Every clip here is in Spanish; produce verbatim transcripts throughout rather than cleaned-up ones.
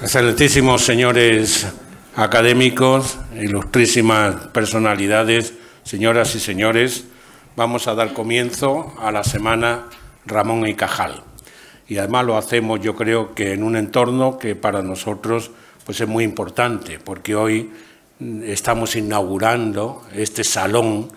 Excelentísimos señores académicos, ilustrísimas personalidades, señoras y señores, vamos a dar comienzo a la semana Ramón y Cajal. Y además lo hacemos, yo creo, que en un entorno que para nosotros pues es muy importante, porque hoy estamos inaugurando este salón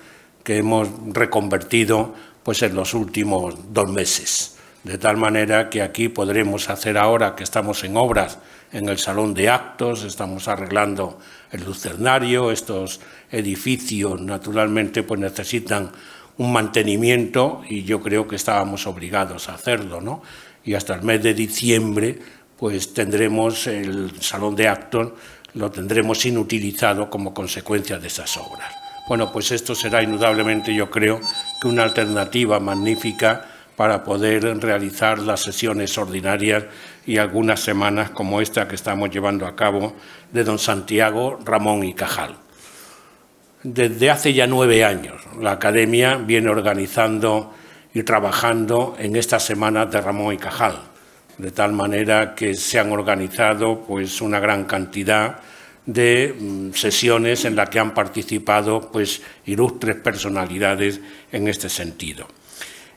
que hemos reconvertido pues en los últimos dos meses. De tal manera que aquí podremos hacer ahora, que estamos en obras, en el salón de actos, estamos arreglando el lucernario, estos edificios naturalmente pues necesitan un mantenimiento y yo creo que estábamos obligados a hacerlo, ¿no? Y hasta el mes de diciembre pues tendremos el salón de actos, lo tendremos inutilizado como consecuencia de esas obras. Bueno, pues esto será indudablemente, yo creo, que una alternativa magnífica para poder realizar las sesiones ordinarias y algunas semanas como esta que estamos llevando a cabo de don Santiago Ramón y Cajal. Desde hace ya nueve años la Academia viene organizando y trabajando en estas semanas de Ramón y Cajal, de tal manera que se han organizado pues una gran cantidad de sesiones en las que han participado pues ilustres personalidades en este sentido.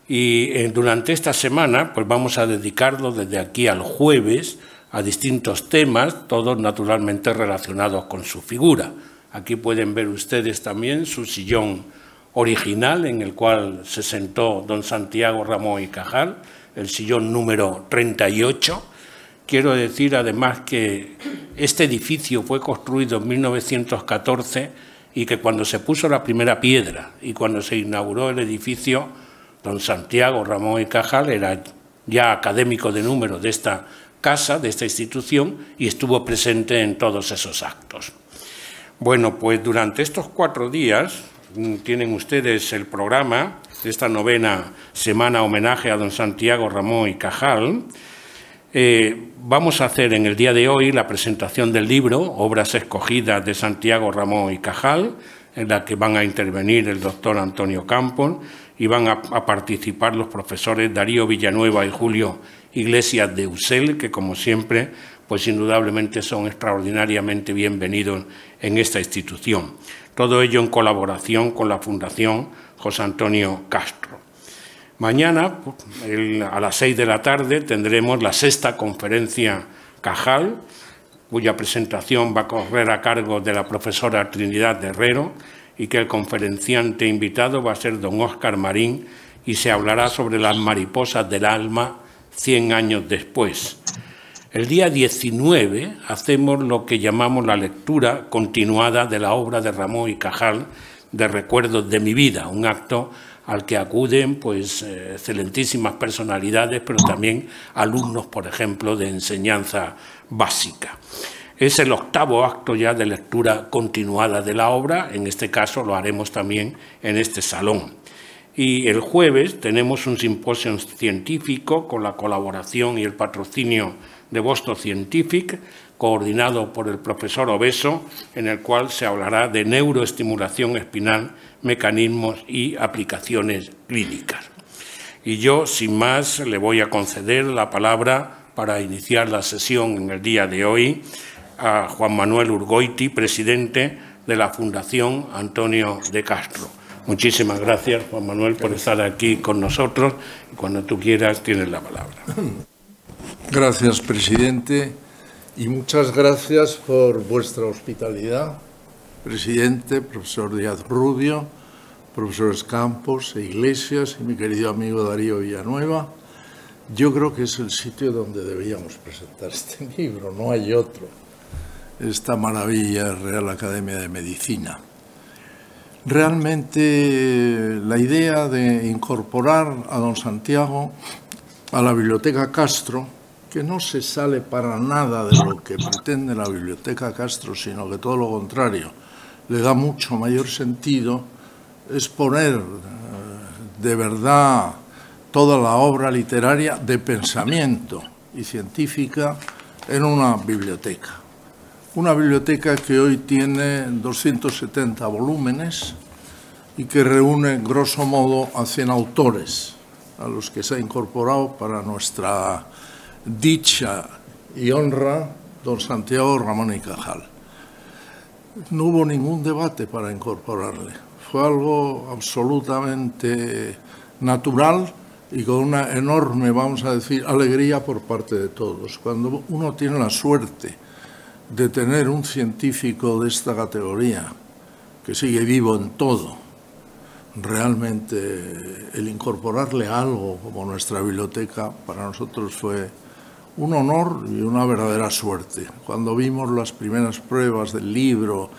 Y durante esta semana pues vamos a dedicarlo desde aquí al jueves a distintos temas, todos naturalmente relacionados con su figura. Aquí pueden ver ustedes también su sillón original en el cual se sentó don Santiago Ramón y Cajal, el sillón número treinta y ocho. Quiero decir además que este edificio fue construido en mil novecientos catorce y que cuando se puso la primera piedra y cuando se inauguró el edificio, don Santiago Ramón y Cajal era ya académico de número de esta casa, de esta institución, y estuvo presente en todos esos actos. Bueno, pues durante estos cuatro días tienen ustedes el programa de esta novena semana homenaje a don Santiago Ramón y Cajal. Eh, vamos a hacer en el día de hoy la presentación del libro Obras Escogidas de Santiago Ramón y Cajal, en la que van a intervenir el doctor Antonio Campos y van a, a participar los profesores Darío Villanueva y Julio Iglesias de Ussel, que como siempre, pues indudablemente son extraordinariamente bienvenidos en esta institución. Todo ello en colaboración con la Fundación José Antonio Castro. Mañana, el, a las seis de la tarde, tendremos la sexta conferencia Cajal, cuya presentación va a correr a cargo de la profesora Trinidad de Herrero y que el conferenciante invitado va a ser don Óscar Marín y se hablará sobre las mariposas del alma cien años después. El día diecinueve hacemos lo que llamamos la lectura continuada de la obra de Ramón y Cajal de Recuerdos de mi vida, un acto al que acuden pues excelentísimas personalidades, pero también alumnos, por ejemplo, de enseñanza básica. Es el octavo acto ya de lectura continuada de la obra, en este caso lo haremos también en este salón. Y el jueves tenemos un simposio científico con la colaboración y el patrocinio de Boston Scientific, coordinado por el profesor Obeso, en el cual se hablará de neuroestimulación espinal, mecanismos y aplicaciones clínicas. Y yo, sin más, le voy a conceder la palabra para iniciar la sesión en el día de hoy a Juan Manuel Urgoiti, presidente de la Fundación Antonio de Castro. Muchísimas gracias, Juan Manuel, por estar aquí con nosotros. Cuando tú quieras, tienes la palabra. Gracias, presidente, y muchas gracias por vuestra hospitalidad, presidente, profesor Díaz-Rubio, profesores Campos e Iglesias y mi querido amigo Darío Villanueva. Yo creo que es el sitio donde deberíamos presentar este libro, no hay otro. Esta maravilla, Real Academia de Medicina. Realmente la idea de incorporar a don Santiago a la Biblioteca Castro, que no se sale para nada de lo que pretende la Biblioteca Castro, sino que todo lo contrario, le da mucho mayor sentido, es poner eh, de verdad toda la obra literaria de pensamiento y científica en una biblioteca. Una biblioteca que hoy tiene doscientos setenta volúmenes y que reúne, grosso modo, a cien autores. a los que se ha incorporado para nuestra dicha y honra don Santiago Ramón y Cajal. No hubo ningún debate para incorporarle. Fue algo absolutamente natural y con una enorme, vamos a decir, alegría por parte de todos. Cuando uno tiene la suerte de tener un científico de esta categoría, que sigue vivo en todo, realmente el incorporarle algo como nuestra biblioteca para nosotros fue un honor y una verdadera suerte. Cuando vimos las primeras pruebas del libro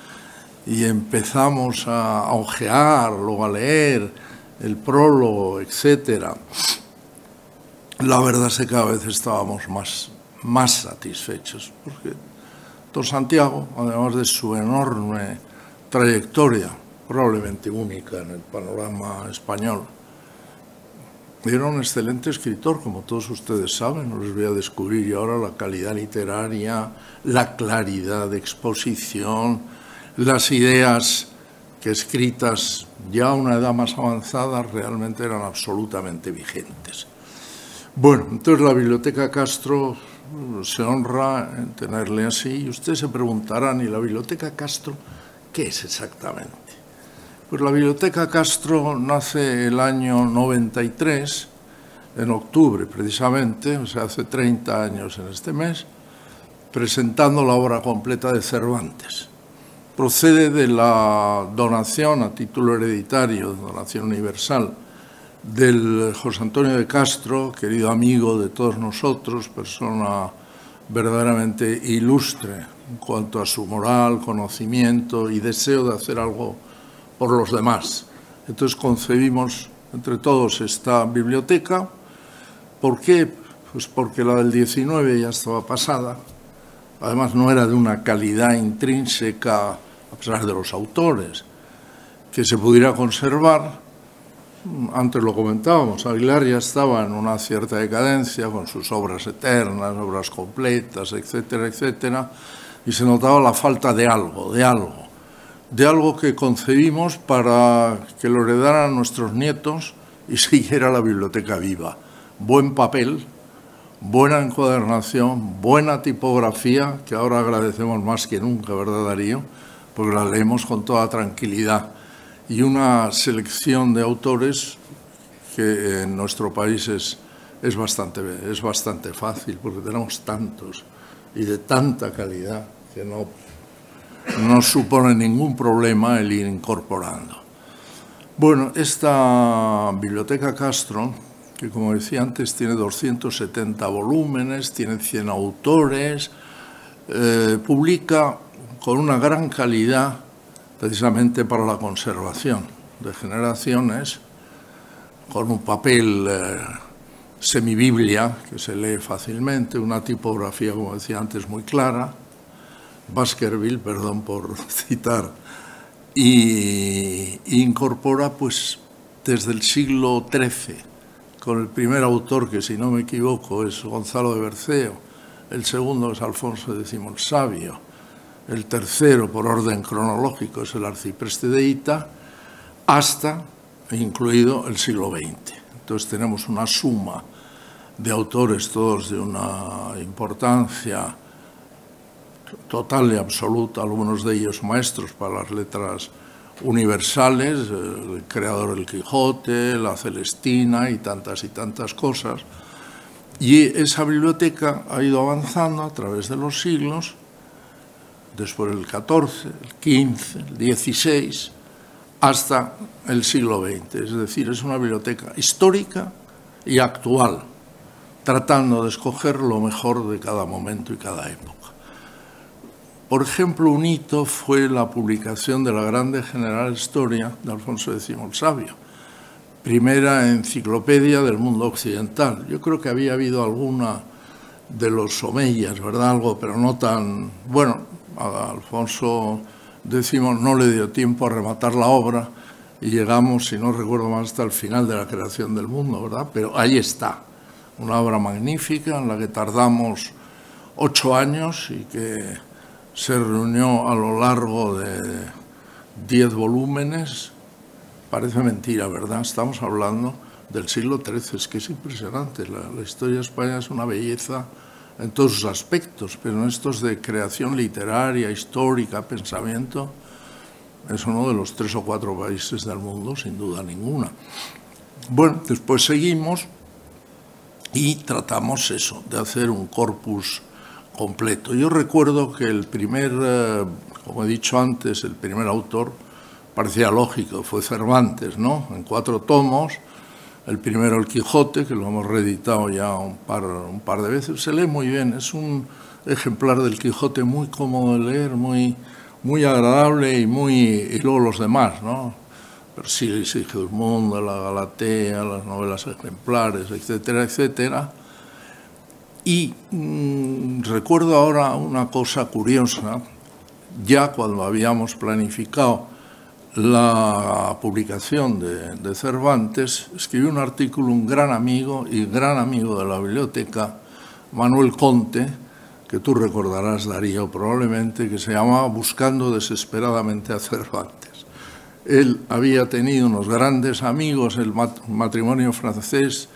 y empezamos a ojear, luego a leer el prólogo, etcétera, la verdad es que cada vez estábamos más, más satisfechos, porque don Santiago, además de su enorme trayectoria, probablemente única en el panorama español, era un excelente escritor, como todos ustedes saben, no les voy a descubrir yo ahora la calidad literaria, la claridad de exposición, las ideas que escritas ya a una edad más avanzada realmente eran absolutamente vigentes. Bueno, entonces la Biblioteca Castro se honra en tenerle así, y ustedes se preguntarán, ¿y la Biblioteca Castro qué es exactamente? Pues la Biblioteca Castro nace el año noventa y tres, en octubre precisamente, o sea, hace treinta años en este mes, presentando la obra completa de Cervantes. Procede de la donación a título hereditario, donación universal, del José Antonio de Castro, querido amigo de todos nosotros, persona verdaderamente ilustre en cuanto a su moral, conocimiento y deseo de hacer algo por los demás. Entonces concebimos entre todos esta biblioteca. ¿Por qué? Pues porque la del diecinueve ya estaba pasada, además no era de una calidad intrínseca, a pesar de los autores, que se pudiera conservar. Antes lo comentábamos, Aguilar ya estaba en una cierta decadencia con sus obras eternas, obras completas, etcétera, etcétera, y se notaba la falta de algo, de algo. de algo que concebimos para que lo heredaran nuestros nietos y siguiera la biblioteca viva. Buen papel, buena encuadernación, buena tipografía, que ahora agradecemos más que nunca, ¿verdad, Darío? Porque la leemos con toda tranquilidad. Y una selección de autores que en nuestro país es, es, bastante, es bastante fácil, porque tenemos tantos y de tanta calidad que no... no supone ningún problema el ir incorporando. Bueno, esta Biblioteca Castro, que como decía antes tiene doscientos setenta volúmenes, tiene cien autores, eh, publica con una gran calidad precisamente para la conservación de generaciones, con un papel eh, semibiblia que se lee fácilmente, una tipografía, como decía antes, muy clara, Baskerville, perdón por citar, y incorpora pues desde el siglo trece, con el primer autor, que si no me equivoco es Gonzalo de Berceo, el segundo es Alfonso décimo el Sabio, el tercero por orden cronológico es el arcipreste de Hita, hasta incluido el siglo veinte. Entonces tenemos una suma de autores, todos de una importancia total y absoluta, algunos de ellos maestros para las letras universales, el creador del Quijote, la Celestina y tantas y tantas cosas. Y esa biblioteca ha ido avanzando a través de los siglos, después el catorce, el quince, el dieciséis, hasta el siglo veinte. Es decir, es una biblioteca histórica y actual, tratando de escoger lo mejor de cada momento y cada época. Por ejemplo, un hito fue la publicación de la Grande General Historia de Alfonso décimo el Sabio, primera enciclopedia del mundo occidental. Yo creo que había habido alguna de los omeyas, ¿verdad? Algo, pero no tan... Bueno, a Alfonso décimo no le dio tiempo a rematar la obra y llegamos, si no recuerdo mal, hasta el final de la creación del mundo, ¿verdad? Pero ahí está, una obra magnífica en la que tardamos ocho años y que... se reunió a lo largo de diez volúmenes, parece mentira, ¿verdad? Estamos hablando del siglo trece. Es que es impresionante. La, la historia de España es una belleza en todos sus aspectos, pero en estos de creación literaria, histórica, pensamiento, es uno de los tres o cuatro países del mundo, sin duda ninguna. Bueno, después seguimos y tratamos eso, de hacer un corpus completo. Yo recuerdo que el primer, eh, como he dicho antes, el primer autor parecía lógico, fue Cervantes, ¿no? En cuatro tomos. El primero, El Quijote, que lo hemos reeditado ya un par, un par de veces. Se lee muy bien, es un ejemplar del Quijote muy cómodo de leer, muy, muy agradable y muy... Y luego los demás, ¿no? Persiles y Sigismunda, La Galatea, las novelas ejemplares, etcétera, etcétera. Y mmm, recuerdo ahora una cosa curiosa, ya cuando habíamos planificado la publicación de, de Cervantes, escribió un artículo un gran amigo y gran amigo de la biblioteca, Manuel Conte, que tú recordarás, Darío, probablemente, que se llamaba Buscando desesperadamente a Cervantes. Él había tenido unos grandes amigos, el matrimonio francés,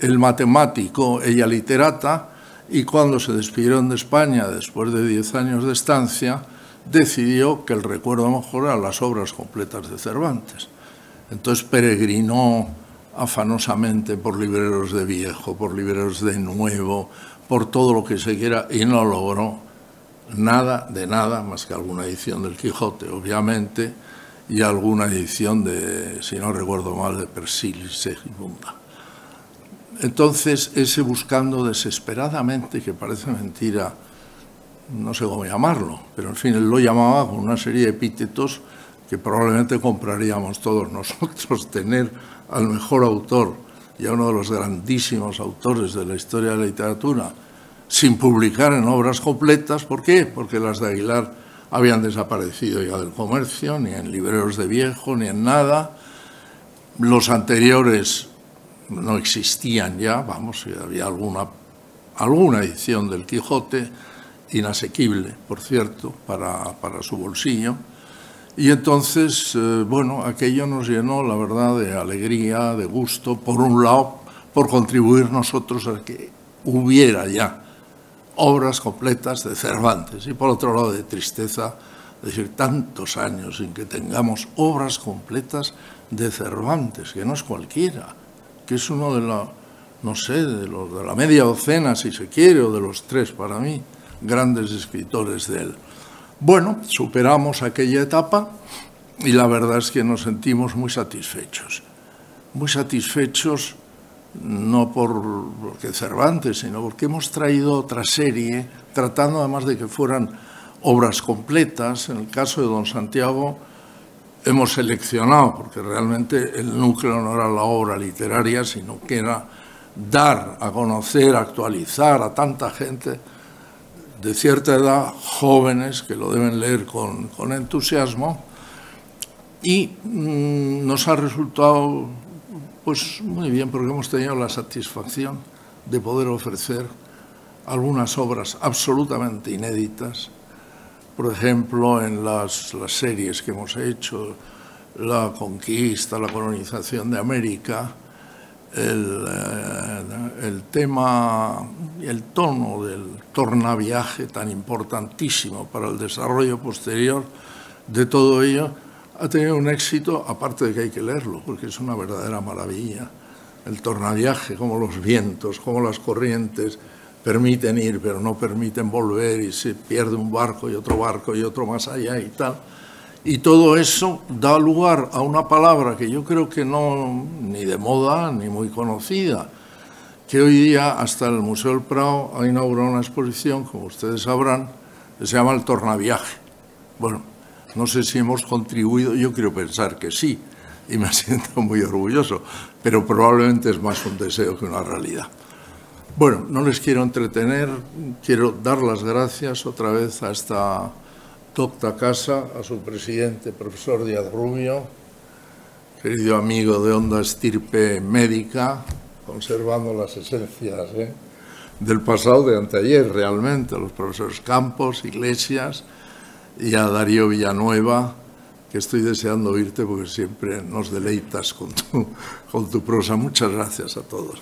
el matemático, ella literata, y cuando se despidieron de España después de diez años de estancia, decidió que el recuerdo mejor eran las obras completas de Cervantes. Entonces peregrinó afanosamente por libreros de viejo, por libreros de nuevo, por todo lo que se quiera, y no logró nada de nada más que alguna edición del Quijote, obviamente, y alguna edición de, si no recuerdo mal, de Persiles y Sigismunda. Entonces, ese Buscando desesperadamente, que parece mentira, no sé cómo llamarlo, pero en fin, él lo llamaba con una serie de epítetos que probablemente compraríamos todos nosotros, tener al mejor autor y a uno de los grandísimos autores de la historia de la literatura sin publicar en obras completas. ¿Por qué? Porque las de Aguilar habían desaparecido ya del comercio, ni en libreros de viejo, ni en nada. Los anteriores no existían ya, vamos, había alguna, alguna edición del Quijote, inasequible, por cierto, para, para su bolsillo. Y entonces, eh, bueno, aquello nos llenó, la verdad, de alegría, de gusto, por un lado, por contribuir nosotros a que hubiera ya obras completas de Cervantes, y por otro lado, de tristeza, es decir, tantos años sin que tengamos obras completas de Cervantes, que no es cualquiera, que es uno de la, no sé, de, los, de la media docena, si se quiere, o de los tres, para mí, grandes escritores de él. Bueno, superamos aquella etapa y la verdad es que nos sentimos muy satisfechos. Muy satisfechos no por, porque Cervantes, sino porque hemos traído otra serie, tratando además de que fueran obras completas. En el caso de don Santiago hemos seleccionado, porque realmente el núcleo no era la obra literaria, sino que era dar a conocer, actualizar a tanta gente de cierta edad, jóvenes, que lo deben leer con, con entusiasmo, y mmm, nos ha resultado pues muy bien, porque hemos tenido la satisfacción de poder ofrecer algunas obras absolutamente inéditas, por ejemplo, en las, las series que hemos hecho, la conquista, la colonización de América. El, el tema, el tono del tornaviaje tan importantísimo para el desarrollo posterior de todo ello ha tenido un éxito, aparte de que hay que leerlo, porque es una verdadera maravilla. El tornaviaje, como los vientos, como las corrientes permiten ir, pero no permiten volver, y se pierde un barco y otro barco y otro más allá y tal. Y todo eso da lugar a una palabra que yo creo que no, ni de moda, ni muy conocida, que hoy día hasta el Museo del Prado ha inaugurado una exposición, como ustedes sabrán, que se llama El Tornaviaje. Bueno, no sé si hemos contribuido, yo quiero pensar que sí, y me siento muy orgulloso, pero probablemente es más un deseo que una realidad. Bueno, no les quiero entretener, quiero dar las gracias otra vez a esta docta casa, a su presidente, profesor Díaz-Rubio, querido amigo de honda estirpe médica, conservando las esencias ¿eh? del pasado, de anteayer realmente, a los profesores Campos, Iglesias, y a Darío Villanueva, que estoy deseando oírte porque siempre nos deleitas con tu, con tu prosa. Muchas gracias a todos.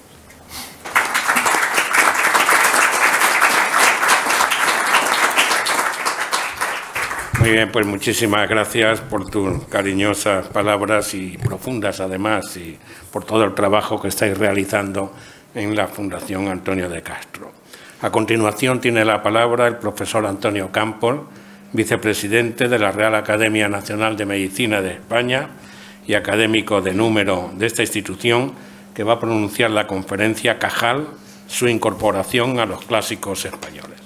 Muy bien, pues muchísimas gracias por tus cariñosas palabras y profundas además, y por todo el trabajo que estáis realizando en la Fundación Antonio de Castro. A continuación tiene la palabra el profesor Antonio Campos, vicepresidente de la Real Academia Nacional de Medicina de España y académico de número de esta institución, que va a pronunciar la conferencia Cajal, su incorporación a los clásicos españoles.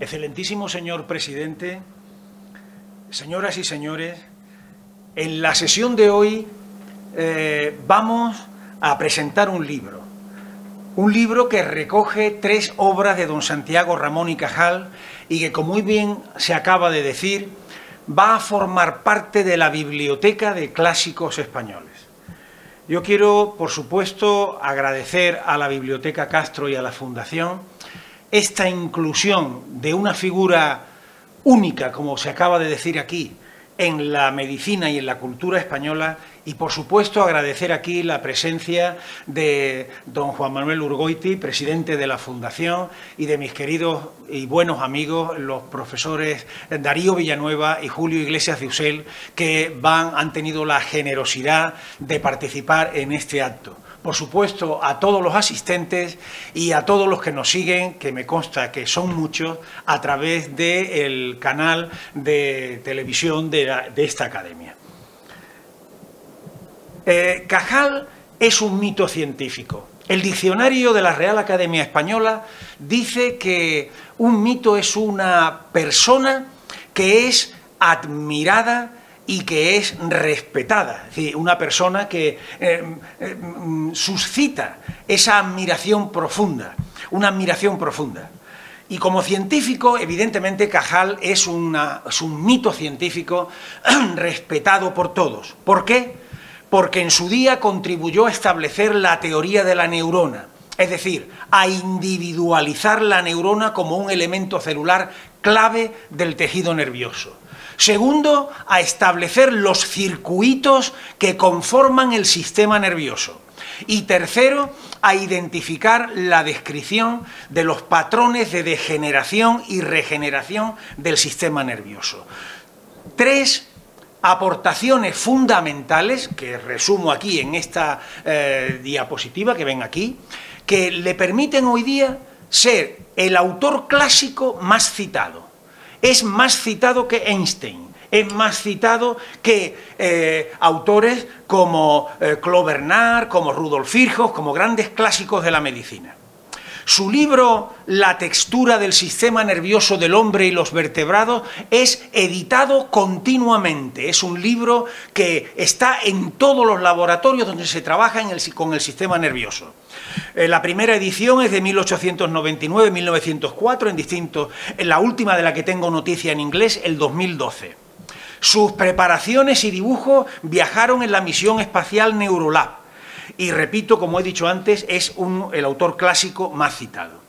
Excelentísimo señor presidente, señoras y señores, en la sesión de hoy eh, vamos a presentar un libro, un libro que recoge tres obras de don Santiago Ramón y Cajal y que, como muy bien se acaba de decir, va a formar parte de la Biblioteca de Clásicos Españoles. Yo quiero, por supuesto, agradecer a la Biblioteca Castro y a la Fundación esta inclusión de una figura única, como se acaba de decir aquí, en la medicina y en la cultura española, y por supuesto agradecer aquí la presencia de don Juan Manuel Urgoiti, presidente de la Fundación, y de mis queridos y buenos amigos, los profesores Darío Villanueva y Julio Iglesias de Ussel, que van, han tenido la generosidad de participar en este acto. Por supuesto, a todos los asistentes y a todos los que nos siguen, que me consta que son muchos, a través del canal de televisión de, la, de esta academia. Eh, Cajal es un mito científico. El diccionario de la Real Academia Española dice que un mito es una persona que es admirada y que es respetada, es decir, una persona que eh, eh, suscita esa admiración profunda, una admiración profunda. Y como científico, evidentemente, Cajal es, una, es un mito científico respetado por todos. ¿Por qué? Porque en su día contribuyó a establecer la teoría de la neurona, es decir, a individualizar la neurona como un elemento celular clave del tejido nervioso. Segundo, a establecer los circuitos que conforman el sistema nervioso. Y tercero, a identificar la descripción de los patrones de degeneración y regeneración del sistema nervioso. Tres aportaciones fundamentales, que resumo aquí en esta eh, diapositiva que ven aquí, que le permiten hoy día ser el autor clásico más citado. Es más citado que Einstein, es más citado que eh, autores como eh, Claude Bernard, como Rudolf Virchow, como grandes clásicos de la medicina. Su libro La textura del sistema nervioso del hombre y los vertebrados es editado continuamente. Es un libro que está en todos los laboratorios donde se trabaja en el, con el sistema nervioso. Eh, la primera edición es de mil ochocientos noventa y nueve a mil novecientos cuatro, en distintos, en la última de la que tengo noticia en inglés, el dos mil doce. Sus preparaciones y dibujos viajaron en la misión espacial NeuroLab. Y repito, como he dicho antes, es un, el autor clásico más citado.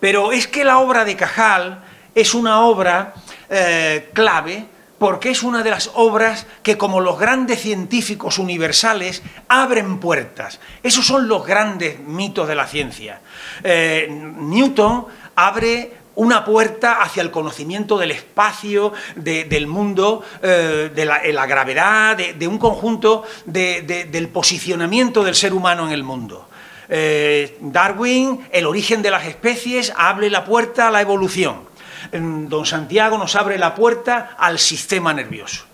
Pero es que la obra de Cajal es una obra eh, clave, porque es una de las obras que, como los grandes científicos universales, abren puertas. Esos son los grandes mitos de la ciencia. Eh, Newton abre una puerta hacia el conocimiento del espacio, de, del mundo, eh, de, la, de la gravedad, de, de un conjunto de, de, del posicionamiento del ser humano en el mundo. Eh, Darwin, el origen de las especies, abre la puerta a la evolución. Eh, don Santiago nos abre la puerta al sistema nervioso.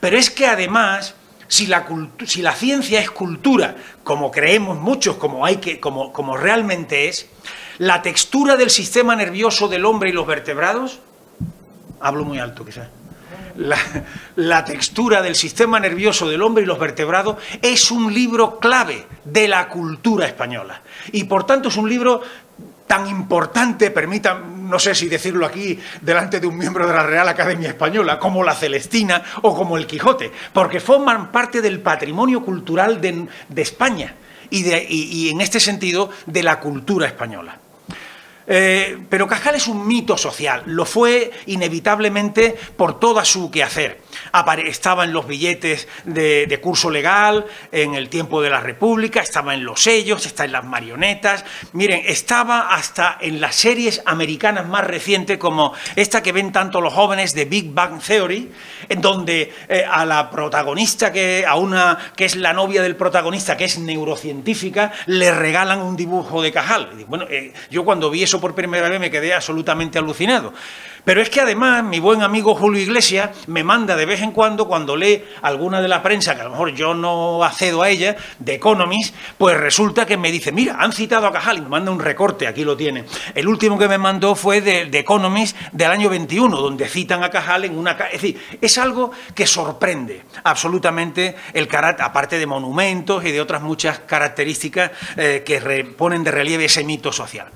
Pero es que además, si la, si la ciencia es cultura, como creemos muchos, como, hay que, como, como realmente es, la textura del sistema nervioso del hombre y los vertebrados, hablo muy alto quizás, la, la textura del sistema nervioso del hombre y los vertebrados es un libro clave de la cultura española. Y por tanto es un libro tan importante, permitan no sé si decirlo aquí delante de un miembro de la Real Academia Española, como la Celestina o como el Quijote, porque forman parte del patrimonio cultural de, de España y, de, y, y en este sentido de la cultura española. Eh, pero Cajal es un mito social, lo fue inevitablemente por todo su quehacer. Apare- estaba en los billetes de, de curso legal, en el tiempo de la República, estaba en los sellos, está en las marionetas. Miren, estaba hasta en las series americanas más recientes, como esta que ven tanto los jóvenes de Big Bang Theory, en donde eh, a la protagonista, que, a una que es la novia del protagonista, que es neurocientífica, le regalan un dibujo de Cajal. Bueno, eh, yo cuando vi eso por primera vez me quedé absolutamente alucinado. Pero es que además mi buen amigo Julio Iglesias me manda de vez en cuando, cuando lee alguna de la prensa, que a lo mejor yo no accedo a ella, de Economist, pues resulta que me dice, mira, han citado a Cajal, y me manda un recorte, aquí lo tiene. El último que me mandó fue de, de Economist del año veintiuno, donde citan a Cajal en una... Es decir, es algo que sorprende absolutamente el carácter, aparte de monumentos y de otras muchas características eh, que re, ponen de relieve ese mito social.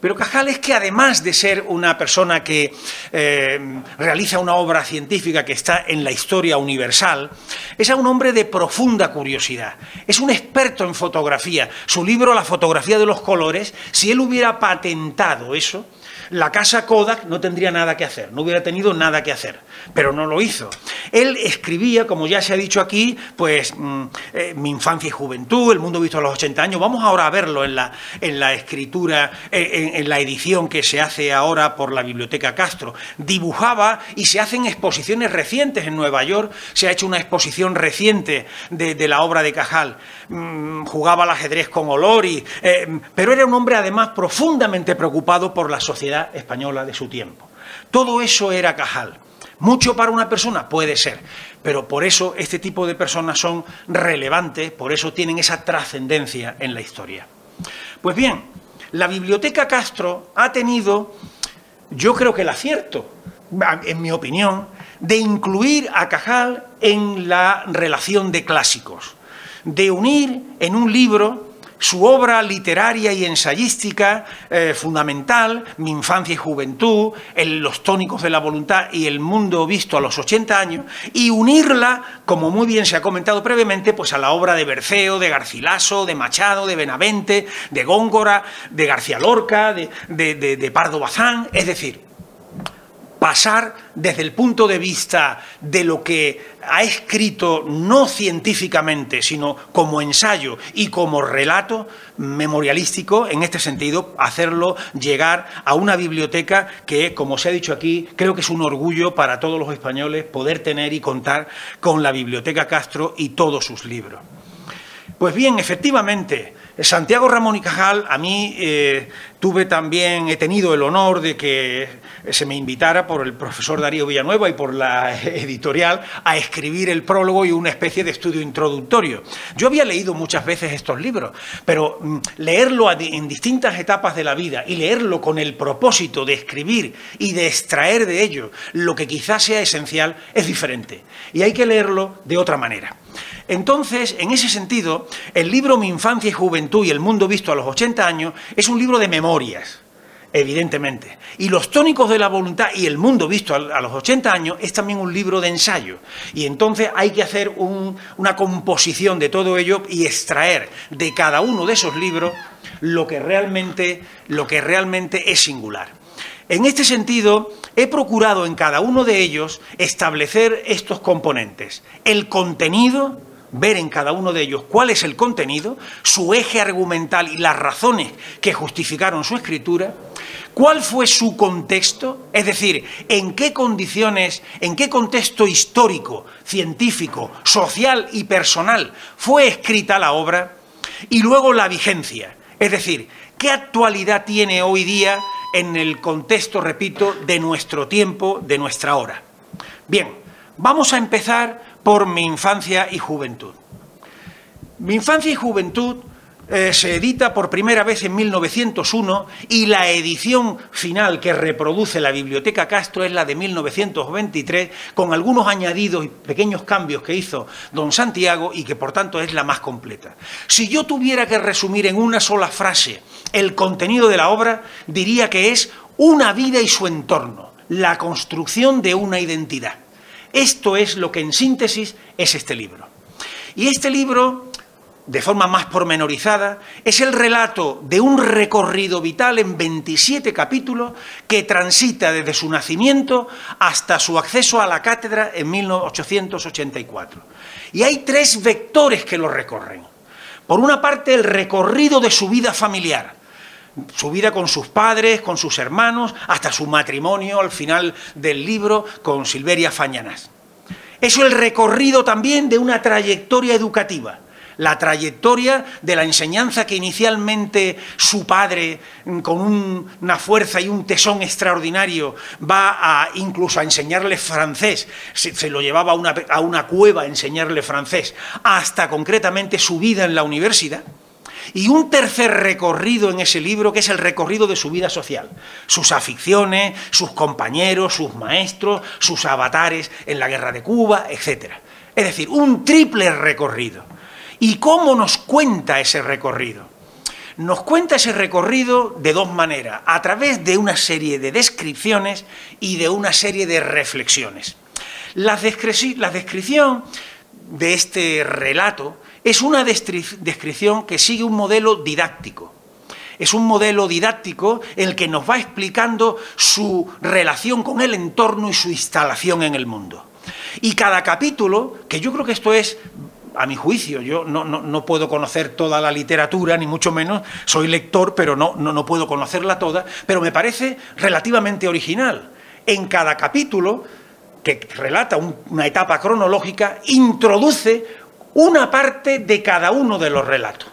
Pero Cajal es que además de ser una persona que eh, realiza una obra científica que está en la historia universal, es un hombre de profunda curiosidad. Es un experto en fotografía. Su libro La fotografía de los colores, si él hubiera patentado eso, la casa Kodak no tendría nada que hacer, no hubiera tenido nada que hacer, pero no lo hizo. Él escribía, como ya se ha dicho aquí, pues mm, eh, Mi infancia y juventud, El mundo visto a los ochenta años. Vamos ahora a verlo en la, en la escritura, en, en, en la edición que se hace ahora por la Biblioteca Castro. Dibujaba y se hacen exposiciones recientes en Nueva York. Se ha hecho una exposición reciente de, de la obra de Cajal. Mm, jugaba al ajedrez con Olori, eh, pero era un hombre además profundamente preocupado por la sociedad española de su tiempo. Todo eso era Cajal. Mucho para una persona puede ser, pero por eso este tipo de personas son relevantes, por eso tienen esa trascendencia en la historia. Pues bien, la Biblioteca Castro ha tenido, yo creo que el acierto, en mi opinión, de incluir a Cajal en la relación de clásicos, de unir en un libro su obra literaria y ensayística eh, fundamental, Mi infancia y juventud, el, Los tónicos de la voluntad y El mundo visto a los ochenta años, y unirla, como muy bien se ha comentado previamente, pues a la obra de Berceo, de Garcilaso, de Machado, de Benavente, de Góngora, de García Lorca, de, de, de, de Pardo Bazán, es decir, pasar desde el punto de vista de lo que ha escrito no científicamente, sino como ensayo y como relato memorialístico, en este sentido, hacerlo llegar a una biblioteca que, como se ha dicho aquí, creo que es un orgullo para todos los españoles poder tener y contar con la Biblioteca Castro y todos sus libros. Pues bien, efectivamente, Santiago Ramón y Cajal, a mí eh, tuve también, he tenido el honor de que se me invitara por el profesor Darío Villanueva y por la editorial a escribir el prólogo y una especie de estudio introductorio. Yo había leído muchas veces estos libros, pero leerlo en distintas etapas de la vida y leerlo con el propósito de escribir y de extraer de ello lo que quizás sea esencial es diferente y hay que leerlo de otra manera. Entonces, en ese sentido, el libro Mi infancia y juventud y El mundo visto a los ochenta años es un libro de memorias, evidentemente. Y Los tónicos de la voluntad y El mundo visto a los ochenta años es también un libro de ensayo. Y entonces hay que hacer un, una composición de todo ello y extraer de cada uno de esos libros lo que realmente, lo que realmente es singular. En este sentido, he procurado en cada uno de ellos establecer estos componentes. El contenido, ver en cada uno de ellos cuál es el contenido, su eje argumental y las razones que justificaron su escritura, cuál fue su contexto, es decir, en qué condiciones, en qué contexto histórico, científico, social y personal fue escrita la obra, y luego la vigencia, es decir, qué actualidad tiene hoy día en el contexto, repito, de nuestro tiempo, de nuestra hora. Bien, vamos a empezar por Mi infancia y juventud. Mi infancia y juventud eh, se edita por primera vez en mil novecientos uno y la edición final que reproduce la Biblioteca Castro es la de mil novecientos veintitrés, con algunos añadidos y pequeños cambios que hizo don Santiago y que por tanto es la más completa. Si yo tuviera que resumir en una sola frase el contenido de la obra, diría que es Una vida y su entorno, la construcción de una identidad. Esto es lo que en síntesis es este libro. Y este libro, de forma más pormenorizada, es el relato de un recorrido vital en veintisiete capítulos que transita desde su nacimiento hasta su acceso a la cátedra en mil ochocientos ochenta y cuatro. Y hay tres vectores que lo recorren. Por una parte, el recorrido de su vida familiar, su vida con sus padres, con sus hermanos, hasta su matrimonio al final del libro con Silveria Fañanás. Es el recorrido también de una trayectoria educativa, la trayectoria de la enseñanza que inicialmente su padre, con un, una fuerza y un tesón extraordinario, va a incluso a enseñarle francés, se, se lo llevaba a una, a una cueva a enseñarle francés, hasta concretamente su vida en la universidad. Y un tercer recorrido en ese libro, que es el recorrido de su vida social, sus aficiones, sus compañeros, sus maestros, sus avatares en la guerra de Cuba, etcétera. Es decir, un triple recorrido. ¿Y cómo nos cuenta ese recorrido? Nos cuenta ese recorrido de dos maneras, a través de una serie de descripciones y de una serie de reflexiones. La descripción de este relato es una descripción que sigue un modelo didáctico. Es un modelo didáctico en el que nos va explicando su relación con el entorno y su instalación en el mundo. Y cada capítulo, que yo creo que esto es, a mi juicio, yo no, no, no puedo conocer toda la literatura, ni mucho menos, soy lector, pero no, no, no puedo conocerla toda, pero me parece relativamente original. En cada capítulo, que relata un, una etapa cronológica, introduce una parte de cada uno de los relatos,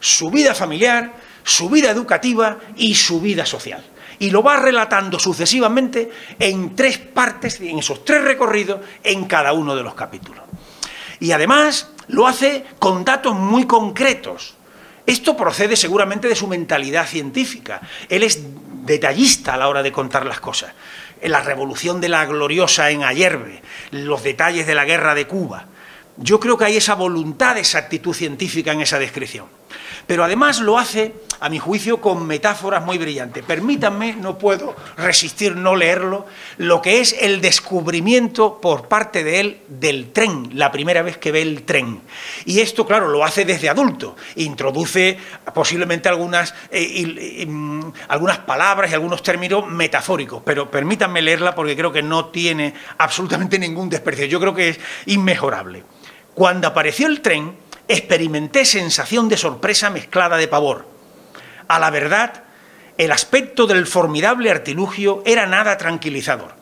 su vida familiar, su vida educativa y su vida social. Y lo va relatando sucesivamente en tres partes, en esos tres recorridos, en cada uno de los capítulos. Y además lo hace con datos muy concretos. Esto procede seguramente de su mentalidad científica. Él es detallista a la hora de contar las cosas. La revolución de la Gloriosa en Ayerbe, los detalles de la guerra de Cuba. Yo creo que hay esa voluntad, esa actitud científica en esa descripción. Pero además lo hace, a mi juicio, con metáforas muy brillantes. Permítanme, no puedo resistir no leerlo, lo que es el descubrimiento por parte de él del tren, la primera vez que ve el tren. Y esto, claro, lo hace desde adulto. Introduce posiblemente algunas, eh, y, y, mm, algunas palabras y algunos términos metafóricos, pero permítanme leerla porque creo que no tiene absolutamente ningún desperdicio. Yo creo que es inmejorable. Cuando apareció el tren, experimenté sensación de sorpresa mezclada de pavor. A la verdad, el aspecto del formidable artilugio era nada tranquilizador.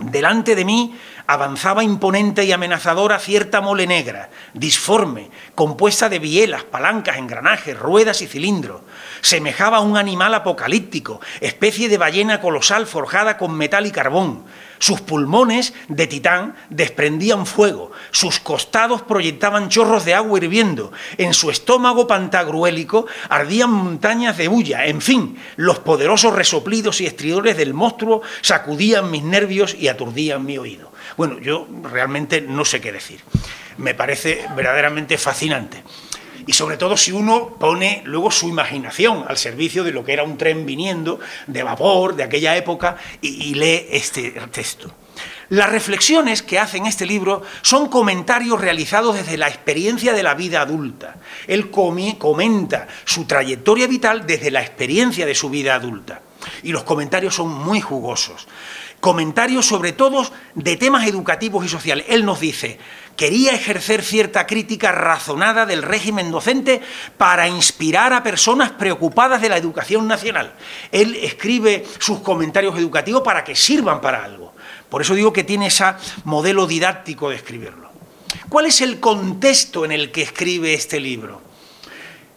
Delante de mí avanzaba imponente y amenazadora cierta mole negra, disforme, compuesta de bielas, palancas, engranajes, ruedas y cilindros. Semejaba a un animal apocalíptico, especie de ballena colosal forjada con metal y carbón. Sus pulmones, de titán, desprendían fuego, sus costados proyectaban chorros de agua hirviendo, en su estómago pantagruélico ardían montañas de bulla, en fin, los poderosos resoplidos y estridores del monstruo sacudían mis nervios y aturdían mi oído. Bueno, yo realmente no sé qué decir, me parece verdaderamente fascinante. Y sobre todo si uno pone luego su imaginación al servicio de lo que era un tren viniendo, de vapor, de aquella época, y, y lee este texto. Las reflexiones que hace en este libro son comentarios realizados desde la experiencia de la vida adulta. Él come, comenta su trayectoria vital desde la experiencia de su vida adulta. Y los comentarios son muy jugosos. Comentarios sobre todo de temas educativos y sociales. Él nos dice: quería ejercer cierta crítica razonada del régimen docente para inspirar a personas preocupadas de la educación nacional. Él escribe sus comentarios educativos para que sirvan para algo. Por eso digo que tiene ese modelo didáctico de escribirlo. ¿Cuál es el contexto en el que escribe este libro?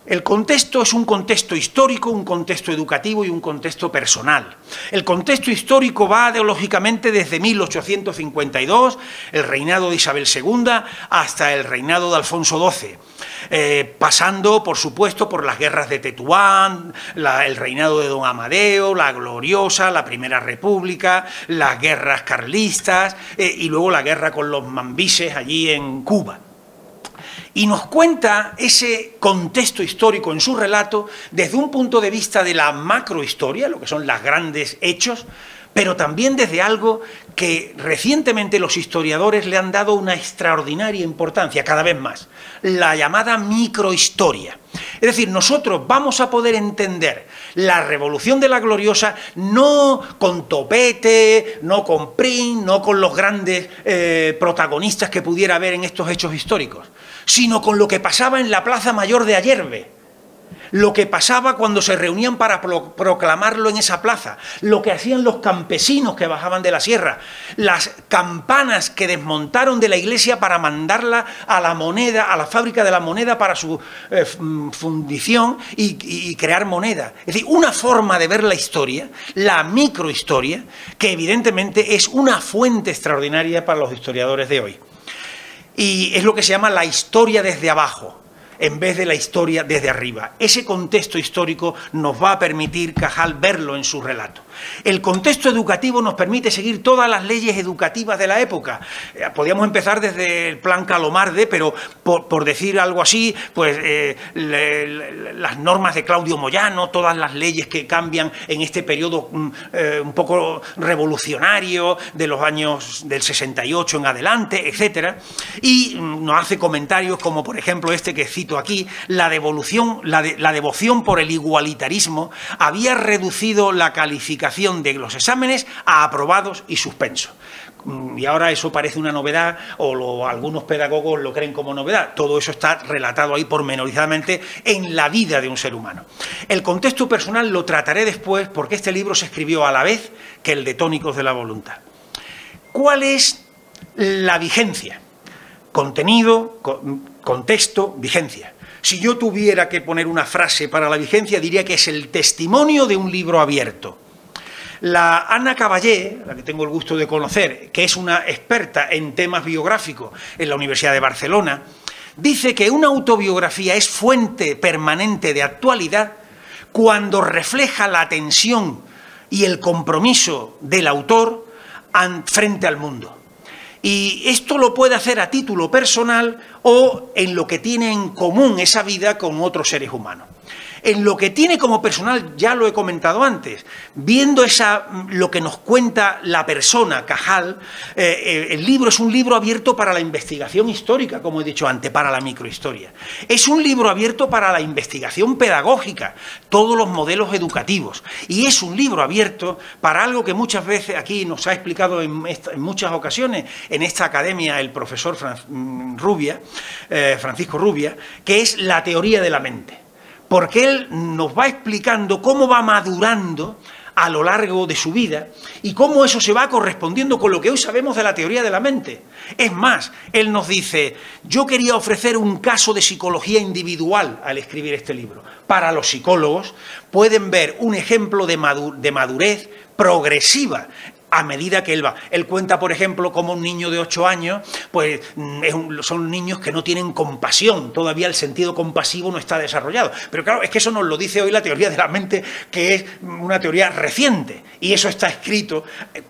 El contexto es un contexto histórico, un contexto educativo y un contexto personal. El contexto histórico va, ideológicamente, desde mil ochocientos cincuenta y dos, el reinado de Isabel segunda, hasta el reinado de Alfonso doce, eh, pasando, por supuesto, por las guerras de Tetuán, la, el reinado de Don Amadeo, la Gloriosa, la Primera República, las guerras carlistas eh, y luego la guerra con los mambises allí en Cuba. y nos cuenta ese contexto histórico en su relato desde un punto de vista de la macrohistoria, lo que son los grandes hechos, pero también desde algo que recientemente los historiadores le han dado una extraordinaria importancia, cada vez más, la llamada microhistoria. Es decir, nosotros vamos a poder entender la Revolución de la Gloriosa no con Topete, no con Prim, no con los grandes eh, protagonistas que pudiera haber en estos hechos históricos, sino con lo que pasaba en la Plaza Mayor de Ayerbe. Lo que pasaba cuando se reunían para pro proclamarlo en esa plaza, lo que hacían los campesinos que bajaban de la sierra, las campanas que desmontaron de la iglesia para mandarla a la moneda, a la fábrica de la moneda para su eh, fundición y, y crear moneda. Es decir, una forma de ver la historia, la microhistoria, que evidentemente es una fuente extraordinaria para los historiadores de hoy. Y es lo que se llama la historia desde abajo, en vez de la historia desde arriba. Ese contexto histórico nos va a permitir Cajal verlo en su relato. El contexto educativo nos permite seguir todas las leyes educativas de la época. Eh, podíamos empezar desde el plan Calomarde, pero por, por decir algo así, pues eh, le, le, las normas de Claudio Moyano, todas las leyes que cambian en este periodo mm, eh, un poco revolucionario de los años del sesenta y ocho en adelante, etcétera. Y mm, nos hace comentarios como, por ejemplo, este que cito aquí: la devolución, la, de, la devoción por el igualitarismo había reducido la calificación de los exámenes a aprobados y suspensos. Y ahora eso parece una novedad, o lo, algunos pedagogos lo creen como novedad. Todo eso está relatado ahí pormenorizadamente en la vida de un ser humano. El contexto personal lo trataré después, porque este libro se escribió a la vez que el de Tónicos de la Voluntad. ¿Cuál es la vigencia? Contenido, contexto, vigencia. Si yo tuviera que poner una frase para la vigencia, diría que es el testimonio de un libro abierto. La Ana Caballé, la que tengo el gusto de conocer, que es una experta en temas biográficos en la Universidad de Barcelona, dice que una autobiografía es fuente permanente de actualidad cuando refleja la atención y el compromiso del autor frente al mundo. Y esto lo puede hacer a título personal o en lo que tiene en común esa vida con otros seres humanos. En lo que tiene como personal, ya lo he comentado antes, viendo esa, lo que nos cuenta la persona, Cajal, eh, el libro es un libro abierto para la investigación histórica, como he dicho antes, para la microhistoria. Es un libro abierto para la investigación pedagógica, todos los modelos educativos. Y es un libro abierto para algo que muchas veces aquí nos ha explicado en, esta, en muchas ocasiones en esta academia el profesor Fran, Rubia, eh, Francisco Rubia, que es la teoría de la mente. Porque él nos va explicando cómo va madurando a lo largo de su vida y cómo eso se va correspondiendo con lo que hoy sabemos de la teoría de la mente. Es más, él nos dice: yo quería ofrecer un caso de psicología individual al escribir este libro. Para los psicólogos pueden ver un ejemplo de madurez progresiva a medida que él va. Él cuenta, por ejemplo, como un niño de ocho años, pues es un, son niños que no tienen compasión, todavía el sentido compasivo no está desarrollado. Pero claro, es que eso nos lo dice hoy la teoría de la mente, que es una teoría reciente, y eso está escrito,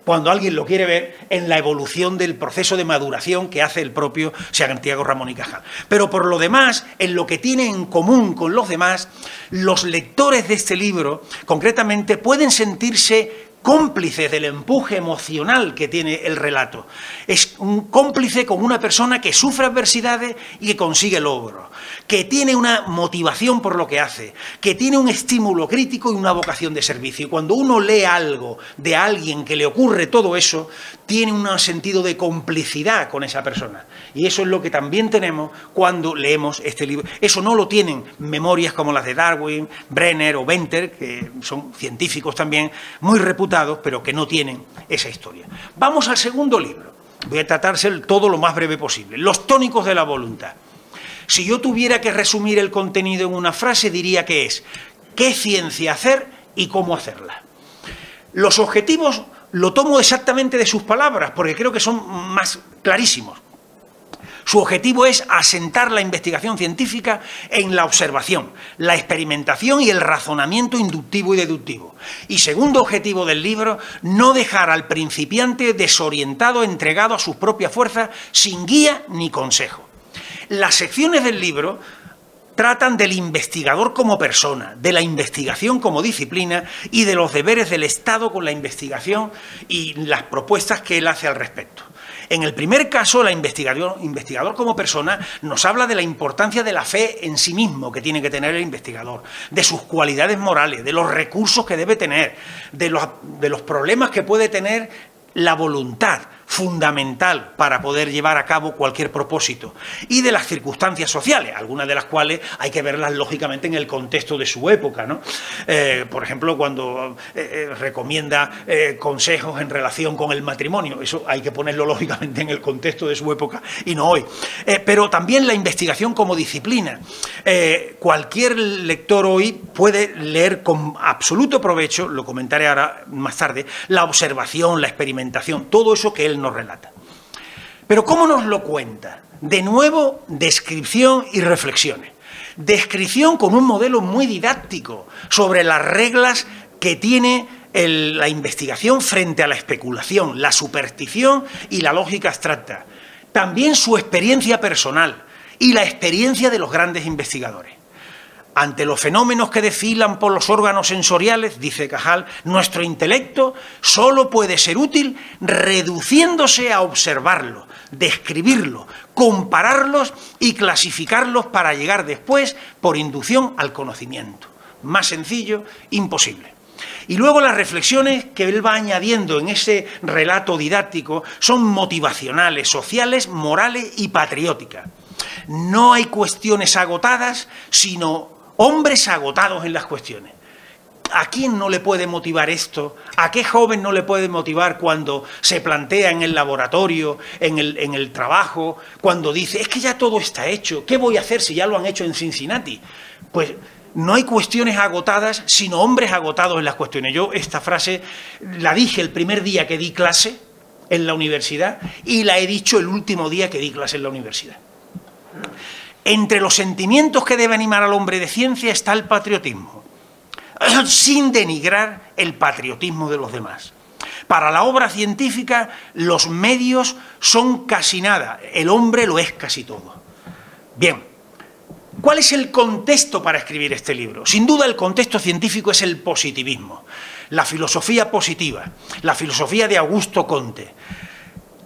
cuando alguien lo quiere ver, en la evolución del proceso de maduración que hace el propio Santiago Ramón y Cajal. Pero por lo demás, en lo que tiene en común con los demás, los lectores de este libro, concretamente, pueden sentirse cómplices del empuje emocional que tiene el relato. Es un cómplice con una persona que sufre adversidades y que consigue logros, que tiene una motivación por lo que hace, que tiene un estímulo crítico y una vocación de servicio. Y cuando uno lee algo de alguien que le ocurre todo eso, tiene un sentido de complicidad con esa persona. Y eso es lo que también tenemos cuando leemos este libro. Eso no lo tienen memorias como las de Darwin, Brenner o Venter, que son científicos también muy reputados, pero que no tienen esa historia. Vamos al segundo libro. Voy a tratarse todo lo más breve posible. Los tónicos de la voluntad. Si yo tuviera que resumir el contenido en una frase, diría que es: ¿qué ciencia hacer y cómo hacerla? Los objetivos lo tomo exactamente de sus palabras, porque creo que son más clarísimos. Su objetivo es asentar la investigación científica en la observación, la experimentación y el razonamiento inductivo y deductivo. Y segundo objetivo del libro, no dejar al principiante desorientado, entregado a sus propias fuerzas, sin guía ni consejo. Las secciones del libro tratan del investigador como persona, de la investigación como disciplina y de los deberes del Estado con la investigación y las propuestas que él hace al respecto. En el primer caso, el investigador, investigador como persona nos habla de la importancia de la fe en sí mismo que tiene que tener el investigador, de sus cualidades morales, de los recursos que debe tener, de los, de los problemas que puede tener la voluntad, fundamental para poder llevar a cabo cualquier propósito, y de las circunstancias sociales, algunas de las cuales hay que verlas lógicamente en el contexto de su época, ¿no? Eh, por ejemplo, cuando eh, eh, recomienda eh, consejos en relación con el matrimonio, eso hay que ponerlo lógicamente en el contexto de su época y no hoy. Eh, pero también la investigación como disciplina. Eh, cualquier lector hoy puede leer con absoluto provecho, lo comentaré ahora más tarde, la observación, la experimentación, todo eso que él nos relata. Pero ¿cómo nos lo cuenta? De nuevo, descripción y reflexiones. Descripción con un modelo muy didáctico sobre las reglas que tiene el, la investigación frente a la especulación, la superstición y la lógica abstracta. También su experiencia personal y la experiencia de los grandes investigadores. Ante los fenómenos que desfilan por los órganos sensoriales, dice Cajal, nuestro intelecto solo puede ser útil reduciéndose a observarlos, describirlos, compararlos y clasificarlos para llegar después, por inducción, al conocimiento. Más sencillo, imposible. Y luego las reflexiones que él va añadiendo en ese relato didáctico son motivacionales, sociales, morales y patrióticas. No hay cuestiones agotadas, sino hombres agotados en las cuestiones. ¿A quién no le puede motivar esto? ¿A qué joven no le puede motivar cuando se plantea en el laboratorio, en el, en el trabajo, cuando dice, es que ya todo está hecho, ¿qué voy a hacer si ya lo han hecho en Cincinnati? Pues no hay cuestiones agotadas, sino hombres agotados en las cuestiones. Yo esta frase la dije el primer día que di clase en la universidad y la he dicho el último día que di clase en la universidad. Entre los sentimientos que debe animar al hombre de ciencia está el patriotismo, sin denigrar el patriotismo de los demás. Para la obra científica, los medios son casi nada, el hombre lo es casi todo. Bien, ¿cuál es el contexto para escribir este libro? Sin duda el contexto científico es el positivismo, la filosofía positiva, la filosofía de Augusto Comte.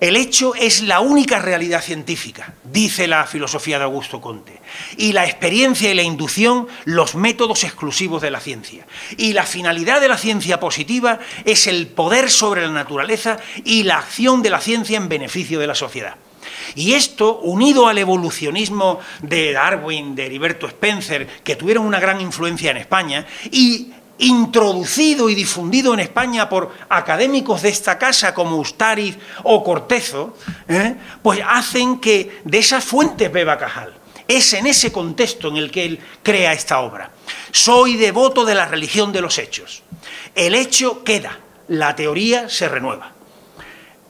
El hecho es la única realidad científica, dice la filosofía de Augusto Comte, y la experiencia y la inducción, los métodos exclusivos de la ciencia. Y la finalidad de la ciencia positiva es el poder sobre la naturaleza y la acción de la ciencia en beneficio de la sociedad. Y esto, unido al evolucionismo de Darwin, de Heriberto Spencer, que tuvieron una gran influencia en España, y introducido y difundido en España por académicos de esta casa como Ustariz o Cortezo, ¿eh? pues hacen que de esas fuentes beba Cajal. Es en ese contexto en el que él crea esta obra. Soy devoto de la religión de los hechos. El hecho queda, la teoría se renueva.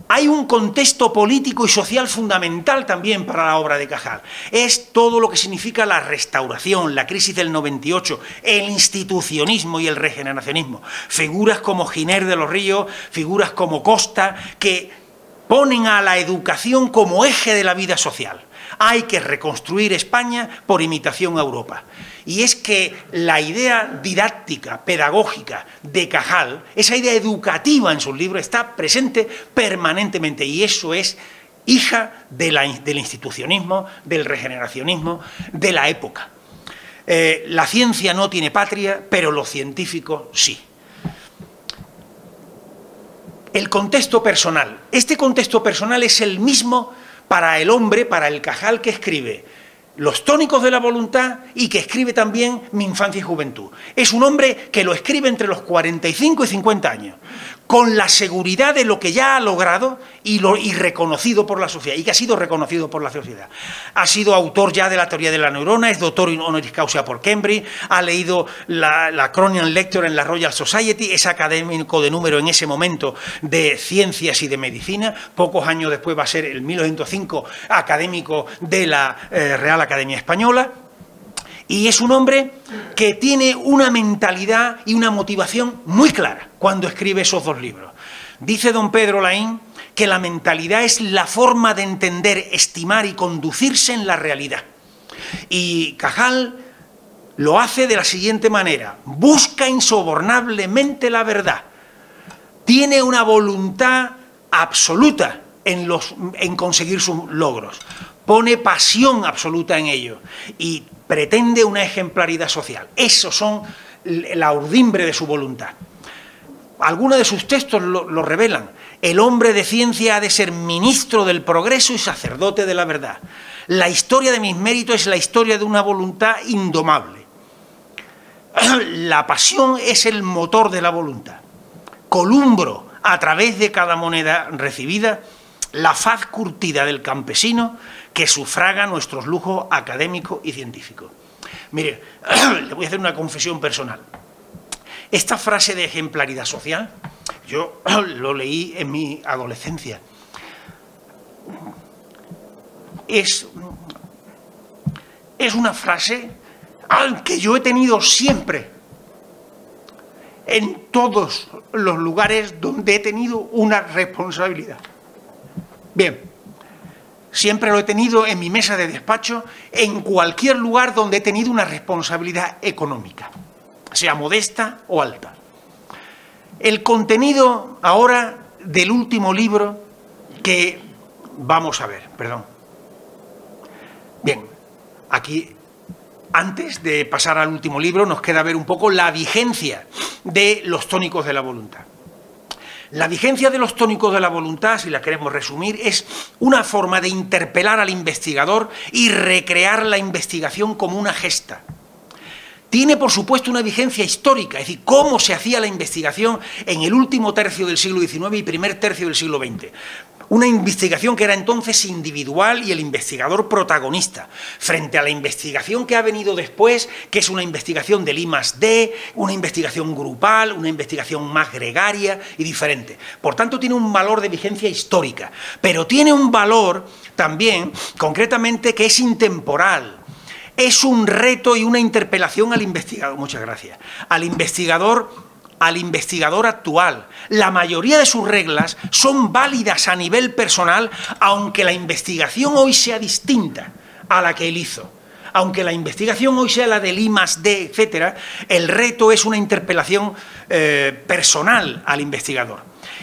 Hay un contexto político y social fundamental también para la obra de Cajal. Es todo lo que significa la restauración, la crisis del noventa y ocho, el institucionismo y el regeneracionismo. Figuras como Giner de los Ríos, figuras como Costa, que ponen a la educación como eje de la vida social. Hay que reconstruir España por imitación a Europa. Y es que la idea didáctica, pedagógica de Cajal, esa idea educativa en sus libros está presente permanentemente y eso es hija de la, del institucionismo, del regeneracionismo, de la época. Eh, la ciencia no tiene patria, pero los científicos sí. El contexto personal. Este contexto personal es el mismo para el hombre, para el Cajal que escribe Los tónicos de la voluntad y que escribe también Mi infancia y juventud. Es un hombre que lo escribe entre los cuarenta y cinco y cincuenta años, con la seguridad de lo que ya ha logrado y, lo, y reconocido por la sociedad, y que ha sido reconocido por la sociedad. Ha sido autor ya de la teoría de la neurona, es doctor honoris causa por Cambridge, ha leído la, la Cronin Lecture en la Royal Society, es académico de número en ese momento de ciencias y de medicina, pocos años después va a ser, en mil novecientos cinco, académico de la eh, Real Academia Española, y es un hombre que tiene una mentalidad y una motivación muy clara cuando escribe esos dos libros. Dice don Pedro Laín que la mentalidad es la forma de entender, estimar y conducirse en la realidad. Y Cajal lo hace de la siguiente manera: busca insobornablemente la verdad, tiene una voluntad absoluta en, los, en conseguir sus logros, pone pasión absoluta en ello y pretende una ejemplaridad social. Esos son la urdimbre de su voluntad. Algunos de sus textos lo, lo revelan. El hombre de ciencia ha de ser ministro del progreso y sacerdote de la verdad. La historia de mis méritos es la historia de una voluntad indomable. La pasión es el motor de la voluntad. Columbro, a través de cada moneda recibida, la faz curtida del campesino que sufraga nuestros lujos académicos y científicos. Mire, le voy a hacer una confesión personal. Esta frase de ejemplaridad social, yo lo leí en mi adolescencia. Es, es una frase que yo he tenido siempre, en todos los lugares donde he tenido una responsabilidad. Bien, siempre lo he tenido en mi mesa de despacho, en cualquier lugar donde he tenido una responsabilidad económica, sea modesta o alta. El contenido ahora del último libro que vamos a ver, perdón. Bien, aquí, antes de pasar al último libro, nos queda ver un poco la vigencia de los tónicos de la voluntad. La vigencia de los tónicos de la voluntad, si la queremos resumir, es una forma de interpelar al investigador y recrear la investigación como una gesta. Tiene, por supuesto, una vigencia histórica, es decir, cómo se hacía la investigación en el último tercio del siglo diecinueve y primer tercio del siglo veinte. Una investigación que era entonces individual y el investigador protagonista, frente a la investigación que ha venido después, que es una investigación del I más D, una investigación grupal, una investigación más gregaria y diferente. Por tanto, tiene un valor de vigencia histórica, pero tiene un valor también, concretamente, que es intemporal. Es un reto y una interpelación al investigador, muchas gracias, al investigador, al investigador actual. La mayoría de sus reglas son válidas a nivel personal, aunque la investigación hoy sea distinta a la que él hizo. Aunque la investigación hoy sea la del I más D, etcétera, el reto es una interpelación eh, personal al investigador.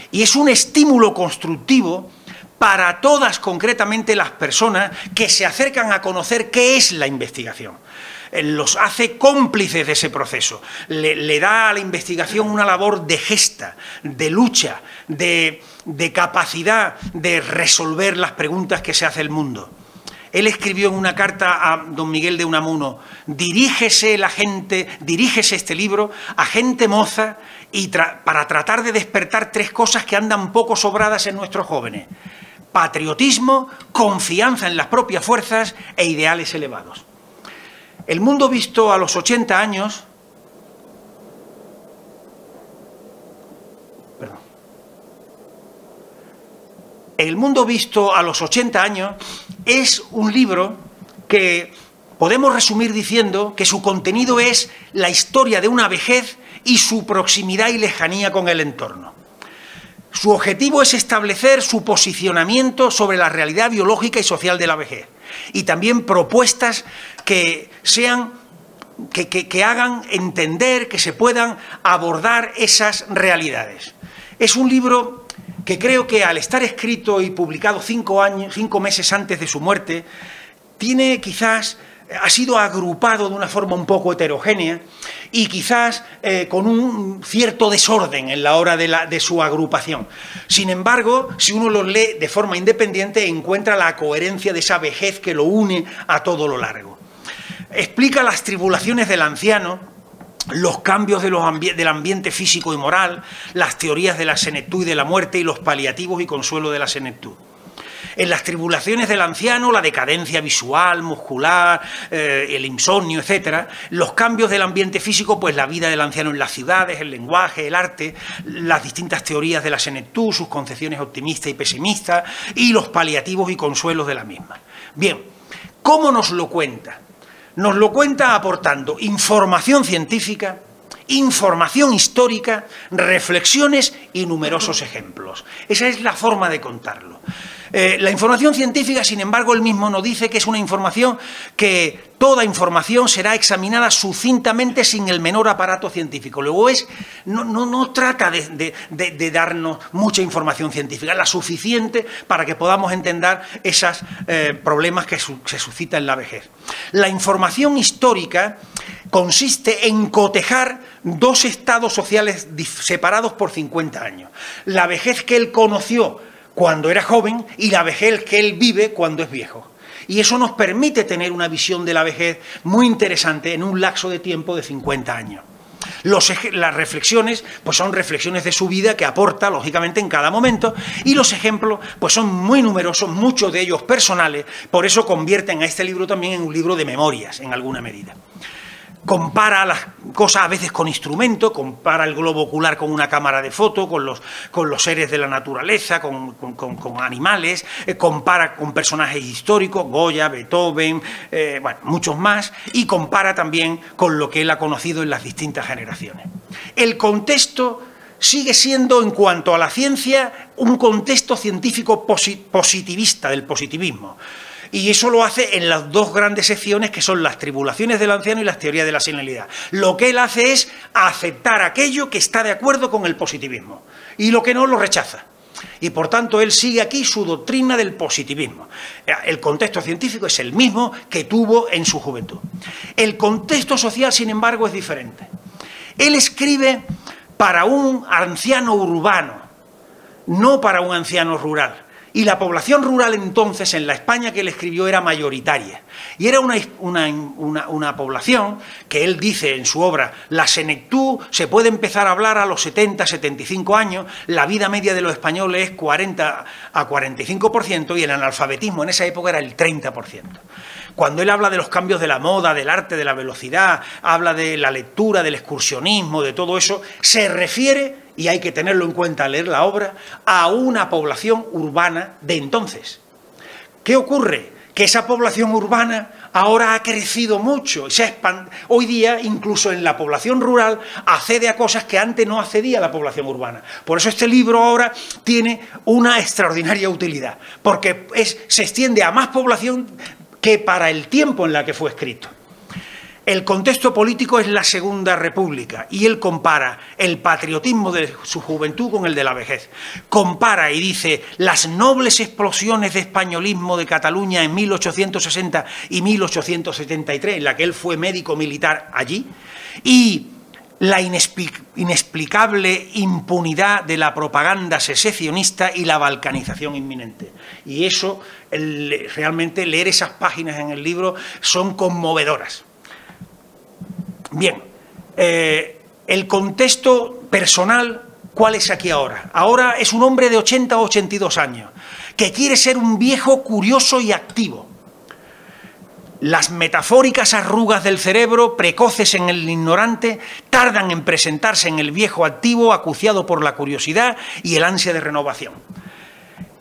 Y es un estímulo constructivo para todas, concretamente las personas que se acercan a conocer qué es la investigación. Los hace cómplices de ese proceso, le, le da a la investigación una labor de gesta, de lucha, de, de capacidad de resolver las preguntas que se hace el mundo. Él escribió en una carta a don Miguel de Unamuno: dirígese la gente, dirígese este libro a gente moza y tra- para tratar de despertar tres cosas que andan poco sobradas en nuestros jóvenes: patriotismo, confianza en las propias fuerzas e ideales elevados. El mundo visto a los ochenta años... Perdón. El mundo visto a los ochenta años es un libro que podemos resumir diciendo que su contenido es la historia de una vejez y su proximidad y lejanía con el entorno. Su objetivo es establecer su posicionamiento sobre la realidad biológica y social de la vejez, y también propuestas que sean, que, que, que hagan entender que se puedan abordar esas realidades. Es un libro que creo que, al estar escrito y publicado cinco, años, cinco meses antes de su muerte, tiene quizás... ha sido agrupado de una forma un poco heterogénea y quizás eh, con un cierto desorden en la hora de, la, de su agrupación. Sin embargo, si uno los lee de forma independiente, encuentra la coherencia de esa vejez que lo une a todo lo largo. Explica las tribulaciones del anciano, los cambios de los ambi- del ambiente físico y moral, las teorías de la senectud y de la muerte y los paliativos y consuelo de la senectud. En las tribulaciones del anciano, la decadencia visual, muscular, eh, el insomnio, etcétera. Los cambios del ambiente físico, pues la vida del anciano en las ciudades, el lenguaje, el arte, las distintas teorías de la senectud, sus concepciones optimistas y pesimistas, y los paliativos y consuelos de la misma. Bien, ¿cómo nos lo cuenta? Nos lo cuenta aportando información científica, información histórica, reflexiones y numerosos ejemplos. Esa es la forma de contarlo. Eh, la información científica, sin embargo, él mismo nos dice que es una información que toda información será examinada sucintamente sin el menor aparato científico. Luego es, no, no, no trata de, de, de, de darnos mucha información científica, la suficiente para que podamos entender esos eh, problemas que su, se suscitan en la vejez. La información histórica consiste en cotejar dos estados sociales separados por cincuenta años. La vejez que él conoció cuando era joven y la vejez que él vive cuando es viejo. Y eso nos permite tener una visión de la vejez muy interesante en un lapso de tiempo de cincuenta años. Los las reflexiones pues son reflexiones de su vida que aporta, lógicamente, en cada momento, y los ejemplos pues son muy numerosos, muchos de ellos personales, por eso convierten a este libro también en un libro de memorias, en alguna medida. Compara las cosas a veces con instrumentos, compara el globo ocular con una cámara de foto, con los, con los seres de la naturaleza, con, con, con, con animales, eh, compara con personajes históricos, Goya, Beethoven, eh, bueno, muchos más, y compara también con lo que él ha conocido en las distintas generaciones. El contexto sigue siendo, en cuanto a la ciencia, un contexto científico positivista, del positivismo. Y eso lo hace en las dos grandes secciones que son las tribulaciones del anciano y las teorías de la senilidad. Lo que él hace es aceptar aquello que está de acuerdo con el positivismo y lo que no lo rechaza. Y por tanto él sigue aquí su doctrina del positivismo. El contexto científico es el mismo que tuvo en su juventud. El contexto social, sin embargo, es diferente. Él escribe para un anciano urbano, no para un anciano rural. Y la población rural entonces, en la España que él escribió, era mayoritaria. Y era una, una, una, una población que él dice en su obra, la senectud se puede empezar a hablar a los setenta, setenta y cinco años, la vida media de los españoles es cuarenta a cuarenta y cinco por ciento y el analfabetismo en esa época era el treinta por ciento. Cuando él habla de los cambios de la moda, del arte, de la velocidad, habla de la lectura, del excursionismo, de todo eso, se refiere, y hay que tenerlo en cuenta al leer la obra, a una población urbana de entonces. ¿Qué ocurre? Que esa población urbana ahora ha crecido mucho, se ha expandido. Hoy día, incluso en la población rural, accede a cosas que antes no accedía a la población urbana. Por eso este libro ahora tiene una extraordinaria utilidad, porque es, se extiende a más población que para el tiempo en la que fue escrito. El contexto político es la Segunda República y él compara el patriotismo de su juventud con el de la vejez. Compara y dice, las nobles explosiones de españolismo de Cataluña en mil ochocientos sesenta y mil ochocientos setenta y tres, en la que él fue médico militar allí, y la inexplicable impunidad de la propaganda secesionista y la balcanización inminente. Y eso, el, realmente leer esas páginas en el libro son conmovedoras. Bien, eh, el contexto personal, ¿cuál es aquí ahora? Ahora es un hombre de ochenta o ochenta y dos años, que quiere ser un viejo curioso y activo. Las metafóricas arrugas del cerebro, precoces en el ignorante, tardan en presentarse en el viejo activo, acuciado por la curiosidad y el ansia de renovación.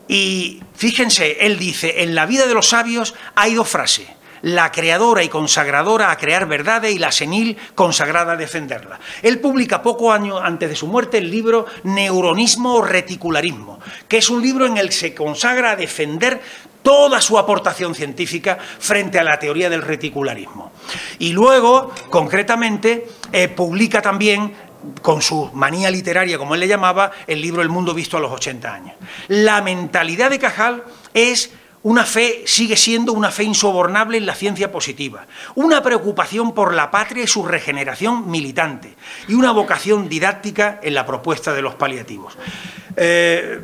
Y fíjense, él dice, en la vida de los sabios hay dos frases. La creadora y consagradora a crear verdades y la senil consagrada a defenderla. Él publica poco año antes de su muerte el libro Neuronismo o Reticularismo, que es un libro en el que se consagra a defender toda su aportación científica frente a la teoría del reticularismo. Y luego, concretamente, eh, publica también, con su manía literaria, como él le llamaba, el libro El mundo visto a los ochenta años. La mentalidad de Cajal es una fe, sigue siendo una fe insobornable en la ciencia positiva, una preocupación por la patria y su regeneración militante, y una vocación didáctica en la propuesta de los paliativos. Eh,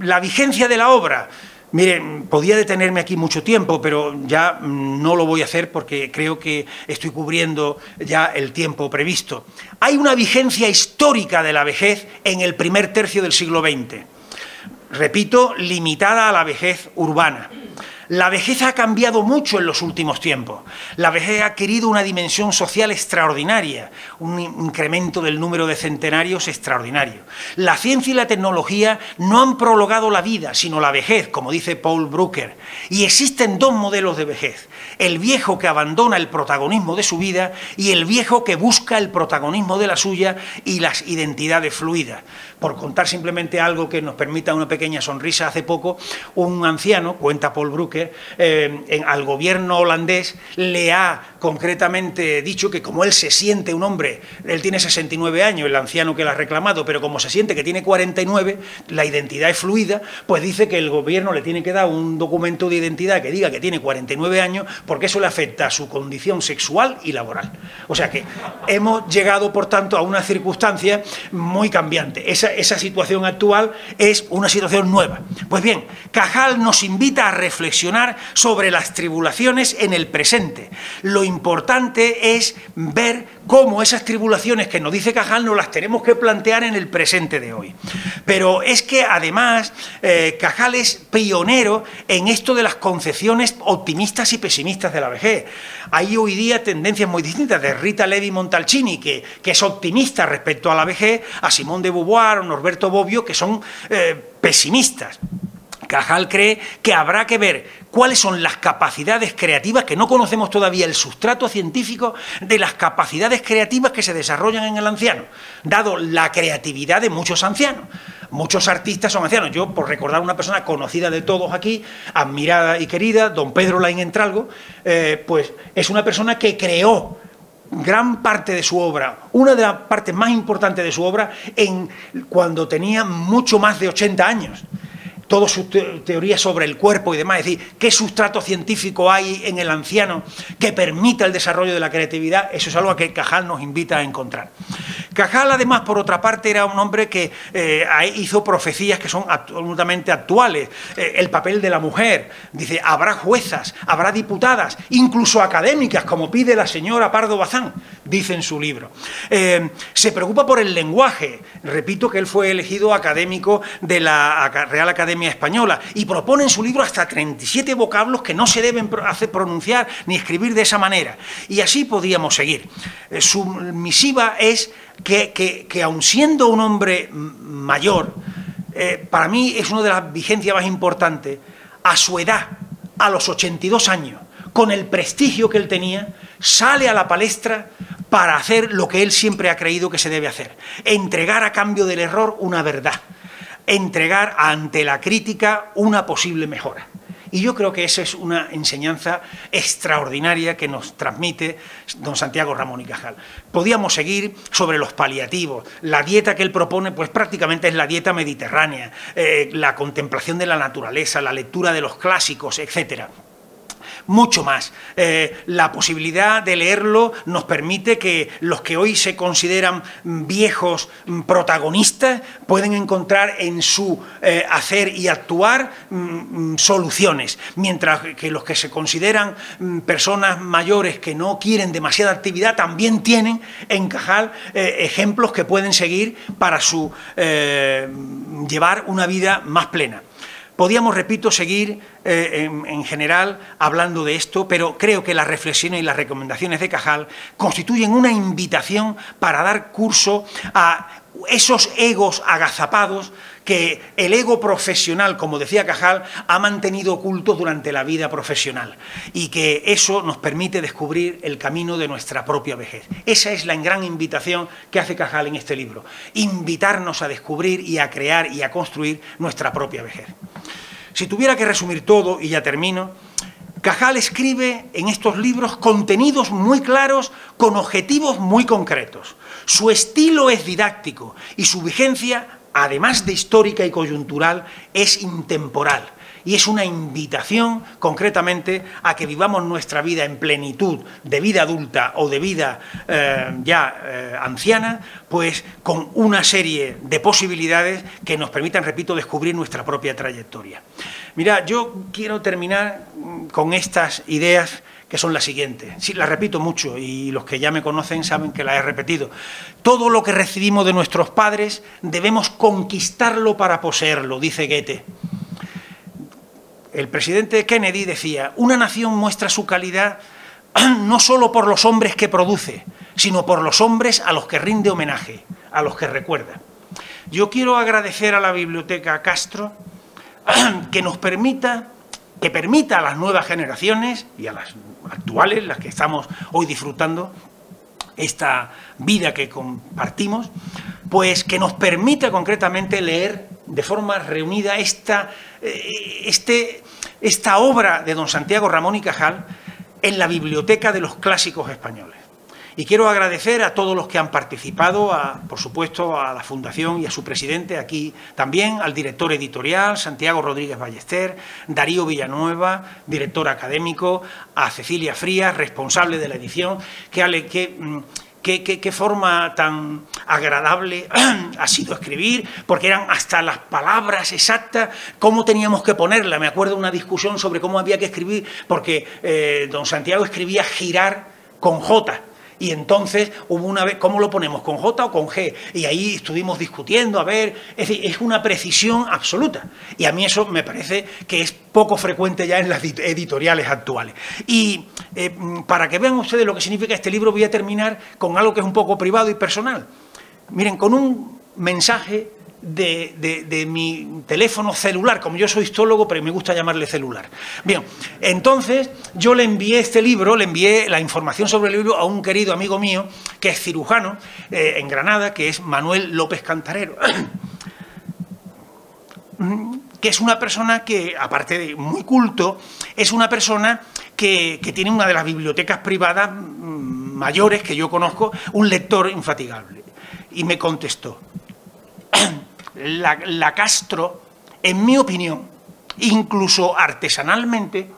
la vigencia de la obra. Miren, podía detenerme aquí mucho tiempo, pero ya no lo voy a hacer porque creo que estoy cubriendo ya el tiempo previsto. Hay una vigencia histórica de la vejez en el primer tercio del siglo veinte. Repito, limitada a la vejez urbana. La vejez ha cambiado mucho en los últimos tiempos. La vejez ha adquirido una dimensión social extraordinaria, un incremento del número de centenarios extraordinario. La ciencia y la tecnología no han prolongado la vida, sino la vejez, como dice Paul Brooker. Y existen dos modelos de vejez: el viejo que abandona el protagonismo de su vida y el viejo que busca el protagonismo de la suya y las identidades fluidas. Por contar simplemente algo que nos permita una pequeña sonrisa, hace poco un anciano, cuenta Paul Brooker, eh, en, al gobierno holandés le ha concretamente dicho que como él se siente un hombre, él tiene sesenta y nueve años, el anciano que le ha reclamado, pero como se siente que tiene cuarenta y nueve, la identidad es fluida, pues dice que el gobierno le tiene que dar un documento de identidad que diga que tiene cuarenta y nueve años, porque eso le afecta a su condición sexual y laboral. O sea que hemos llegado, por tanto, a una circunstancia muy cambiante. Esa Esa situación actual es una situación nueva. Pues bien, Cajal nos invita a reflexionar sobre las tribulaciones en el presente. Lo importante es ver cómo esas tribulaciones que nos dice Cajal nos las tenemos que plantear en el presente de hoy. Pero es que además eh, Cajal es pionero en esto de las concepciones optimistas y pesimistas de la vejez. Hay hoy día tendencias muy distintas, de Rita Levi Montalcini, que, que es optimista respecto a la vejez, a Simone de Beauvoir, Norberto Bobbio, que son eh, pesimistas. Cajal cree que habrá que ver cuáles son las capacidades creativas, que no conocemos todavía el sustrato científico de las capacidades creativas que se desarrollan en el anciano, dado la creatividad de muchos ancianos. Muchos artistas son ancianos. Yo, por recordar una persona conocida de todos aquí, admirada y querida, don Pedro Laín Entralgo, eh, pues es una persona que creó gran parte de su obra, una de las partes más importantes de su obra, en, cuando tenía mucho más de ochenta años. Todas sus te teorías sobre el cuerpo y demás, es decir, qué sustrato científico hay en el anciano que permita el desarrollo de la creatividad, eso es algo a que Cajal nos invita a encontrar. Cajal, además, por otra parte, era un hombre que eh, hizo profecías que son absolutamente actuales. Eh, el papel de la mujer, dice, habrá juezas, habrá diputadas, incluso académicas, como pide la señora Pardo Bazán, dice en su libro. Eh, se preocupa por el lenguaje. Repito que él fue elegido académico de la Real Academia Española y propone en su libro hasta treinta y siete vocablos que no se deben pronunciar ni escribir de esa manera. Y así podríamos seguir. Su misiva es que, que, que aun siendo un hombre mayor, eh, para mí es una de las vigencias más importantes, a su edad, a los ochenta y dos años, con el prestigio que él tenía, sale a la palestra para hacer lo que él siempre ha creído que se debe hacer: entregar a cambio del error una verdad, entregar ante la crítica una posible mejora. Y yo creo que esa es una enseñanza extraordinaria que nos transmite don Santiago Ramón y Cajal. Podíamos seguir sobre los paliativos. La dieta que él propone, pues prácticamente es la dieta mediterránea, eh, la contemplación de la naturaleza, la lectura de los clásicos, etcétera. Mucho más. Eh, la posibilidad de leerlo nos permite que los que hoy se consideran viejos protagonistas pueden encontrar en su eh, hacer y actuar mm, soluciones, mientras que los que se consideran mm, personas mayores que no quieren demasiada actividad también tienen en Cajal eh, ejemplos que pueden seguir para su eh, llevar una vida más plena. Podíamos, repito, seguir eh, en, en general hablando de esto, pero creo que las reflexiones y las recomendaciones de Cajal constituyen una invitación para dar curso a esos egos agazapados que el ego profesional, como decía Cajal, ha mantenido ocultos durante la vida profesional, y que eso nos permite descubrir el camino de nuestra propia vejez. Esa es la gran invitación que hace Cajal en este libro: invitarnos a descubrir y a crear y a construir nuestra propia vejez. Si tuviera que resumir todo, y ya termino, Cajal escribe en estos libros contenidos muy claros con objetivos muy concretos. Su estilo es didáctico y su vigencia, además de histórica y coyuntural, es intemporal, y es una invitación concretamente a que vivamos nuestra vida en plenitud, de vida adulta o de vida eh, ya eh, anciana, pues con una serie de posibilidades que nos permitan, repito, descubrir nuestra propia trayectoria. Mirad, yo quiero terminar con estas ideas, que son las siguientes. Sí, las repito mucho, y los que ya me conocen saben que las he repetido. Todo lo que recibimos de nuestros padres debemos conquistarlo para poseerlo, dice Goethe. El presidente Kennedy decía, una nación muestra su calidad no solo por los hombres que produce, sino por los hombres a los que rinde homenaje, a los que recuerda. Yo quiero agradecer a la Biblioteca Castro que nos permita, que permita a las nuevas generaciones y a las actuales, las que estamos hoy disfrutando, esta vida que compartimos, pues que nos permita concretamente leer de forma reunida esta, este, esta obra de don Santiago Ramón y Cajal en la Biblioteca de los Clásicos Españoles. Y quiero agradecer a todos los que han participado, a, por supuesto a la Fundación y a su presidente aquí también, al director editorial, Santiago Rodríguez Ballester, Darío Villanueva, director académico, a Cecilia Frías, responsable de la edición, que... que Qué, qué, qué forma tan agradable ha sido escribir, porque eran hasta las palabras exactas, cómo teníamos que ponerla. Me acuerdo una discusión sobre cómo había que escribir, porque eh, don Santiago escribía girar con jota. Y entonces hubo una vez, ¿cómo lo ponemos? ¿Con jota o con ge? Y ahí estuvimos discutiendo, a ver, es decir, es una precisión absoluta. Y a mí eso me parece que es poco frecuente ya en las editoriales actuales. Y eh, para que vean ustedes lo que significa este libro, voy a terminar con algo que es un poco privado y personal. Miren, con un mensaje de, de, de mi teléfono celular, como yo soy histólogo, pero me gusta llamarle celular. Bien, entonces yo le envié este libro, le envié la información sobre el libro a un querido amigo mío, que es cirujano eh, en Granada, que es Manuel López Cantarero, que es una persona que, aparte de muy culto, es una persona que, que tiene una de las bibliotecas privadas mayores que yo conozco, un lector infatigable. Y me contestó, La, la Castro, en mi opinión, incluso artesanalmente,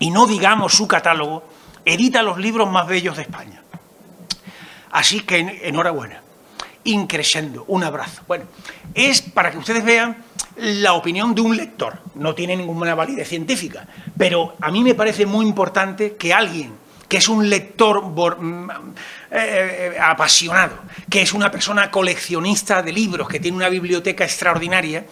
y no digamos su catálogo, edita los libros más bellos de España. Así que en, enhorabuena. Increscendo, un abrazo. Bueno, es para que ustedes vean la opinión de un lector. No tiene ninguna validez científica, pero a mí me parece muy importante que alguien que es un lector eh, apasionado, que es una persona coleccionista de libros, que tiene una biblioteca extraordinaria,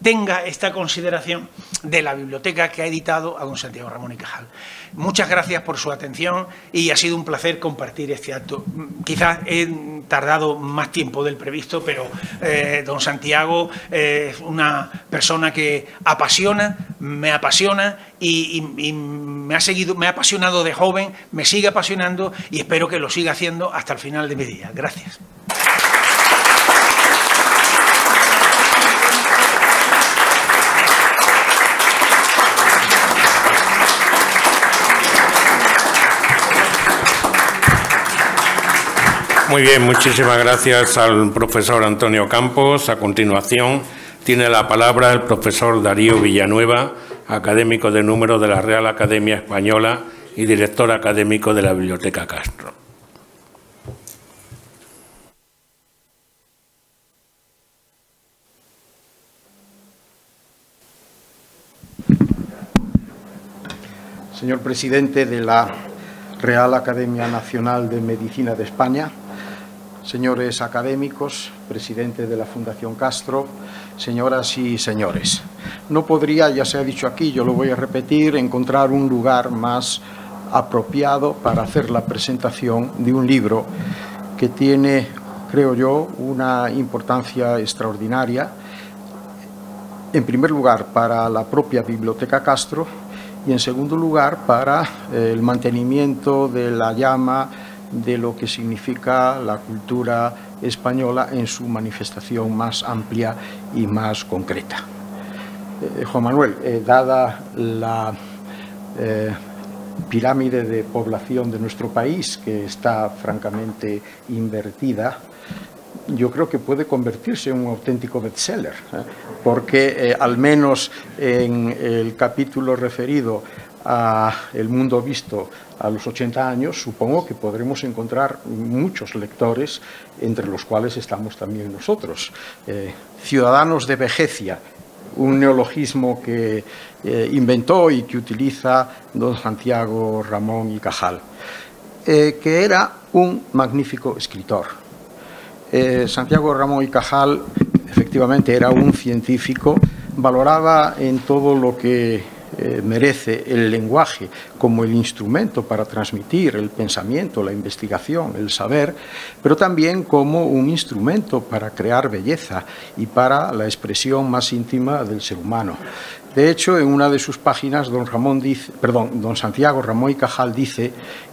tenga esta consideración de la biblioteca que ha editado a don Santiago Ramón y Cajal. Muchas gracias por su atención y ha sido un placer compartir este acto. Quizás he tardado más tiempo del previsto, pero eh, don Santiago eh, es una persona que apasiona, me apasiona y, y, y me ha seguido, me ha apasionado de joven, me sigue apasionando y espero que lo siga haciendo hasta el final de mi día. Gracias. Muy bien, muchísimas gracias al profesor Antonio Campos. A continuación tiene la palabra el profesor Darío Villanueva, académico de número de la Real Academia Española y director académico de la Biblioteca Castro. Señor presidente de la Real Academia Nacional de Medicina de España, señores académicos, presidente de la Fundación Castro, señoras y señores. No podría, ya se ha dicho aquí, yo lo voy a repetir, encontrar un lugar más apropiado para hacer la presentación de un libro que tiene, creo yo, una importancia extraordinaria, en primer lugar para la propia Biblioteca Castro y en segundo lugar para el mantenimiento de la llama de lo que significa la cultura española en su manifestación más amplia y más concreta. Eh, Juan Manuel, eh, dada la eh, pirámide de población de nuestro país, que está francamente invertida, yo creo que puede convertirse en un auténtico bestseller, ¿eh? porque eh, al menos en el capítulo referido a El mundo visto a los ochenta años, supongo que podremos encontrar muchos lectores, entre los cuales estamos también nosotros. Eh, Ciudadanos de Vejecia, un neologismo que eh, inventó y que utiliza don Santiago Ramón y Cajal, eh, que era un magnífico escritor. Eh, Santiago Ramón y Cajal, efectivamente, era un científico valoraba en todo lo que eh, merece el lenguaje como el instrumento para transmitir el pensamiento, la investigación, el saber, pero también como un instrumento para crear belleza y para la expresión más íntima del ser humano. De hecho, en una de sus páginas, don, Ramón dice, perdón, don Santiago Ramón y Cajal dice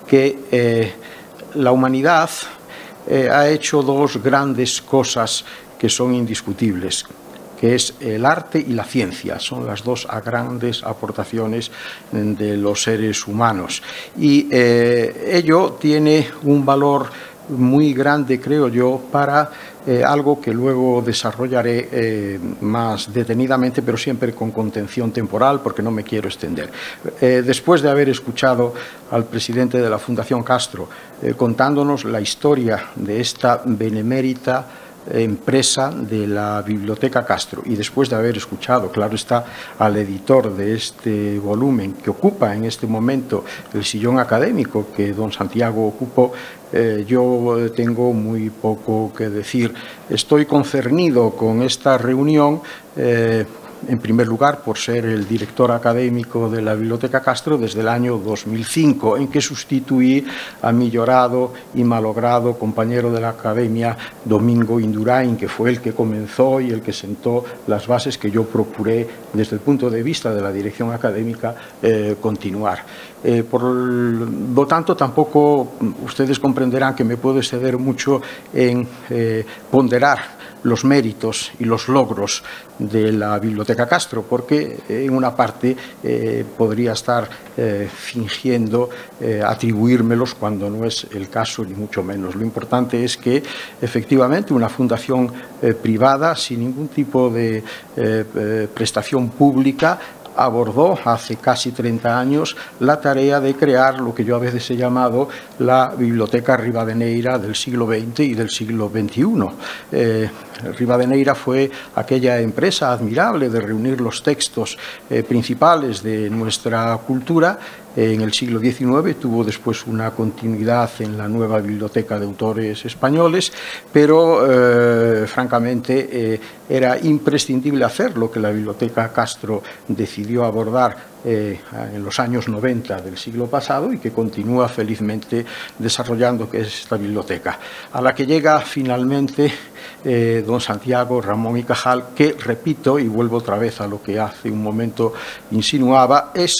que eh, la humanidad eh, ha hecho dos grandes cosas que son indiscutibles, que es el arte y la ciencia. Son las dos grandes aportaciones de los seres humanos. Y eh, ello tiene un valor muy grande, creo yo, para eh, algo que luego desarrollaré eh, más detenidamente, pero siempre con contención temporal, porque no me quiero extender. Eh, después de haber escuchado al presidente de la Fundación Castro eh, contándonos la historia de esta benemérita empresa de la Biblioteca Castro, y después de haber escuchado, claro está, al editor de este volumen que ocupa en este momento el sillón académico que don Santiago ocupó, eh, yo tengo muy poco que decir. Estoy concernido con esta reunión, eh, en primer lugar, por ser el director académico de la Biblioteca Castro desde el año dos mil cinco, en que sustituí a mi llorado y malogrado compañero de la Academia, Domingo Indurain, que fue el que comenzó y el que sentó las bases que yo procuré, desde el punto de vista de la dirección académica, eh, continuar. Eh, por lo tanto, tampoco ustedes comprenderán que me puedo exceder mucho en eh, ponderar los méritos y los logros de la Biblioteca Castro, porque en una parte eh, podría estar eh, fingiendo eh, atribuírmelos cuando no es el caso, ni mucho menos. Lo importante es que efectivamente una fundación eh, privada, sin ningún tipo de eh, prestación pública, abordó hace casi treinta años la tarea de crear lo que yo a veces he llamado la Biblioteca Ribadeneyra del siglo veinte y del siglo veintiuno. Eh, Ribadeneyra fue aquella empresa admirable de reunir los textos eh, principales de nuestra cultura. En el siglo diecinueve tuvo después una continuidad en la nueva Biblioteca de Autores Españoles, pero eh, francamente eh, era imprescindible hacer lo que la Biblioteca Castro decidió abordar eh, en los años noventa del siglo pasado y que continúa felizmente desarrollando, que es esta biblioteca, a la que llega finalmente Eh, don Santiago Ramón y Cajal, que, repito, y vuelvo otra vez a lo que hace un momento insinuaba, es,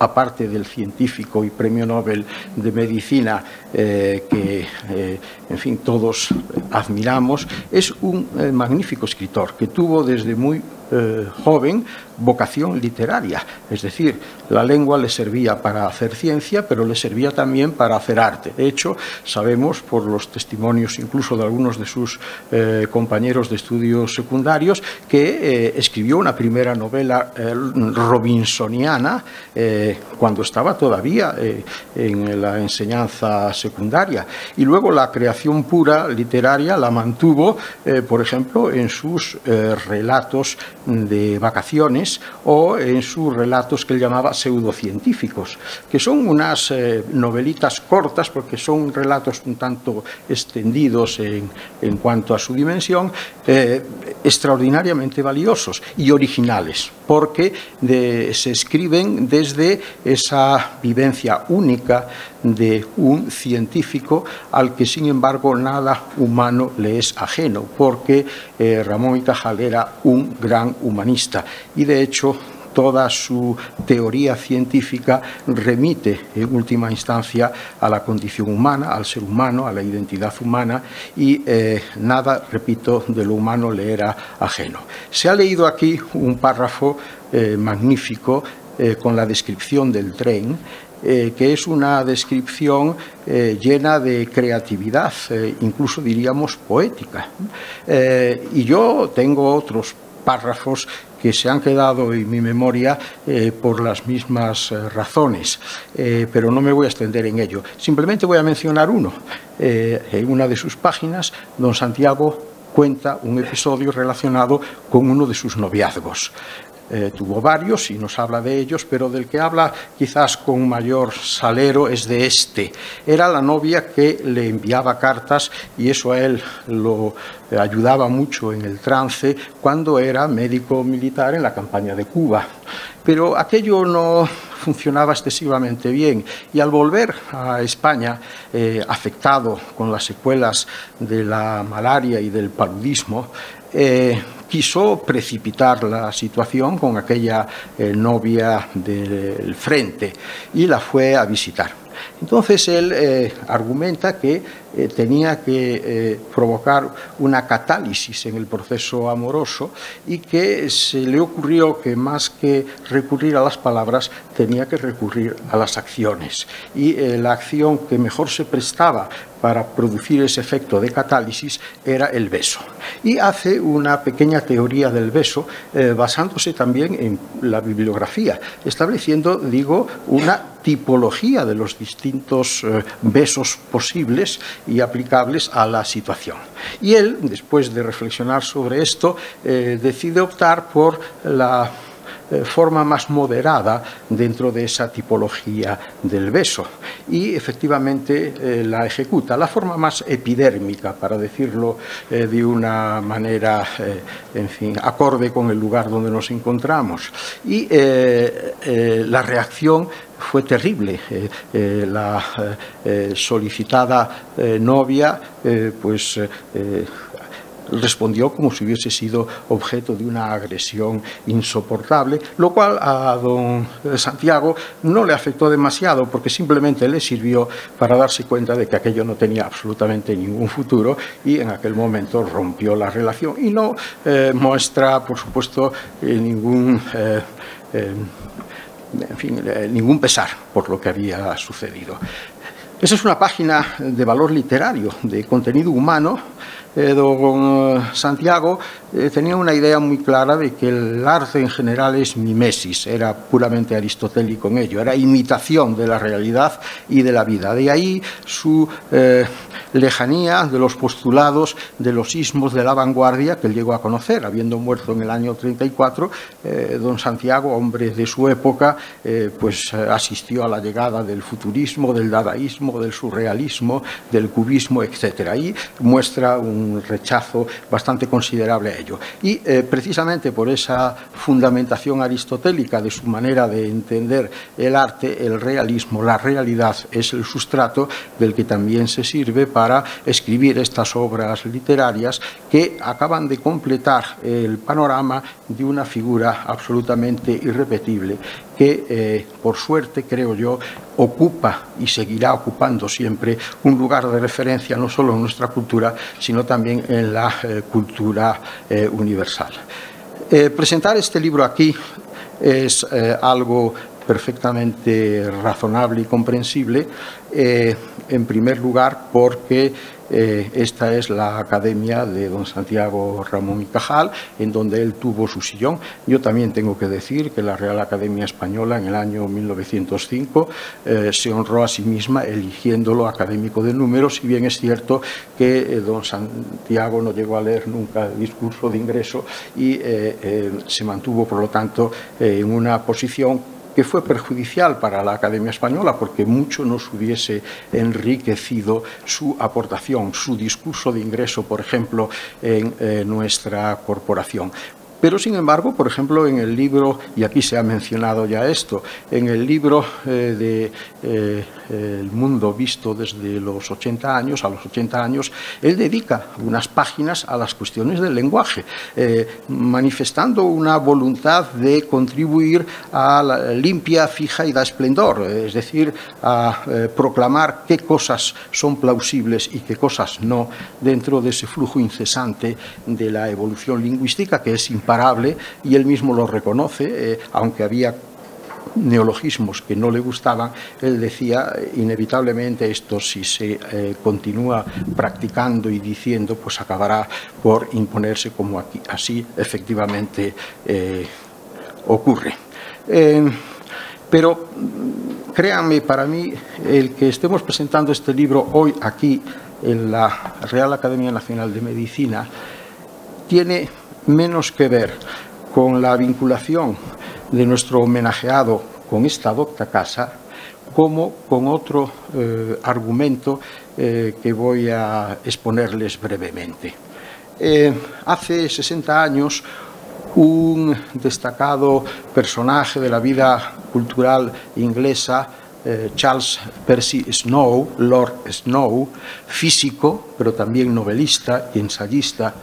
aparte del científico y premio Nobel de Medicina eh, que, eh, en fin, todos admiramos, es un eh, magnífico escritor que tuvo desde muy eh, joven vocación literaria. Es decir, la lengua le servía para hacer ciencia, pero le servía también para hacer arte. De hecho, sabemos por los testimonios incluso de algunos de sus eh, compañeros de estudios secundarios que eh, escribió una primera novela eh, robinsoniana eh, cuando estaba todavía eh, en la enseñanza secundaria, y luego la creación pura literaria la mantuvo, eh, por ejemplo, en sus eh, relatos de vacaciones o en sus relatos que él llamaba pseudocientíficos, que son unas eh, novelitas cortas porque son relatos un tanto extendidos en, en cuanto a su dimensión, eh, extraordinariamente valiosos y originales, porque de, se escriben desde esa vivencia única de un científico al que, sin embargo, nada humano le es ajeno, porque eh, Ramón y Cajal era un gran humanista y, de hecho, toda su teoría científica remite, en última instancia, a la condición humana, al ser humano, a la identidad humana, y eh, nada, repito, de lo humano le era ajeno. Se ha leído aquí un párrafo eh, magnífico Eh, con la descripción del tren, eh, que es una descripción eh, llena de creatividad, eh, incluso diríamos poética. Eh, y yo tengo otros párrafos que se han quedado en mi memoria eh, por las mismas eh, razones, eh, pero no me voy a extender en ello. Simplemente voy a mencionar uno. Eh, en una de sus páginas, don Santiago cuenta un episodio relacionado con uno de sus noviazgos. eh, tuvo varios y nos habla de ellos, pero del que habla quizás con mayor salero es de este. Era la novia que le enviaba cartas y eso a él lo ayudaba mucho en el trance cuando era médico militar en la campaña de Cuba. Pero aquello no funcionaba excesivamente bien y al volver a España, eh, afectado con las secuelas de la malaria y del paludismo, eh, quiso precipitar la situación con aquella eh, novia del frente y la fue a visitar. Entonces él eh, argumenta que eh, tenía que eh, provocar una catálisis en el proceso amoroso y que se le ocurrió que más que recurrir a las palabras tenía que recurrir a las acciones. Y eh, la acción que mejor se prestaba para producir ese efecto de catálisis era el beso. Y hace una pequeña teoría del beso eh, basándose también en la bibliografía, estableciendo, digo, una tipología de los distintos eh, besos posibles y aplicables a la situación. Y él, después de reflexionar sobre esto, eh, decide optar por la forma más moderada dentro de esa tipología del beso y efectivamente eh, la ejecuta, la forma más epidérmica, para decirlo eh, de una manera eh, en fin, acorde con el lugar donde nos encontramos y eh, eh, la reacción fue terrible. Eh, eh, la eh, solicitada eh, novia eh, pues eh, respondió como si hubiese sido objeto de una agresión insoportable, lo cual a don Santiago no le afectó demasiado porque simplemente le sirvió para darse cuenta de que aquello no tenía absolutamente ningún futuro y en aquel momento rompió la relación y no eh, muestra, por supuesto, eh, ningún... Eh, eh, en fin, eh, ningún pesar por lo que había sucedido. Esa es una página de valor literario, de contenido humano. Eh, don Santiago eh, tenía una idea muy clara de que el arte en general es mimesis, era puramente aristotélico en ello, era imitación de la realidad y de la vida. De ahí su eh, lejanía de los postulados de los ismos de la vanguardia que él llegó a conocer. Habiendo muerto en el año treinta y cuatro, eh, don Santiago, hombre de su época, eh, pues asistió a la llegada del futurismo, del dadaísmo, del surrealismo, del cubismo, etcétera. Ahí muestra un un rechazo bastante considerable a ello. Y eh, precisamente por esa fundamentación aristotélica de su manera de entender el arte, el realismo, la realidad es el sustrato del que también se sirve para escribir estas obras literarias que acaban de completar el panorama de una figura absolutamente irrepetible que, eh, por suerte, creo yo, ocupa y seguirá ocupando siempre un lugar de referencia no solo en nuestra cultura, sino también en la eh, cultura eh, universal. Eh, presentar este libro aquí es eh, algo perfectamente razonable y comprensible, eh, en primer lugar porque eh, esta es la academia de don Santiago Ramón y Cajal, en donde él tuvo su sillón. Yo también tengo que decir que la Real Academia Española en el año mil novecientos cinco eh, se honró a sí misma eligiéndolo académico de número, si bien es cierto que eh, don Santiago no llegó a leer nunca el discurso de ingreso y eh, eh, se mantuvo, por lo tanto, eh, en una posición que fue perjudicial para la Academia Española porque mucho nos hubiese enriquecido su aportación, su discurso de ingreso, por ejemplo, en eh, nuestra corporación. Pero, sin embargo, por ejemplo, en el libro, y aquí se ha mencionado ya esto, en el libro eh, de eh, El mundo visto desde los ochenta años, a los ochenta años, él dedica unas páginas a las cuestiones del lenguaje, eh, manifestando una voluntad de contribuir a la limpia, fija y da esplendor, es decir, a eh, proclamar qué cosas son plausibles y qué cosas no dentro de ese flujo incesante de la evolución lingüística que es importante. Y él mismo lo reconoce, eh, aunque había neologismos que no le gustaban, él decía, inevitablemente esto, si se eh, continúa practicando y diciendo, pues acabará por imponerse como aquí, así efectivamente eh, ocurre. Eh, pero créanme, para mí, el que estemos presentando este libro hoy aquí en la Real Academia Nacional de Medicina tiene menos que ver con la vinculación de nuestro homenajeado con esta docta casa, como con otro eh, argumento eh, que voy a exponerles brevemente. Eh, hace sesenta años, un destacado personaje de la vida cultural inglesa, eh, Charles Percy Snow, Lord Snow, físico, pero también novelista y ensayista,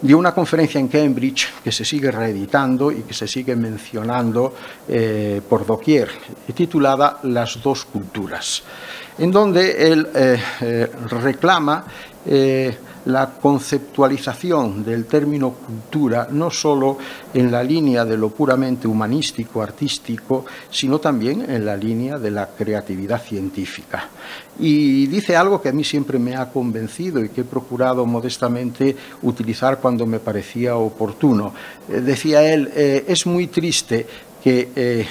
dio una conferencia en Cambridge que se sigue reeditando y que se sigue mencionando eh, por doquier, titulada Las dos culturas, en donde él eh, eh, reclama eh, la conceptualización del término cultura, no solo en la línea de lo puramente humanístico, artístico, sino también en la línea de la creatividad científica. Y dice algo que a mí siempre me ha convencido y que he procurado modestamente utilizar cuando me parecía oportuno. Eh, decía él, eh, es muy triste que eh,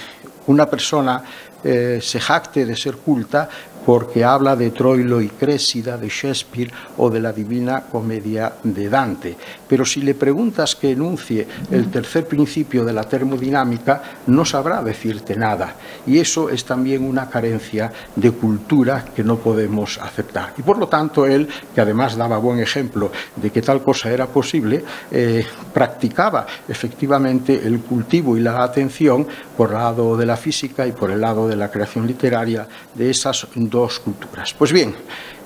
una persona eh, se jacte de ser culta, porque habla de Troilo y Crésida, de Shakespeare o de la Divina Comedia de Dante. Pero si le preguntas que enuncie el tercer principio de la termodinámica, no sabrá decirte nada. Y eso es también una carencia de cultura que no podemos aceptar. Y por lo tanto él, que además daba buen ejemplo de que tal cosa era posible, eh, practicaba efectivamente el cultivo y la atención por el lado de la física y por el lado de la creación literaria de esas dos culturas. Pues bien,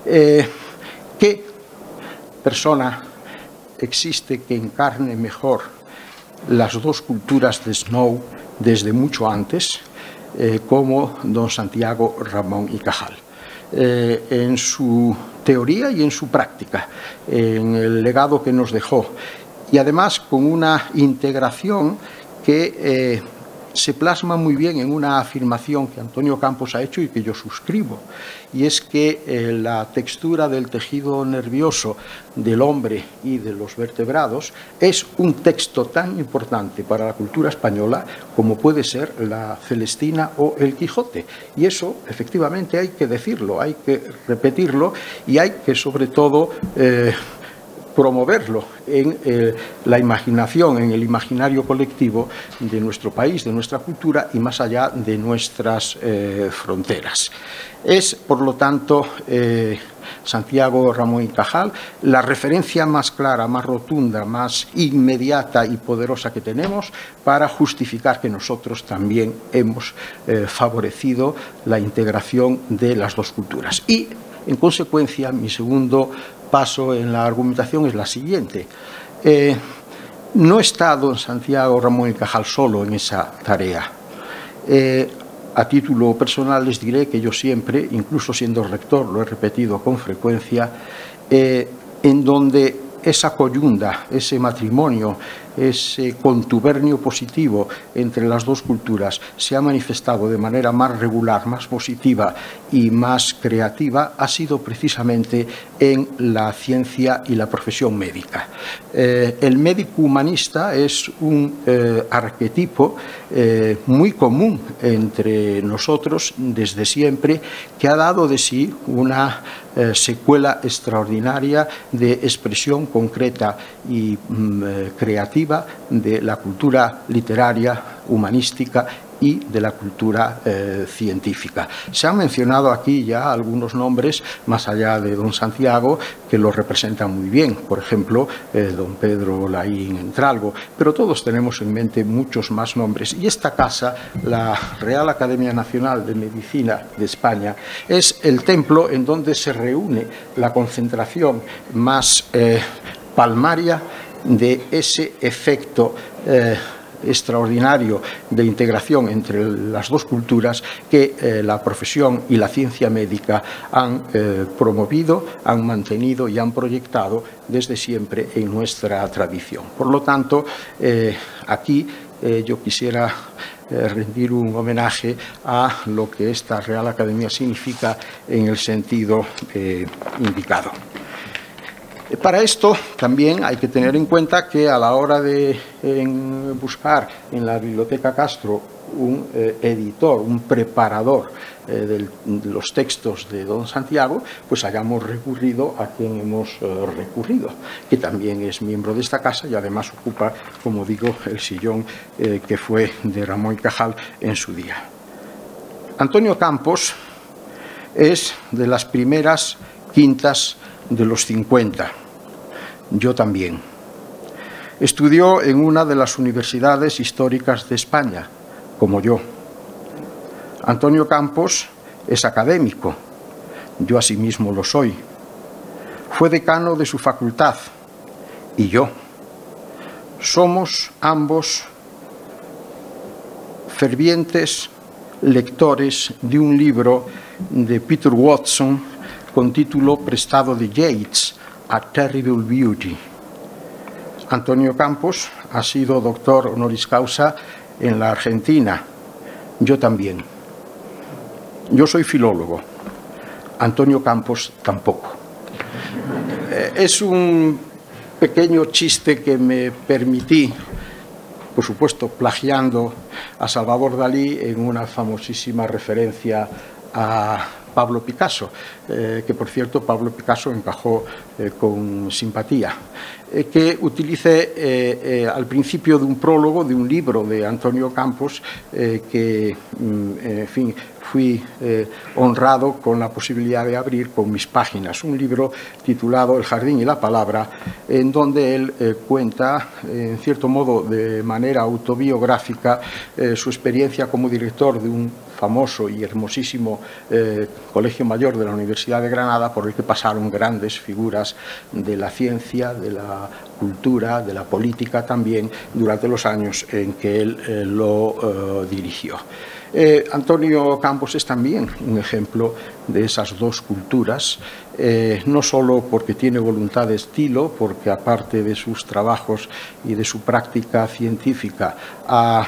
eh, ¿qué persona existe que encarne mejor las dos culturas de Snow desde mucho antes, eh, como don Santiago Ramón y Cajal? Eh, en su teoría y en su práctica, en el legado que nos dejó, y además con una integración que eh, se plasma muy bien en una afirmación que Antonio Campos ha hecho y que yo suscribo, y es que eh, la textura del tejido nervioso del hombre y de los vertebrados es un texto tan importante para la cultura española como puede ser la Celestina o el Quijote. Y eso, efectivamente, hay que decirlo, hay que repetirlo y hay que, sobre todo, eh, promoverlo en eh, la imaginación, en el imaginario colectivo de nuestro país, de nuestra cultura y más allá de nuestras eh, fronteras. Es, por lo tanto, eh, Santiago Ramón y Cajal la referencia más clara, más rotunda, más inmediata y poderosa que tenemos para justificar que nosotros también hemos eh, favorecido la integración de las dos culturas. Y, en consecuencia, mi segundo paso en la argumentación es la siguiente. Eh, no está don Santiago Ramón y Cajal solo en esa tarea. Eh, a título personal les diré que yo siempre, incluso siendo rector, lo he repetido con frecuencia, eh, en donde esa coyunda, ese matrimonio, ese contubernio positivo entre las dos culturas se ha manifestado de manera más regular, más positiva y más creativa, ha sido precisamente en la ciencia y la profesión médica. Eh, el médico humanista es un eh, arquetipo eh, muy común entre nosotros desde siempre, que ha dado de sí una eh, secuela extraordinaria de expresión concreta y mm, creativa de la cultura literaria, humanística y de la cultura eh, científica. Se han mencionado aquí ya algunos nombres, más allá de don Santiago, que lo representan muy bien, por ejemplo, eh, don Pedro Laín Entralgo, pero todos tenemos en mente muchos más nombres. Y esta casa, la Real Academia Nacional de Medicina de España, es el templo en donde se reúne la concentración más eh, palmaria de ese efecto eh, extraordinario de integración entre las dos culturas que eh, la profesión y la ciencia médica han eh, promovido, han mantenido y han proyectado desde siempre en nuestra tradición. Por lo tanto, eh, aquí eh, yo quisiera Eh, rendir un homenaje a lo que esta Real Academia significa en el sentido eh, indicado. Para esto también hay que tener en cuenta que a la hora de en buscar en la Biblioteca Castro un eh, editor, un preparador eh, del, de los textos de don Santiago, pues hayamos recurrido a quien hemos eh, recurrido, que también es miembro de esta casa y además ocupa, como digo, el sillón eh, que fue de Ramón y Cajal en su día. Antonio Campos es de las primeras quintas de los cincuenta, yo también. Estudió en una de las universidades históricas de España, como yo. Antonio Campos es académico, yo asimismo lo soy. Fue decano de su facultad y yo. Somos ambos fervientes lectores de un libro de Peter Watson con título prestado de Yeats, A Terrible Beauty. Antonio Campos ha sido doctor honoris causa en la Argentina. Yo también. Yo soy filólogo. Antonio Campos tampoco. Es un pequeño chiste que me permití, por supuesto plagiando a Salvador Dalí en una famosísima referencia a Pablo Picasso, eh, que por cierto Pablo Picasso encajó eh, con simpatía, eh, que utilice eh, eh, al principio de un prólogo de un libro de Antonio Campos, eh, que en fin fui eh, honrado con la posibilidad de abrir con mis páginas, un libro titulado El jardín y la palabra, en donde él eh, cuenta en cierto modo de manera autobiográfica eh, su experiencia como director de un famoso y hermosísimo eh, colegio mayor de la Universidad de Granada, por el que pasaron grandes figuras de la ciencia, de la cultura, de la política también, durante los años en que él eh, lo eh, dirigió. Eh, Antonio Campos es también un ejemplo de esas dos culturas, eh, no solo porque tiene voluntad de estilo, porque aparte de sus trabajos y de su práctica científica ha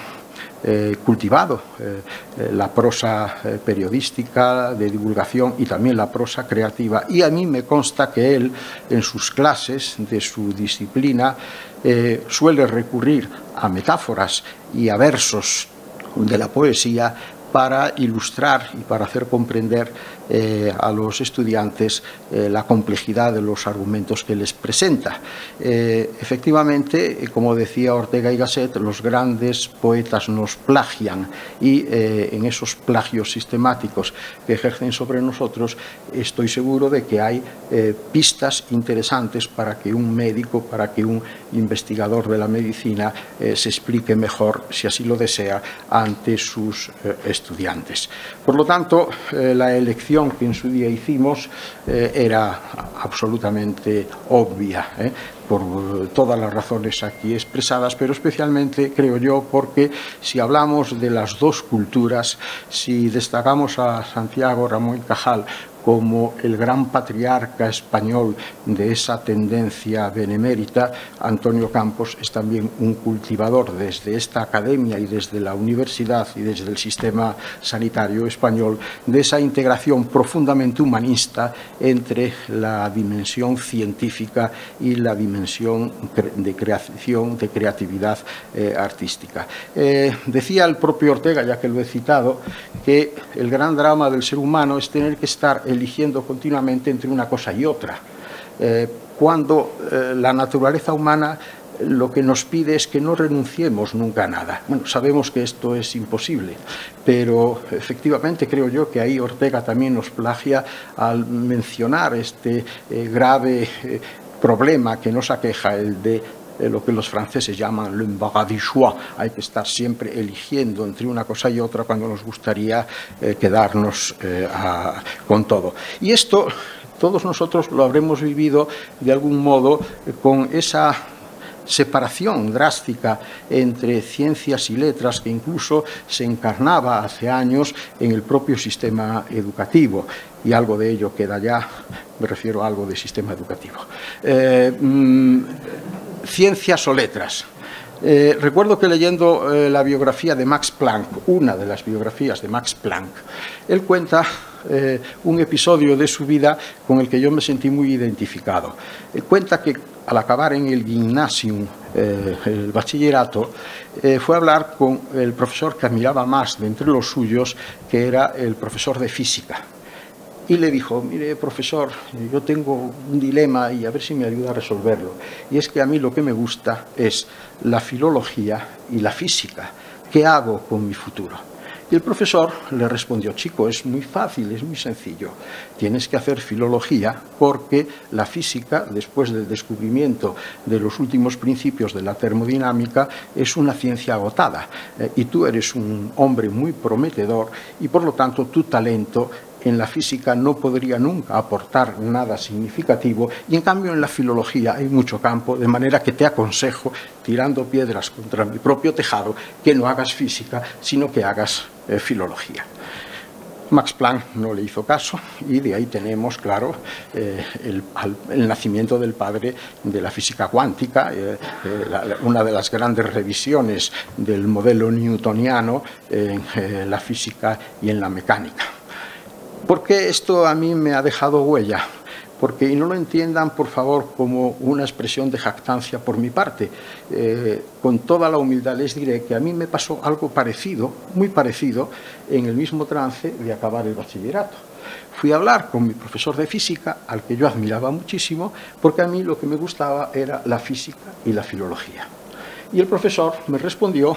Eh, cultivado eh, eh, la prosa eh, periodística de divulgación y también la prosa creativa, y a mí me consta que él en sus clases de su disciplina eh, suele recurrir a metáforas y a versos de la poesía para ilustrar y para hacer comprender eh, a los estudiantes eh, la complejidad de los argumentos que les presenta. Eh, efectivamente, como decía Ortega y Gasset, los grandes poetas nos plagian, y eh, en esos plagios sistemáticos que ejercen sobre nosotros estoy seguro de que hay eh, pistas interesantes para que un médico, para que un investigador de la medicina eh, se explique mejor, si así lo desea, ante sus eh, estudiantes. Por lo tanto, eh, la elección que en su día hicimos eh, era absolutamente obvia, ¿eh? por todas las razones aquí expresadas, pero especialmente, creo yo, porque si hablamos de las dos culturas, si destacamos a Santiago Ramón y Cajal como el gran patriarca español de esa tendencia benemérita, Antonio Campos es también un cultivador desde esta academia y desde la universidad y desde el sistema sanitario español de esa integración profundamente humanista entre la dimensión científica y la dimensión de creación, de creatividad eh, artística. Eh, decía el propio Ortega, ya que lo he citado, que el gran drama del ser humano es tener que estar eligiendo continuamente entre una cosa y otra, eh, cuando eh, la naturaleza humana lo que nos pide es que no renunciemos nunca a nada. Bueno, sabemos que esto es imposible, pero efectivamente creo yo que ahí Ortega también nos plagia al mencionar este eh, grave eh, problema que nos aqueja, el de lo que los franceses llaman l'embarras du choix. Hay que estar siempre eligiendo entre una cosa y otra cuando nos gustaría eh, quedarnos eh, a, con todo. Y esto todos nosotros lo habremos vivido de algún modo eh, con esa separación drástica entre ciencias y letras que incluso se encarnaba hace años en el propio sistema educativo, y algo de ello queda ya, me refiero a algo de sistema educativo. Eh, mmm, Ciencias o letras. Eh, recuerdo que leyendo eh, la biografía de Max Planck, una de las biografías de Max Planck, él cuenta eh, un episodio de su vida con el que yo me sentí muy identificado. Él cuenta que al acabar en el gymnasium eh, el bachillerato, eh, fue a hablar con el profesor que admiraba más de entre los suyos, que era el profesor de física. Y le dijo, mire, profesor, yo tengo un dilema y a ver si me ayuda a resolverlo. Y es que a mí lo que me gusta es la filología y la física. ¿Qué hago con mi futuro? Y el profesor le respondió, chico, es muy fácil, es muy sencillo. Tienes que hacer filología porque la física, después del descubrimiento de los últimos principios de la termodinámica, es una ciencia agotada. Eh, y tú eres un hombre muy prometedor y, por lo tanto, tu talento en la física no podría nunca aportar nada significativo, y en cambio en la filología hay mucho campo, de manera que te aconsejo, tirando piedras contra mi propio tejado, que no hagas física, sino que hagas eh, filología. Max Planck no le hizo caso y de ahí tenemos, claro, eh, el, el nacimiento del padre de la física cuántica, eh, eh, la, una de las grandes revisiones del modelo newtoniano en eh, la física y en la mecánica. ¿Por qué esto a mí me ha dejado huella? Porque, y no lo entiendan, por favor, como una expresión de jactancia por mi parte, eh, con toda la humildad les diré que a mí me pasó algo parecido, muy parecido, en el mismo trance de acabar el bachillerato. Fui a hablar con mi profesor de física, al que yo admiraba muchísimo, porque a mí lo que me gustaba era la física y la filología. Y el profesor me respondió,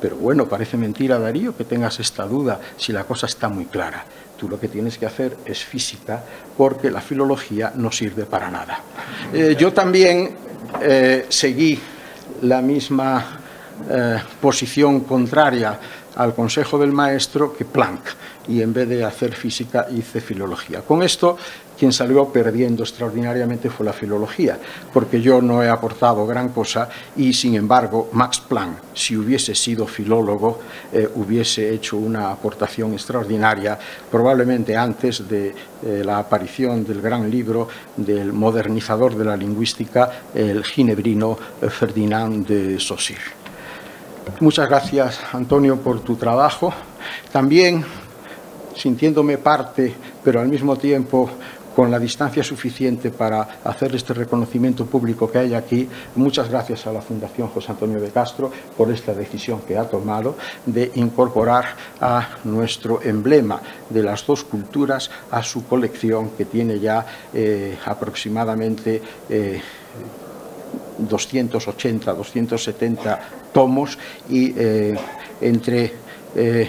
pero bueno, parece mentira, Darío, que tengas esta duda si la cosa está muy clara. Tú lo que tienes que hacer es física, porque la filología no sirve para nada. Eh, yo también eh, seguí la misma eh, posición contraria al consejo del maestro que Planck, y en vez de hacer física hice filología. Con esto, quien salió perdiendo extraordinariamente fue la filología, porque yo no he aportado gran cosa y, sin embargo, Max Planck, si hubiese sido filólogo, eh, hubiese hecho una aportación extraordinaria, probablemente antes de eh, la aparición del gran libro del modernizador de la lingüística, el ginebrino Ferdinand de Saussure. Muchas gracias, Antonio, por tu trabajo. También, sintiéndome parte, pero al mismo tiempo con la distancia suficiente para hacer este reconocimiento público que hay aquí, muchas gracias a la Fundación José Antonio de Castro por esta decisión que ha tomado de incorporar a nuestro emblema de las dos culturas a su colección, que tiene ya eh, aproximadamente Eh, doscientos ochenta, doscientos setenta tomos y eh, entre eh,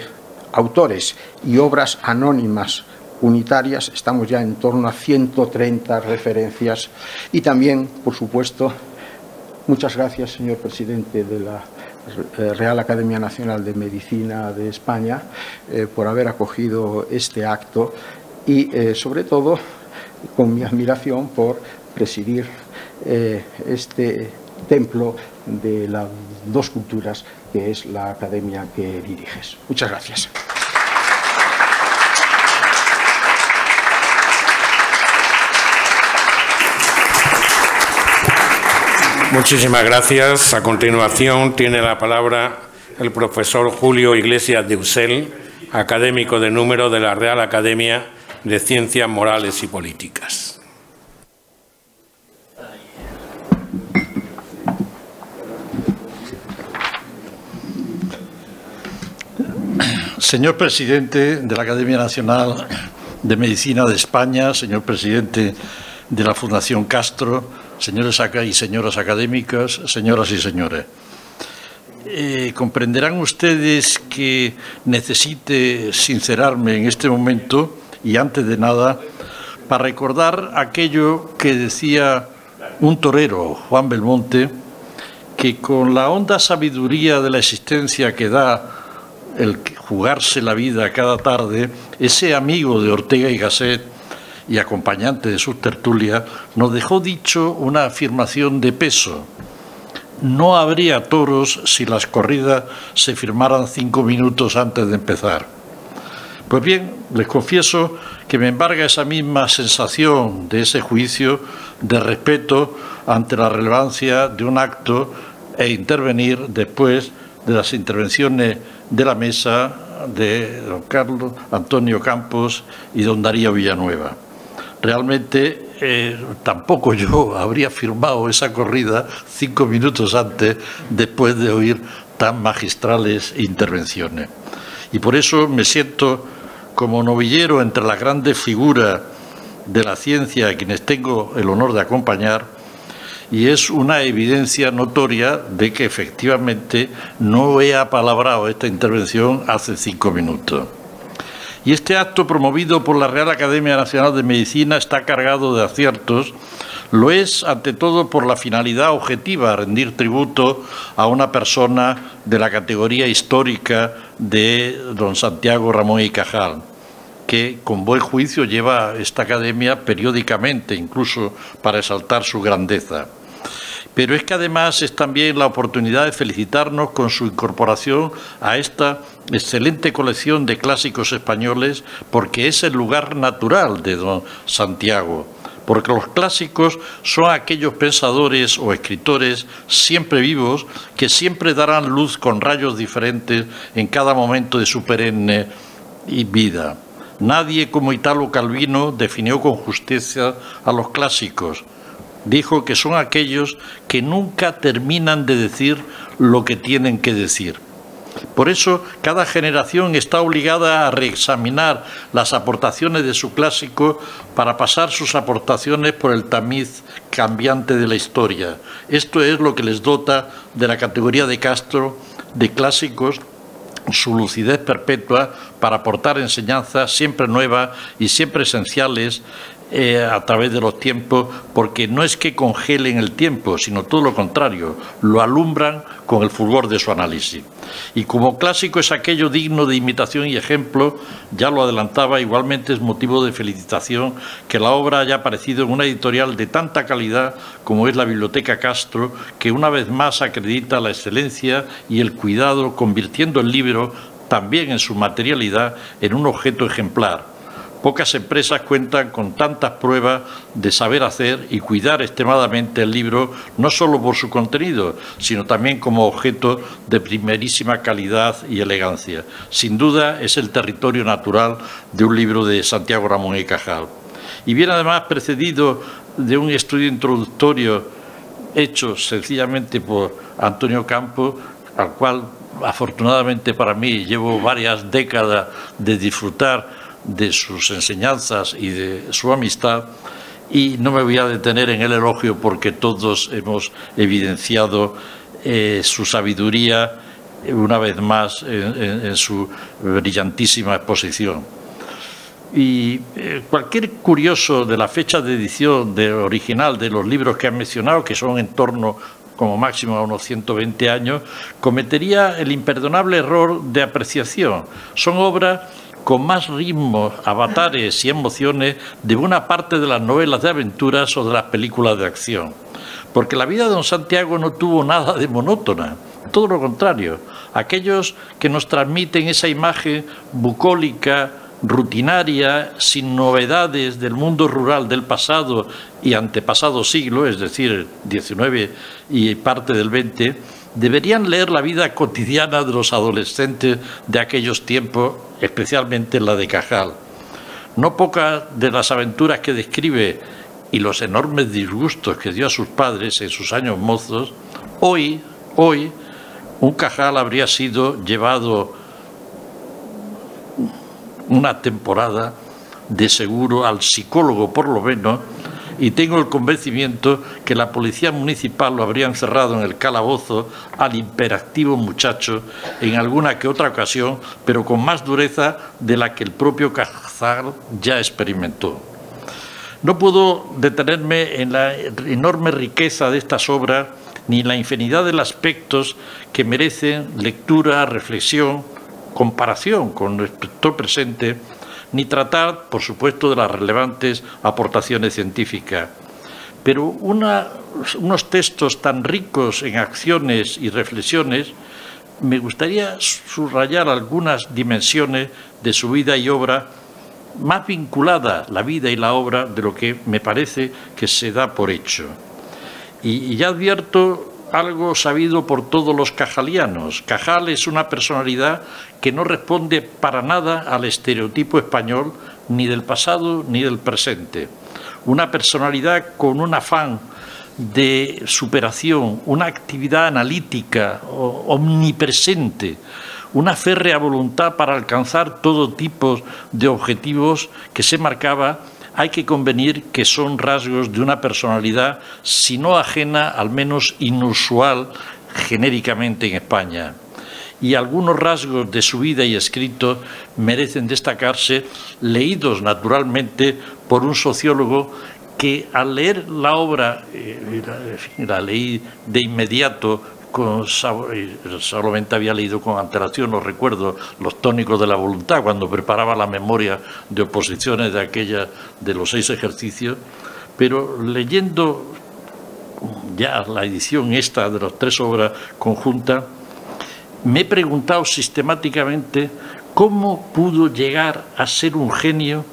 autores y obras anónimas unitarias estamos ya en torno a ciento treinta referencias. Y también, por supuesto, muchas gracias, señor presidente de la Real Academia Nacional de Medicina de España, eh, por haber acogido este acto y, eh, sobre todo, con mi admiración por presidir Eh, este templo de las dos culturas, que es la academia que diriges. Muchas gracias. Muchísimas gracias. A continuación tiene la palabra el profesor Julio Iglesias de Ussel, académico de número de la Real Academia de Ciencias Morales y Políticas. Señor presidente de la Academia Nacional de Medicina de España, señor presidente de la Fundación Castro, señores y señoras académicas, señoras y señores. Eh, comprenderán ustedes que necesite sincerarme en este momento y antes de nada para recordar aquello que decía un torero, Juan Belmonte, que con la honda sabiduría de la existencia que da el jugarse la vida cada tarde, ese amigo de Ortega y Gasset y acompañante de sus tertulias, nos dejó dicho una afirmación de peso. No habría toros si las corridas se firmaran cinco minutos antes de empezar. Pues bien, les confieso que me embarga esa misma sensación de ese juicio de respeto ante la relevancia de un acto e intervenir después de las intervenciones de la mesa de don Carlos Antonio Campos y don Darío Villanueva. Realmente eh, tampoco yo habría firmado esa corrida cinco minutos antes, después de oír tan magistrales intervenciones. Y por eso me siento como novillero entre las grandes figuras de la ciencia a quienes tengo el honor de acompañar, y es una evidencia notoria de que efectivamente no he apalabrado esta intervención hace cinco minutos. Y este acto promovido por la Real Academia Nacional de Medicina está cargado de aciertos. Lo es, ante todo, por la finalidad objetiva, rendir tributo a una persona de la categoría histórica de don Santiago Ramón y Cajal, que con buen juicio lleva esta academia periódicamente, incluso para exaltar su grandeza. Pero es que además es también la oportunidad de felicitarnos con su incorporación a esta excelente colección de clásicos españoles, porque es el lugar natural de don Santiago, porque los clásicos son aquellos pensadores o escritores siempre vivos que siempre darán luz con rayos diferentes en cada momento de su perenne vida. Nadie como Italo Calvino definió con justicia a los clásicos. Dijo que son aquellos que nunca terminan de decir lo que tienen que decir. Por eso, cada generación está obligada a reexaminar las aportaciones de su clásico para pasar sus aportaciones por el tamiz cambiante de la historia. Esto es lo que les dota de la categoría de Castro de clásicos, su lucidez perpetua para aportar enseñanzas siempre nuevas y siempre esenciales Eh, a través de los tiempos, porque no es que congelen el tiempo, sino todo lo contrario, lo alumbran con el fulgor de su análisis. Y como clásico es aquello digno de imitación y ejemplo, ya lo adelantaba, igualmente es motivo de felicitación que la obra haya aparecido en una editorial de tanta calidad como es la Biblioteca Castro, que una vez más acredita la excelencia y el cuidado, convirtiendo el libro, también en su materialidad, en un objeto ejemplar. Pocas empresas cuentan con tantas pruebas de saber hacer y cuidar extremadamente el libro, no solo por su contenido, sino también como objeto de primerísima calidad y elegancia. Sin duda, es el territorio natural de un libro de Santiago Ramón y Cajal. Y viene además precedido de un estudio introductorio hecho sencillamente por Antonio Campos, al cual, afortunadamente para mí, llevo varias décadas de disfrutar de sus enseñanzas y de su amistad, y no me voy a detener en el elogio porque todos hemos evidenciado eh, su sabiduría una vez más en, en, en su brillantísima exposición. Y eh, cualquier curioso de la fecha de edición de, original de los libros que han mencionado, que son en torno como máximo a unos ciento veinte años, cometería el imperdonable error de apreciación. Son obras con más ritmos, avatares y emociones de buena parte de las novelas de aventuras o de las películas de acción. Porque la vida de don Santiago no tuvo nada de monótona, todo lo contrario. Aquellos que nos transmiten esa imagen bucólica, rutinaria, sin novedades del mundo rural del pasado y antepasado siglo, es decir, diecinueve y parte del veinte, deberían leer la vida cotidiana de los adolescentes de aquellos tiempos, especialmente la de Cajal. No pocas de las aventuras que describe y los enormes disgustos que dio a sus padres en sus años mozos, hoy, hoy, un Cajal habría sido llevado una temporada de seguro al psicólogo, por lo menos, y tengo el convencimiento que la policía municipal lo habría encerrado en el calabozo al hiperactivo muchacho en alguna que otra ocasión, pero con más dureza de la que el propio Cajal ya experimentó. No puedo detenerme en la enorme riqueza de estas obras ni en la infinidad de los aspectos que merecen lectura, reflexión, comparación con el sector presente, ni tratar, por supuesto, de las relevantes aportaciones científicas. Pero una, unos textos tan ricos en acciones y reflexiones, me gustaría subrayar algunas dimensiones de su vida y obra, más vinculadas la vida y la obra de lo que me parece que se da por hecho. Y, y ya advierto algo sabido por todos los cajalianos. Cajal es una personalidad que no responde para nada al estereotipo español, ni del pasado ni del presente. una personalidad con un afán de superación, una actividad analítica omnipresente, una férrea voluntad para alcanzar todo tipo de objetivos que se marcaba, hay que convenir que son rasgos de una personalidad, si no ajena, al menos inusual genéricamente en España. Y algunos rasgos de su vida y escritos merecen destacarse, leídos naturalmente por un sociólogo que al leer la obra, eh, la, la leí de inmediato, con, solamente había leído con antelación los recuerdos, los tónicos de la voluntad, cuando preparaba la memoria de oposiciones de aquella de los seis ejercicios, pero leyendo ya la edición esta de las tres obras conjuntas, me he preguntado sistemáticamente cómo pudo llegar a ser un genio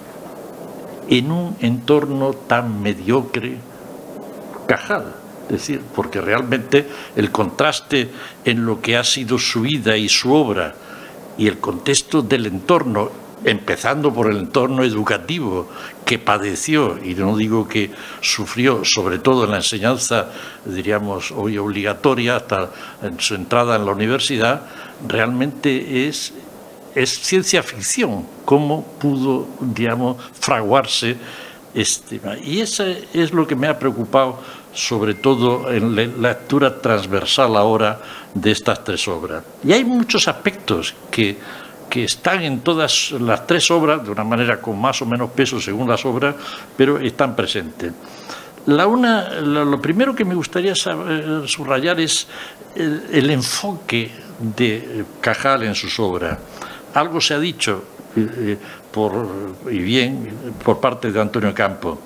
en un entorno tan mediocre Cajal. Es decir, porque realmente el contraste en lo que ha sido su vida y su obra y el contexto del entorno, empezando por el entorno educativo que padeció, y no digo que sufrió, sobre todo en la enseñanza, diríamos, hoy obligatoria hasta en su entrada en la universidad, realmente es, es ciencia ficción, cómo pudo, digamos, fraguarse este. Y eso es lo que me ha preocupado, sobre todo en la lectura transversal ahora de estas tres obras. Y hay muchos aspectos que, que están en todas las tres obras, de una manera con más o menos peso según las obras, pero están presentes. La una, lo primero que me gustaría saber, subrayar es el, el enfoque de Cajal en sus obras. Algo se ha dicho, eh, por, y bien, por parte de Antonio Campos.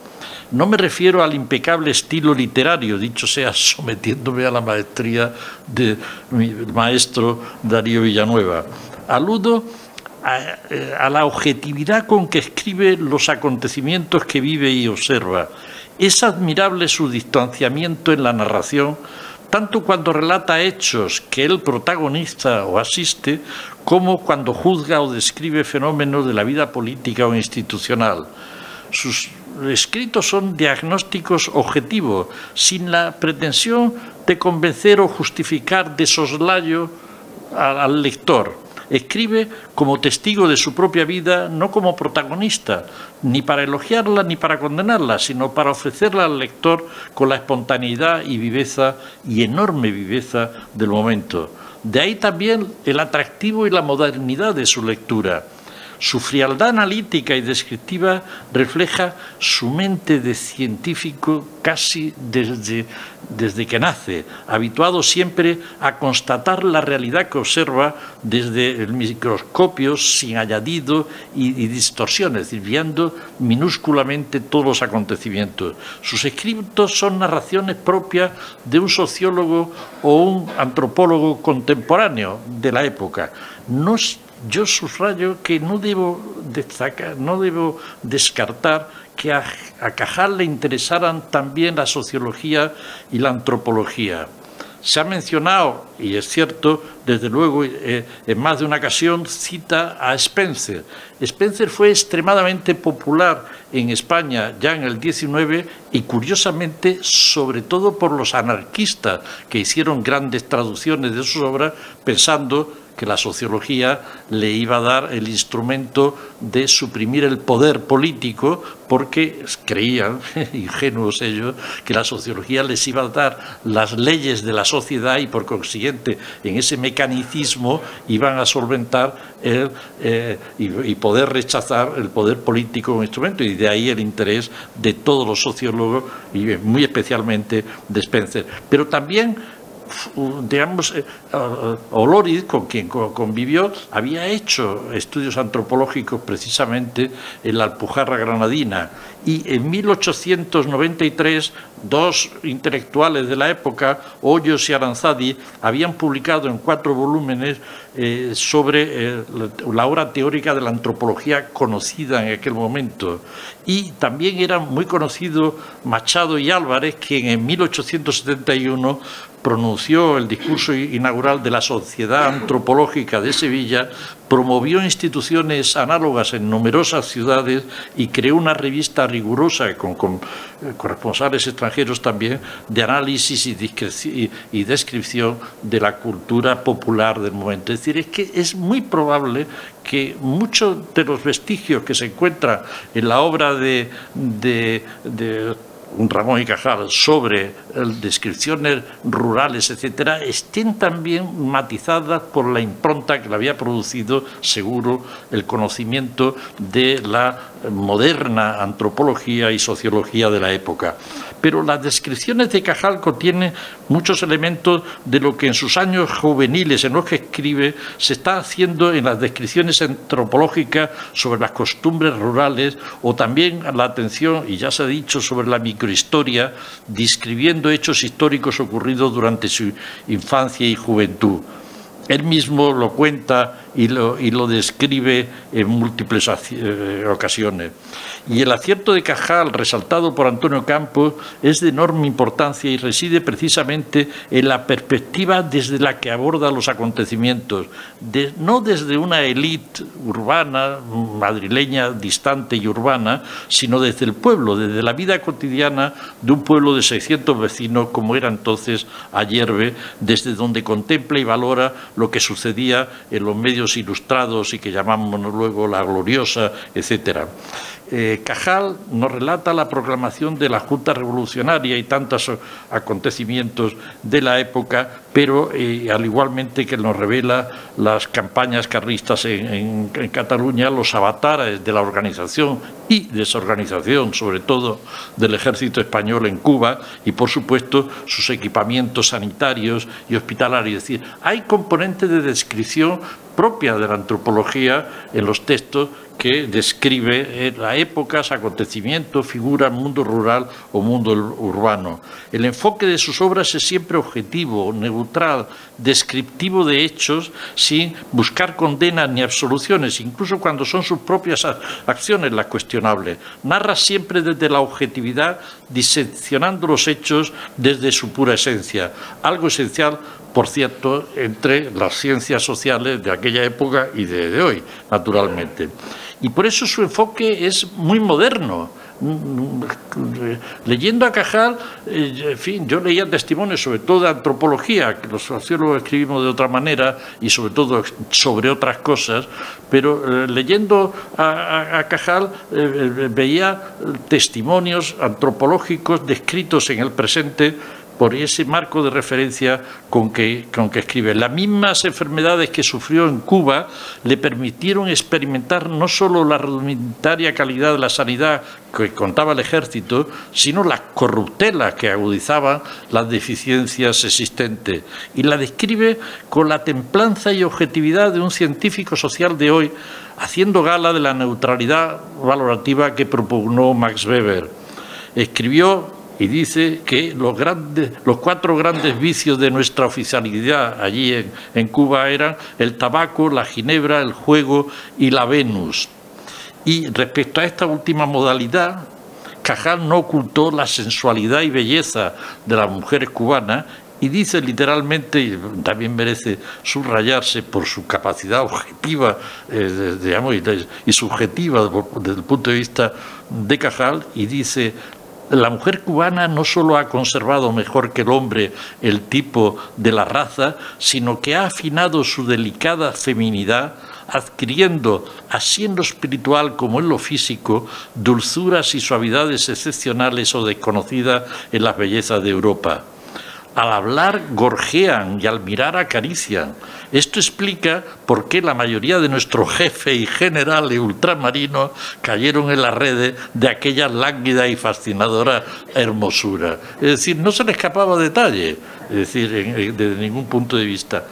No me refiero al impecable estilo literario, dicho sea sometiéndome a la maestría de mi maestro Darío Villanueva. Aludo a, a la objetividad con que escribe los acontecimientos que vive y observa. Es admirable su distanciamiento en la narración, tanto cuando relata hechos que él protagoniza o asiste, como cuando juzga o describe fenómenos de la vida política o institucional. Sus escritos son diagnósticos objetivos, sin la pretensión de convencer o justificar de soslayo al, al lector. Escribe como testigo de su propia vida, no como protagonista, ni para elogiarla ni para condenarla, sino para ofrecerla al lector con la espontaneidad y viveza, y enorme viveza del momento. De ahí también el atractivo y la modernidad de su lectura. Su frialdad analítica y descriptiva refleja su mente de científico casi desde, desde que nace, habituado siempre a constatar la realidad que observa desde el microscopio sin añadido y, y distorsiones, desviando minúsculamente todos los acontecimientos. Sus escritos son narraciones propias de un sociólogo o un antropólogo contemporáneo de la época. No es Yo subrayo que no debo destacar, no debo descartar que a, a Cajal le interesaran también la sociología y la antropología. Se ha mencionado, y es cierto, desde luego, eh, en más de una ocasión, cita a Spencer. Spencer fue extremadamente popular en España ya en el diecinueve y, curiosamente, sobre todo por los anarquistas que hicieron grandes traducciones de sus obras pensando que la sociología le iba a dar el instrumento de suprimir el poder político, porque creían, ingenuos ellos, que la sociología les iba a dar las leyes de la sociedad y por consiguiente en ese mecanicismo iban a solventar el, eh, y, y poder rechazar el poder político como instrumento, y de ahí el interés de todos los sociólogos y muy especialmente de Spencer. Pero también, digamos, Olóriz, con quien convivió, había hecho estudios antropológicos precisamente en la Alpujarra granadina, y en mil ochocientos noventa y tres dos intelectuales de la época, Hoyos y Aranzadi, habían publicado en cuatro volúmenes eh, sobre eh, la obra teórica de la antropología conocida en aquel momento. Y también eran muy conocidos Machado y Álvarez, quien en mil ochocientos setenta y uno pronunció pronunció el discurso inaugural de la Sociedad Antropológica de Sevilla, promovió instituciones análogas en numerosas ciudades y creó una revista rigurosa, con, con corresponsales extranjeros también, de análisis y, y descripción de la cultura popular del momento. Es decir, es que es muy probable que muchos de los vestigios que se encuentran en la obra de, de, de Ramón y Cajal sobre descripciones rurales, etcétera, estén también matizadas por la impronta que le había producido, seguro, el conocimiento de la moderna antropología y sociología de la época. Pero las descripciones de Cajal contienen muchos elementos de lo que en sus años juveniles, en los que escribe, se está haciendo en las descripciones antropológicas sobre las costumbres rurales, o también la atención, y ya se ha dicho, sobre la microhistoria, describiendo hechos históricos ocurridos durante su infancia y juventud. Él mismo lo cuenta y lo, y lo describe en múltiples ocasiones. Y el acierto de Cajal, resaltado por Antonio Campos, es de enorme importancia y reside precisamente en la perspectiva desde la que aborda los acontecimientos, de, no desde una élite urbana, madrileña, distante y urbana, sino desde el pueblo, desde la vida cotidiana de un pueblo de seiscientos vecinos, como era entonces Ayerbe, desde donde contempla y valora lo que sucedía en los medios ilustrados y que llamamos luego la gloriosa, etcétera. Eh, Cajal nos relata la proclamación de la Junta Revolucionaria y tantos acontecimientos de la época, pero eh, al igualmente que nos revela las campañas carlistas en, en, en Cataluña, los avatares de la organización y desorganización, sobre todo del ejército español en Cuba, y por supuesto sus equipamientos sanitarios y hospitalarios. Es decir, hay componentes de descripción propia de la antropología en los textos que describe la época, acontecimientos, figuras, mundo rural o mundo urbano. El enfoque de sus obras es siempre objetivo, neutral, descriptivo de hechos, sin buscar condenas ni absoluciones, incluso cuando son sus propias acciones las cuestionables. Narra siempre desde la objetividad, diseccionando los hechos desde su pura esencia, algo esencial, por cierto, entre las ciencias sociales de aquella época y de, de hoy, naturalmente. Y por eso su enfoque es muy moderno. Leyendo a Cajal, en fin, yo leía testimonios sobre todo de antropología, que los sociólogos escribimos de otra manera y sobre todo sobre otras cosas, pero eh, leyendo a, a, a Cajal eh, veía testimonios antropológicos descritos en el presente por ese marco de referencia con que, con que escribe. Las mismas enfermedades que sufrió en Cuba le permitieron experimentar no solo la rudimentaria calidad de la sanidad que contaba el ejército, sino las corruptelas que agudizaban las deficiencias existentes. Y la describe con la templanza y objetividad de un científico social de hoy, haciendo gala de la neutralidad valorativa que propugnó Max Weber. Escribió y dice que los, grandes, los cuatro grandes vicios de nuestra oficialidad allí en, en Cuba eran el tabaco, la ginebra, el juego y la Venus. Y respecto a esta última modalidad, Cajal no ocultó la sensualidad y belleza de las mujeres cubanas y dice literalmente, y también merece subrayarse por su capacidad objetiva eh, digamos, y subjetiva desde el punto de vista de Cajal, y dice: la mujer cubana no solo ha conservado mejor que el hombre el tipo de la raza, sino que ha afinado su delicada feminidad, adquiriendo, así en lo espiritual como en lo físico, dulzuras y suavidades excepcionales o desconocidas en las bellezas de Europa. Al hablar gorjean y al mirar acarician. Esto explica por qué la mayoría de nuestros jefes y generales ultramarinos cayeron en las redes de aquella lánguida y fascinadora hermosura. Es decir, no se le escapaba detalle, es decir, desde ningún punto de vista.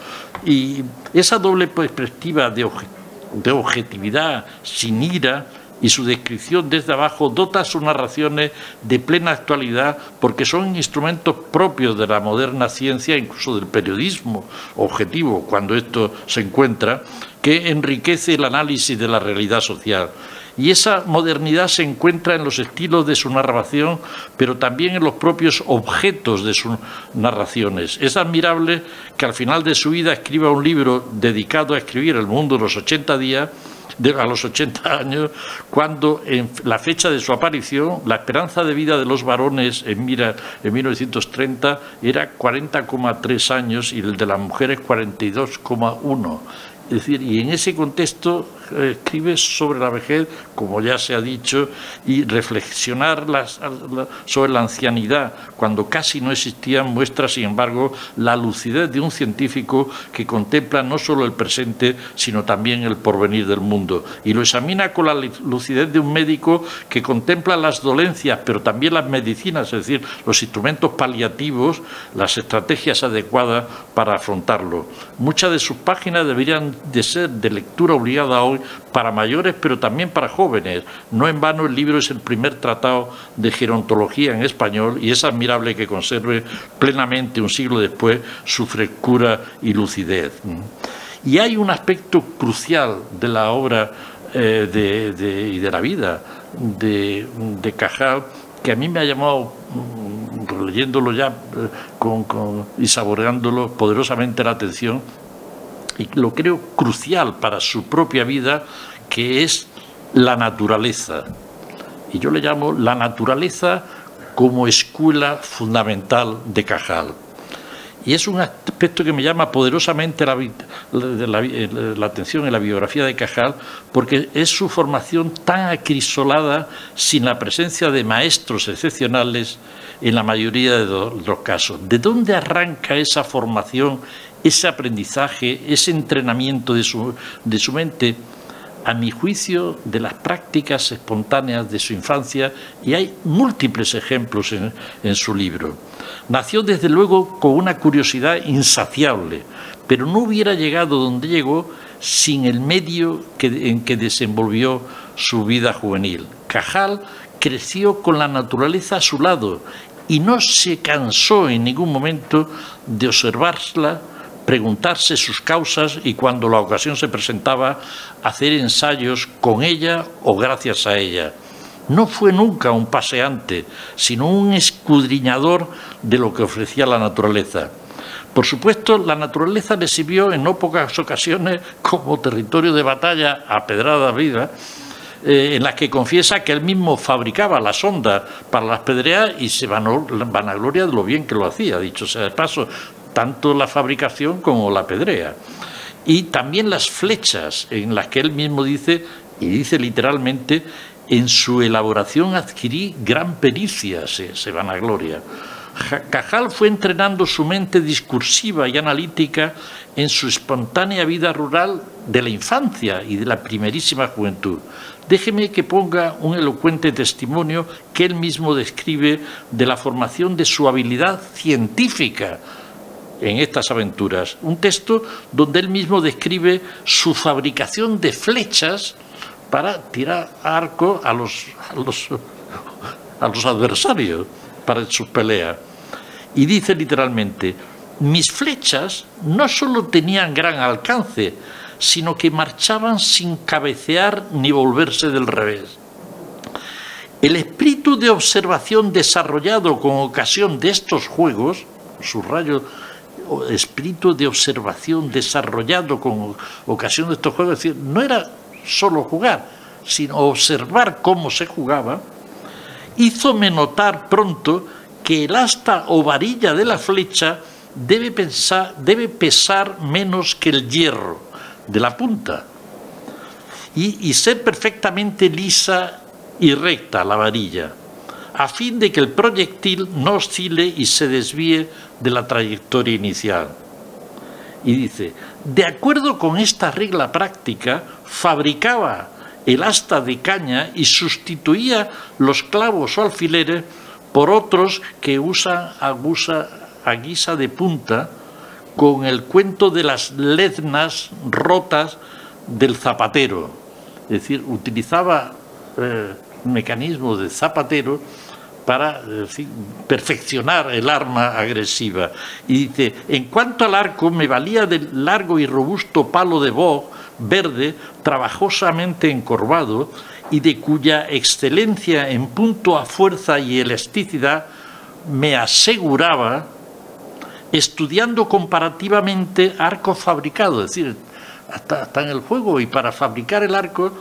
Y esa doble perspectiva de, obje- de objetividad sin ira y su descripción desde abajo dota sus narraciones de plena actualidad, porque son instrumentos propios de la moderna ciencia, incluso del periodismo objetivo, cuando esto se encuentra, que enriquece el análisis de la realidad social. y esa modernidad se encuentra en los estilos de su narración, pero también en los propios objetos de sus narraciones. Es admirable que al final de su vida escriba un libro dedicado a escribir El mundo de los ochenta días, de, a los ochenta años, cuando en la fecha de su aparición la esperanza de vida de los varones en, mira, en mil novecientos treinta era cuarenta coma tres años y el de las mujeres cuarenta y dos coma uno. Es decir, y en ese contexto eh, escribe sobre la vejez, como ya se ha dicho, y reflexionar las, la, sobre la ancianidad, cuando casi no existían, muestra, sin embargo, la lucidez de un científico que contempla no solo el presente, sino también el porvenir del mundo. Y lo examina con la lucidez de un médico que contempla las dolencias, pero también las medicinas, es decir, los instrumentos paliativos, las estrategias adecuadas para afrontarlo. Muchas de sus páginas deberían de ser de lectura obligada hoy para mayores, pero también para jóvenes. No en vano el libro es el primer tratado de gerontología en español y es admirable que conserve plenamente, un siglo después, su frescura y lucidez. Y hay un aspecto crucial de la obra eh, de, de, y de la vida de, de Cajal que a mí me ha llamado, leyéndolo ya con, con, y saboreándolo poderosamente, la atención, y lo creo crucial para su propia vida, que es la naturaleza. Y yo le llamo la naturaleza como escuela fundamental de Cajal. Y es un aspecto que me llama poderosamente la, la, la, la atención en la biografía de Cajal, porque es su formación tan acrisolada, sin la presencia de maestros excepcionales en la mayoría de los casos. ¿De dónde arranca esa formación, ese aprendizaje, ese entrenamiento de su, de su mente? A mi juicio, de las prácticas espontáneas de su infancia, y hay múltiples ejemplos en, en su libro. Nació desde luego con una curiosidad insaciable, pero no hubiera llegado donde llegó sin el medio que, en que desenvolvió su vida juvenil. Cajal creció con la naturaleza a su lado y no se cansó en ningún momento de observarla, preguntarse sus causas y, cuando la ocasión se presentaba, hacer ensayos con ella o gracias a ella. No fue nunca un paseante, sino un escudriñador de lo que ofrecía la naturaleza. Por supuesto, la naturaleza le sirvió en no pocas ocasiones como territorio de batalla a pedradas vivas, Eh, en las que confiesa que él mismo fabricaba las ondas para las pedreas y se vanó, vanagloria de lo bien que lo hacía, dicho sea de paso, tanto la fabricación como la pedrea. Y también las flechas, en las que él mismo dice, y dice literalmente, en su elaboración adquirí gran pericia, se, se vanagloria. Cajal fue entrenando su mente discursiva y analítica en su espontánea vida rural de la infancia y de la primerísima juventud. Déjeme que ponga un elocuente testimonio que él mismo describe de la formación de su habilidad científica en estas aventuras. Un texto donde él mismo describe su fabricación de flechas para tirar a arco a los, a los, a los adversarios para sus peleas. Y dice literalmente: mis flechas no solo tenían gran alcance, sino que marchaban sin cabecear ni volverse del revés. El espíritu de observación desarrollado con ocasión de estos juegos, subrayo, espíritu de observación desarrollado con ocasión de estos juegos, es decir, no era solo jugar, sino observar cómo se jugaba, hízome notar pronto que el asta o varilla de la flecha debe, pensar, debe pesar menos que el hierro de la punta y, y ser perfectamente lisa y recta la varilla, a fin de que el proyectil no oscile y se desvíe de la trayectoria inicial. Y dice: de acuerdo con esta regla práctica, fabricaba el asta de caña y sustituía los clavos o alfileres por otros que usan a guisa de punta, con el cuento de las leznas rotas del zapatero. Es decir, utilizaba eh, mecanismos de zapatero para decir, perfeccionar el arma agresiva. Y dice: en cuanto al arco, me valía del largo y robusto palo de boj verde, trabajosamente encorvado, y de cuya excelencia en punto a fuerza y elasticidad me aseguraba, estudiando comparativamente arcos fabricados, es decir, hasta, hasta en el juego, y para fabricar el arco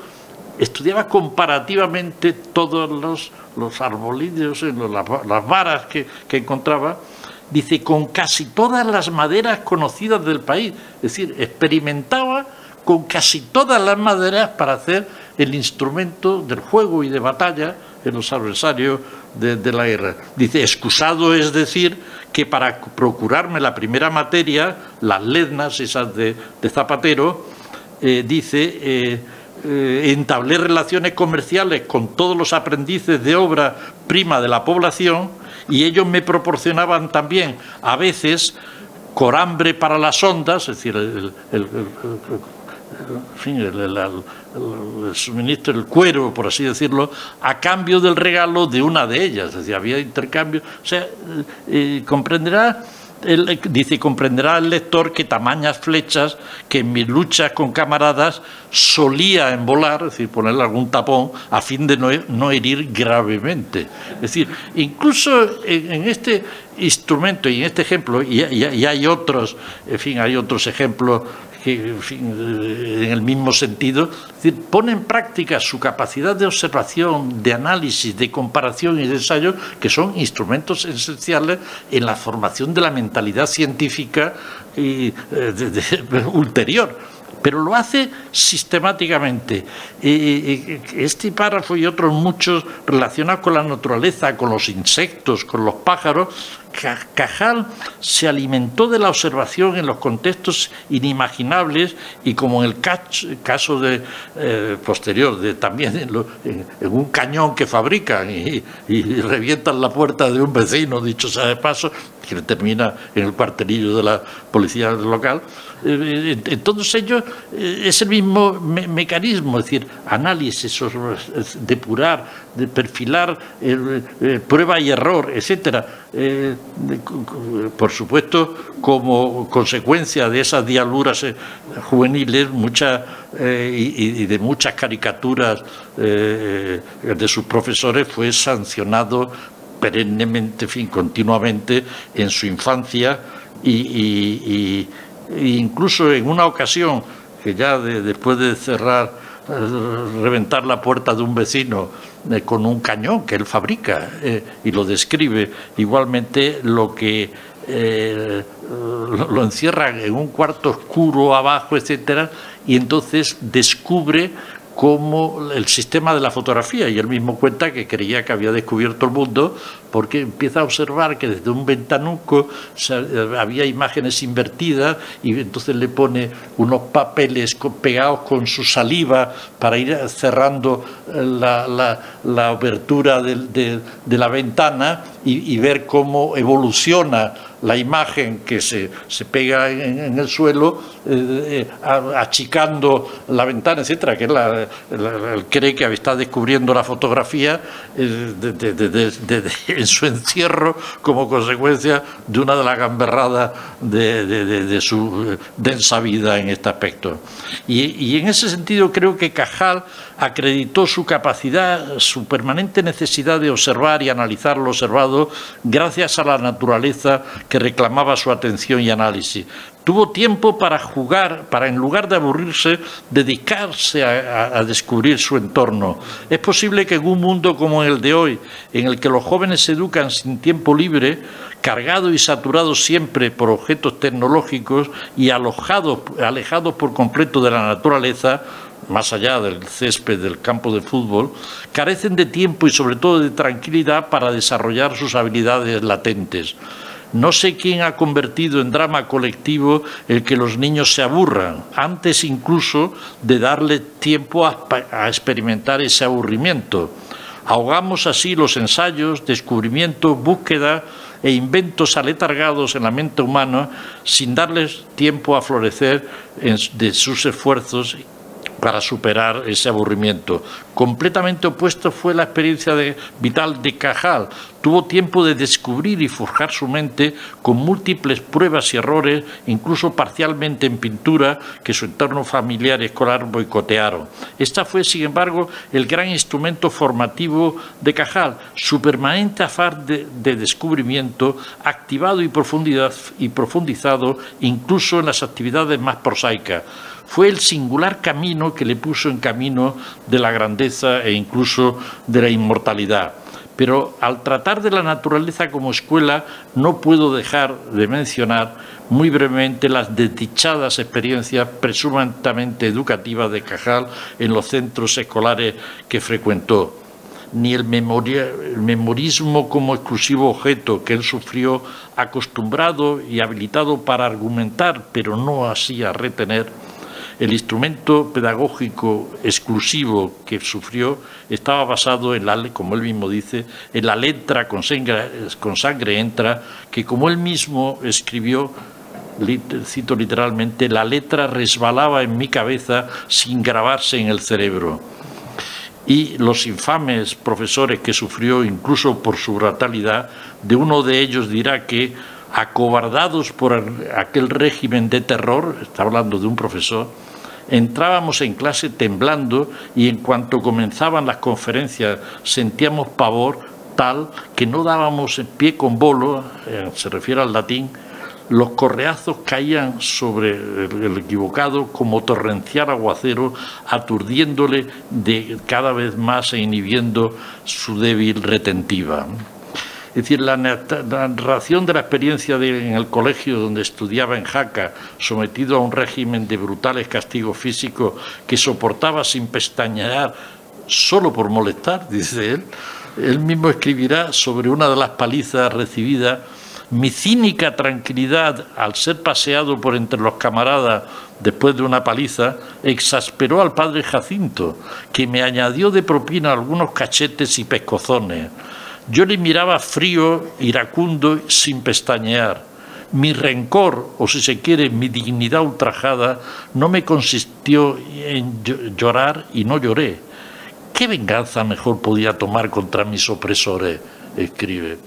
estudiaba comparativamente todos los, los arbolillos, las, las varas que, que encontraba, dice, con casi todas las maderas conocidas del país, es decir, experimentaba con casi todas las maderas para hacer el instrumento del juego y de batalla en los adversarios de, de la guerra. Dice, excusado es decir que para procurarme la primera materia, las leznas esas de, de Zapatero, eh, dice, eh, eh, entablé relaciones comerciales con todos los aprendices de obra prima de la población y ellos me proporcionaban también a veces corambre para las ondas, es decir, el... el, el, el en fin, el, el, el, el suministro, el cuero, por así decirlo, a cambio del regalo de una de ellas. Es decir, había intercambio. O sea, eh, comprenderá, el, dice, comprenderá el lector que tamañas flechas que en mis luchas con camaradas solía embolar, es decir, ponerle algún tapón a fin de no, no herir gravemente. Es decir, incluso en, en este instrumento y en este ejemplo, y, y, y hay otros, en fin, hay otros ejemplos que, en fin, en el mismo sentido, es decir, pone en práctica su capacidad de observación, de análisis, de comparación y de ensayo, que son instrumentos esenciales en la formación de la mentalidad científica y, eh, de, de, ulterior. Pero lo hace sistemáticamente. Este párrafo y otros muchos relacionados con la naturaleza, con los insectos, con los pájaros, Cajal se alimentó de la observación en los contextos inimaginables y, como en el caso de, eh, posterior, de, también en, lo, en, en un cañón que fabrican y, y revientan la puerta de un vecino, dicho sea de paso, que termina en el cuartelillo de la policía local. Entonces ellos, es el mismo me mecanismo, es decir, análisis, depurar, de perfilar, eh, eh, prueba y error, etcétera. Eh, por supuesto, como consecuencia de esas dialuras eh, juveniles muchas eh, y, y de muchas caricaturas eh, de sus profesores, fue sancionado perennemente, en fin, continuamente en su infancia y, y, y E incluso en una ocasión, que ya de, después de cerrar, eh, reventar la puerta de un vecino eh, con un cañón que él fabrica eh, y lo describe, igualmente lo que eh, lo, lo encierran en un cuarto oscuro abajo, etcétera, y entonces descubre como el sistema de la fotografía, y él mismo cuenta que creía que había descubierto el mundo, porque empieza a observar que desde un ventanuco había imágenes invertidas, y entonces le pone unos papeles pegados con su saliva para ir cerrando la, la, la abertura de, de, de la ventana y, y ver cómo evoluciona la imagen que se, se pega en, en el suelo, eh, achicando la ventana, etcétera, que él la, la, cree que está descubriendo la fotografía eh, de, de, de, de, de, de, en su encierro, como consecuencia de una de las gamberradas de, de, de, de su densa vida en este aspecto. Y, y en ese sentido creo que Cajal acreditó su capacidad, su permanente necesidad de observar y analizar lo observado, gracias a la naturaleza que reclamaba su atención y análisis. Tuvo tiempo para jugar, para en lugar de aburrirse, dedicarse a, a, a descubrir su entorno. Es posible que en un mundo como el de hoy, en el que los jóvenes se educan sin tiempo libre, cargados y saturados siempre por objetos tecnológicos y alojados, alejados por completo de la naturaleza, más allá del césped del campo de fútbol, carecen de tiempo y sobre todo de tranquilidad para desarrollar sus habilidades latentes. No sé quién ha convertido en drama colectivo el que los niños se aburran, antes incluso de darle tiempo a, a experimentar ese aburrimiento. Ahogamos así los ensayos, descubrimientos, búsquedas e inventos aletargados en la mente humana, sin darles tiempo a florecer en, de sus esfuerzos para superar ese aburrimiento. Completamente opuesto fue la experiencia de, vital de Cajal. Tuvo tiempo de descubrir y forjar su mente con múltiples pruebas y errores, incluso parcialmente en pintura, que su entorno familiar y escolar boicotearon. Esta fue, sin embargo, el gran instrumento formativo de Cajal, su permanente afán de, de descubrimiento, activado y, profundidad, y profundizado incluso en las actividades más prosaicas. Fue el singular camino que le puso en camino de la grandeza e incluso de la inmortalidad. Pero al tratar de la naturaleza como escuela, no puedo dejar de mencionar muy brevemente las desdichadas experiencias presuntamente educativas de Cajal en los centros escolares que frecuentó. Ni el memorismo como exclusivo objeto que él sufrió, acostumbrado y habilitado para argumentar, pero no así a retener, el instrumento pedagógico exclusivo que sufrió estaba basado, en la, como él mismo dice, en la letra con sangre, con sangre entra, que como él mismo escribió, cito literalmente, la letra resbalaba en mi cabeza sin grabarse en el cerebro. Y los infames profesores que sufrió, incluso por su brutalidad, de uno de ellos dirá que, acobardados por aquel régimen de terror, está hablando de un profesor, entrábamos en clase temblando y en cuanto comenzaban las conferencias sentíamos pavor tal que no dábamos pie con bolo, eh, se refiere al latín, los correazos caían sobre el, el equivocado como torrencial aguacero, aturdiéndole de cada vez más e inhibiendo su débil retentiva. Es decir, la narración de la experiencia de, en el colegio donde estudiaba en Jaca, sometido a un régimen de brutales castigos físicos que soportaba sin pestañear solo por molestar, dice él, él mismo escribirá sobre una de las palizas recibidas, mi cínica tranquilidad al ser paseado por entre los camaradas después de una paliza, exasperó al padre Jacinto, que me añadió de propina algunos cachetes y pescozones. Yo le miraba frío, iracundo, sin pestañear. Mi rencor, o si se quiere, mi dignidad ultrajada, no me consistió en llorar y no lloré. ¿Qué venganza mejor podía tomar contra mis opresores?, escribe.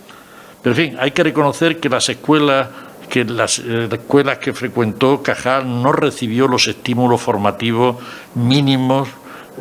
Pero, en fin, hay que reconocer que las escuelas que las escuelas que frecuentó Cajal no recibió los estímulos formativos mínimos,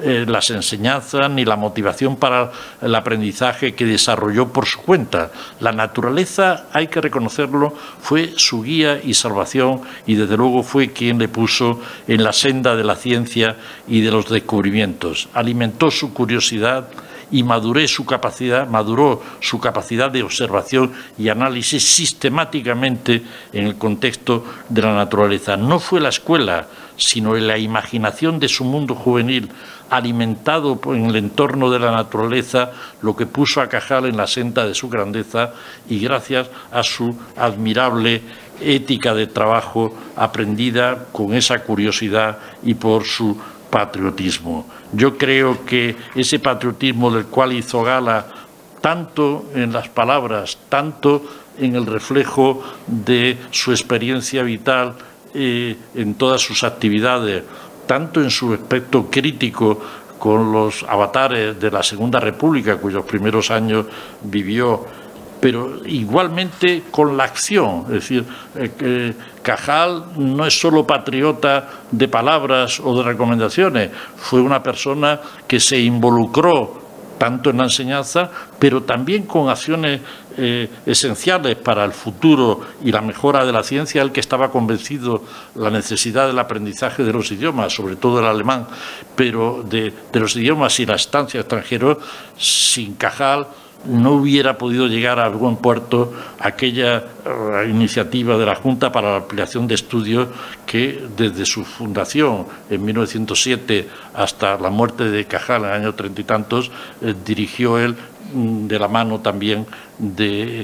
Eh, las enseñanzas ni la motivación para el aprendizaje que desarrolló por su cuenta. La naturaleza, hay que reconocerlo, fue su guía y salvación y desde luego fue quien le puso en la senda de la ciencia y de los descubrimientos. Alimentó su curiosidad y maduró su capacidad, maduró su capacidad de observación y análisis sistemáticamente en el contexto de la naturaleza. No fue la escuela, sino en la imaginación de su mundo juvenil, alimentado en el entorno de la naturaleza, lo que puso a Cajal en la senda de su grandeza y gracias a su admirable ética de trabajo aprendida con esa curiosidad y por su patriotismo. Yo creo que ese patriotismo del cual hizo gala tanto en las palabras, tanto en el reflejo de su experiencia vital, Eh, en todas sus actividades, tanto en su aspecto crítico con los avatares de la Segunda República, cuyos primeros años vivió, pero igualmente con la acción. Es decir, eh, eh, Cajal no es solo patriota de palabras o de recomendaciones, fue una persona que se involucró tanto en la enseñanza, pero también con acciones eh, esenciales para el futuro y la mejora de la ciencia, el que estaba convencido de la necesidad del aprendizaje de los idiomas, sobre todo el alemán, pero de, de los idiomas y la estancia extranjera, sin Cajal no hubiera podido llegar a buen puerto aquella iniciativa de la Junta para la ampliación de estudios que desde su fundación en mil novecientos siete hasta la muerte de Cajal en el año treinta y tantos eh, dirigió él de la mano también de,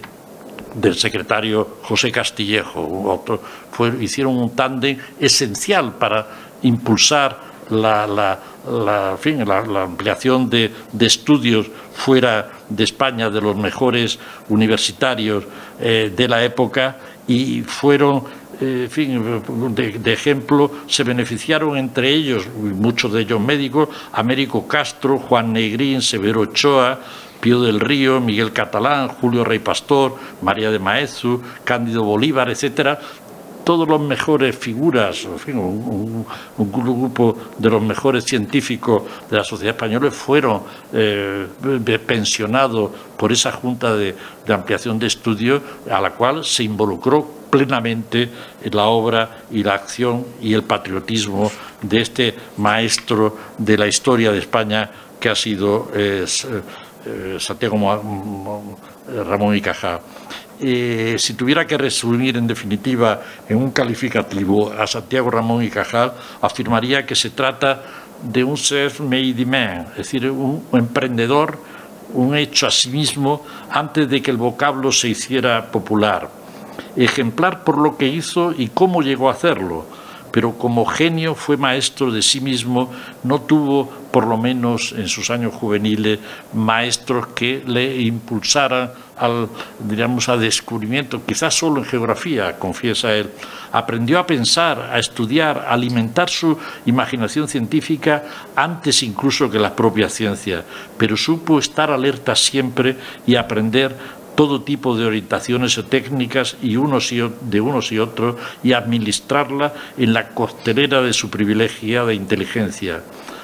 del secretario José Castillejo. Otro, fue, hicieron un tándem esencial para impulsar la, la, la, en fin, la, la ampliación de, de estudios fuera de España, de los mejores universitarios eh, de la época, y fueron eh, en fin, de, de ejemplo, se beneficiaron entre ellos, muchos de ellos médicos, Américo Castro, Juan Negrín, Severo Ochoa, Pío del Río, Miguel Catalán, Julio Rey Pastor, María de Maeztu, Cándido Bolívar, etcétera. Todos los mejores figuras, en fin, un, un, un grupo de los mejores científicos de la sociedad española fueron eh, pensionados por esa Junta de, de Ampliación de Estudios, a la cual se involucró plenamente en la obra y la acción y el patriotismo de este maestro de la historia de España que ha sido eh, eh, Santiago Ramón y Cajal. Eh, si tuviera que resumir en definitiva en un calificativo a Santiago Ramón y Cajal, afirmaría que se trata de un self-made man, es decir, un emprendedor, un hecho a sí mismo antes de que el vocablo se hiciera popular, ejemplar por lo que hizo y cómo llegó a hacerlo, pero como genio fue maestro de sí mismo, no tuvo, por lo menos en sus años juveniles, maestros que le impulsaran al, diríamos, al descubrimiento, quizás solo en geografía, confiesa él. Aprendió a pensar, a estudiar, a alimentar su imaginación científica antes incluso que la propia ciencia, pero supo estar alerta siempre y aprender todo tipo de orientaciones o técnicas y unos y, de unos y otros, y administrarla en la costelera de su privilegiada inteligencia.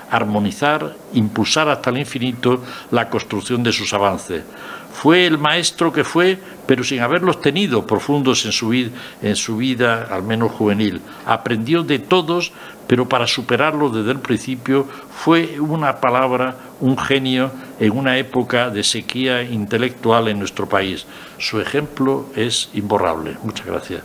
Armonizar, impulsar hasta el infinito la construcción de sus avances. Fue el maestro que fue, pero sin haberlos tenido profundos en su, vid, en su vida, al menos juvenil. Aprendió de todos, pero para superarlo desde el principio fue una palabra, un genio en una época de sequía intelectual en nuestro país. Su ejemplo es imborrable. Muchas gracias.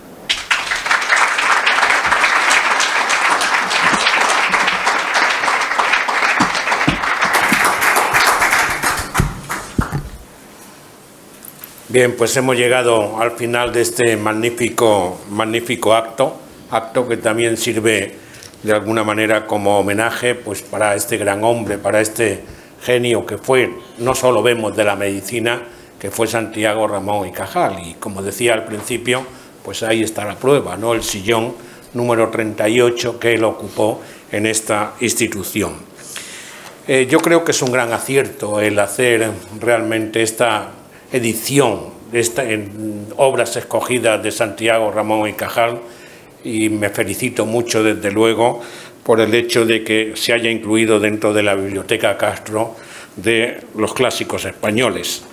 Bien, pues hemos llegado al final de este magnífico, magnífico acto, acto que también sirve de alguna manera como homenaje pues para este gran hombre, para este genio que fue, no solo vemos de la medicina, que fue Santiago Ramón y Cajal. Y como decía al principio, pues ahí está la prueba, ¿no? El sillón número treinta y ocho que él ocupó en esta institución. Eh, yo creo que es un gran acierto el hacer realmente esta edición de esta, en Obras Escogidas de Santiago Ramón y Cajal, y me felicito mucho desde luego por el hecho de que se haya incluido dentro de la Biblioteca Castro de los clásicos españoles.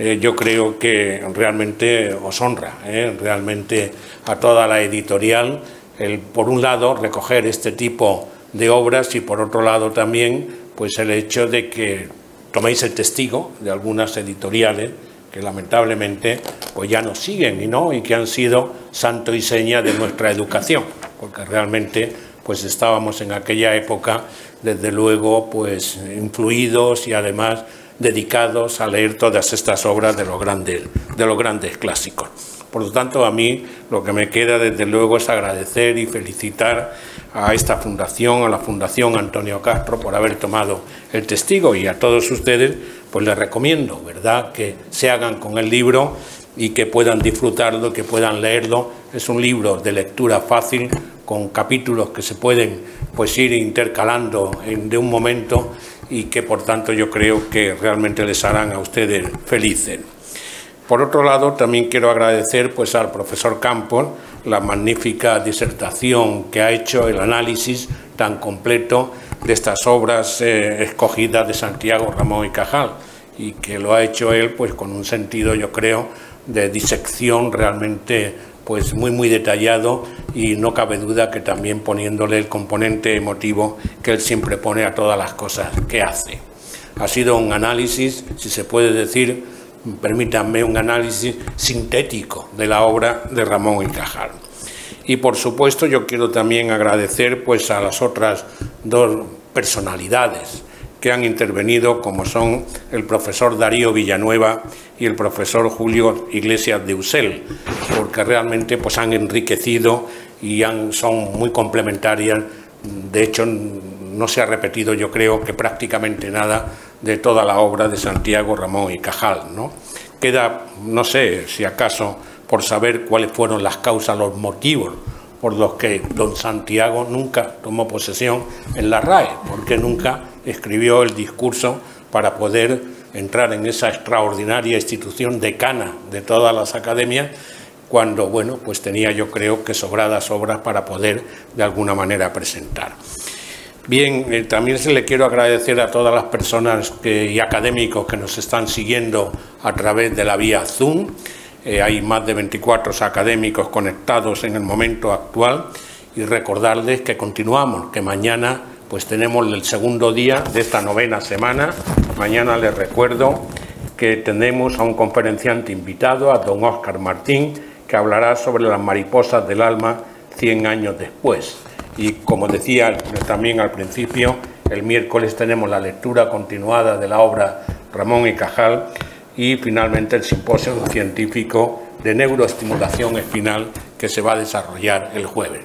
Eh, yo creo que realmente os honra, eh, realmente a toda la editorial, el, por un lado recoger este tipo de obras y por otro lado también pues el hecho de que toméis el testigo de algunas editoriales que lamentablemente pues ya nos siguen y no y que han sido santo y seña de nuestra educación, porque realmente pues estábamos en aquella época desde luego pues influidos y además dedicados a leer todas estas obras de los grandes de los grandes clásicos. Por lo tanto, a mí lo que me queda desde luego es agradecer y felicitar a esta fundación, a la Fundación Antonio Castro, por haber tomado el testigo, y a todos ustedes pues les recomiendo, ¿verdad?, que se hagan con el libro y que puedan disfrutarlo, que puedan leerlo. Es un libro de lectura fácil, con capítulos que se pueden pues ir intercalando en, de un momento, y que por tanto yo creo que realmente les harán a ustedes felices. Por otro lado, también quiero agradecer pues, al profesor Campos la magnífica disertación que ha hecho, el análisis tan completo de estas obras eh, escogidas de Santiago Ramón y Cajal, y que lo ha hecho él pues, con un sentido, yo creo, de disección realmente pues, muy, muy detallado, y no cabe duda que también poniéndole el componente emotivo que él siempre pone a todas las cosas que hace. Ha sido un análisis, si se puede decir, permítanme, un análisis sintético de la obra de Ramón y Cajal. Y por supuesto yo quiero también agradecer pues a las otras dos personalidades que han intervenido, como son el profesor Darío Villanueva y el profesor Julio Iglesias de Ussel, porque realmente pues han enriquecido y han, son muy complementarias. De hecho, no se ha repetido, yo creo, que prácticamente nada de toda la obra de Santiago Ramón y Cajal, ¿no? Queda, no sé si acaso, por saber cuáles fueron las causas, los motivos por los que don Santiago nunca tomó posesión en la R A E, porque nunca escribió el discurso para poder entrar en esa extraordinaria institución decana de todas las academias, cuando, bueno, pues tenía, yo creo, que sobradas obras para poder de alguna manera presentar. Bien, eh, también se le quiero agradecer a todas las personas que, y académicos que nos están siguiendo a través de la vía Zoom. Eh, hay más de veinticuatro académicos conectados en el momento actual, y recordarles que continuamos, que mañana pues tenemos el segundo día de esta novena semana. Mañana les recuerdo que tenemos a un conferenciante invitado, a don Óscar Martín, que hablará sobre las mariposas del alma cien años después. Y como decía también al principio, el miércoles tenemos la lectura continuada de la obra Ramón y Cajal, y finalmente el simposio científico de neuroestimulación espinal que se va a desarrollar el jueves.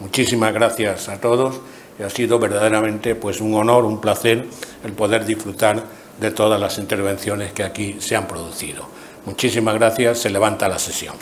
Muchísimas gracias a todos. Ha sido verdaderamente pues un honor, un placer el poder disfrutar de todas las intervenciones que aquí se han producido. Muchísimas gracias. Se levanta la sesión.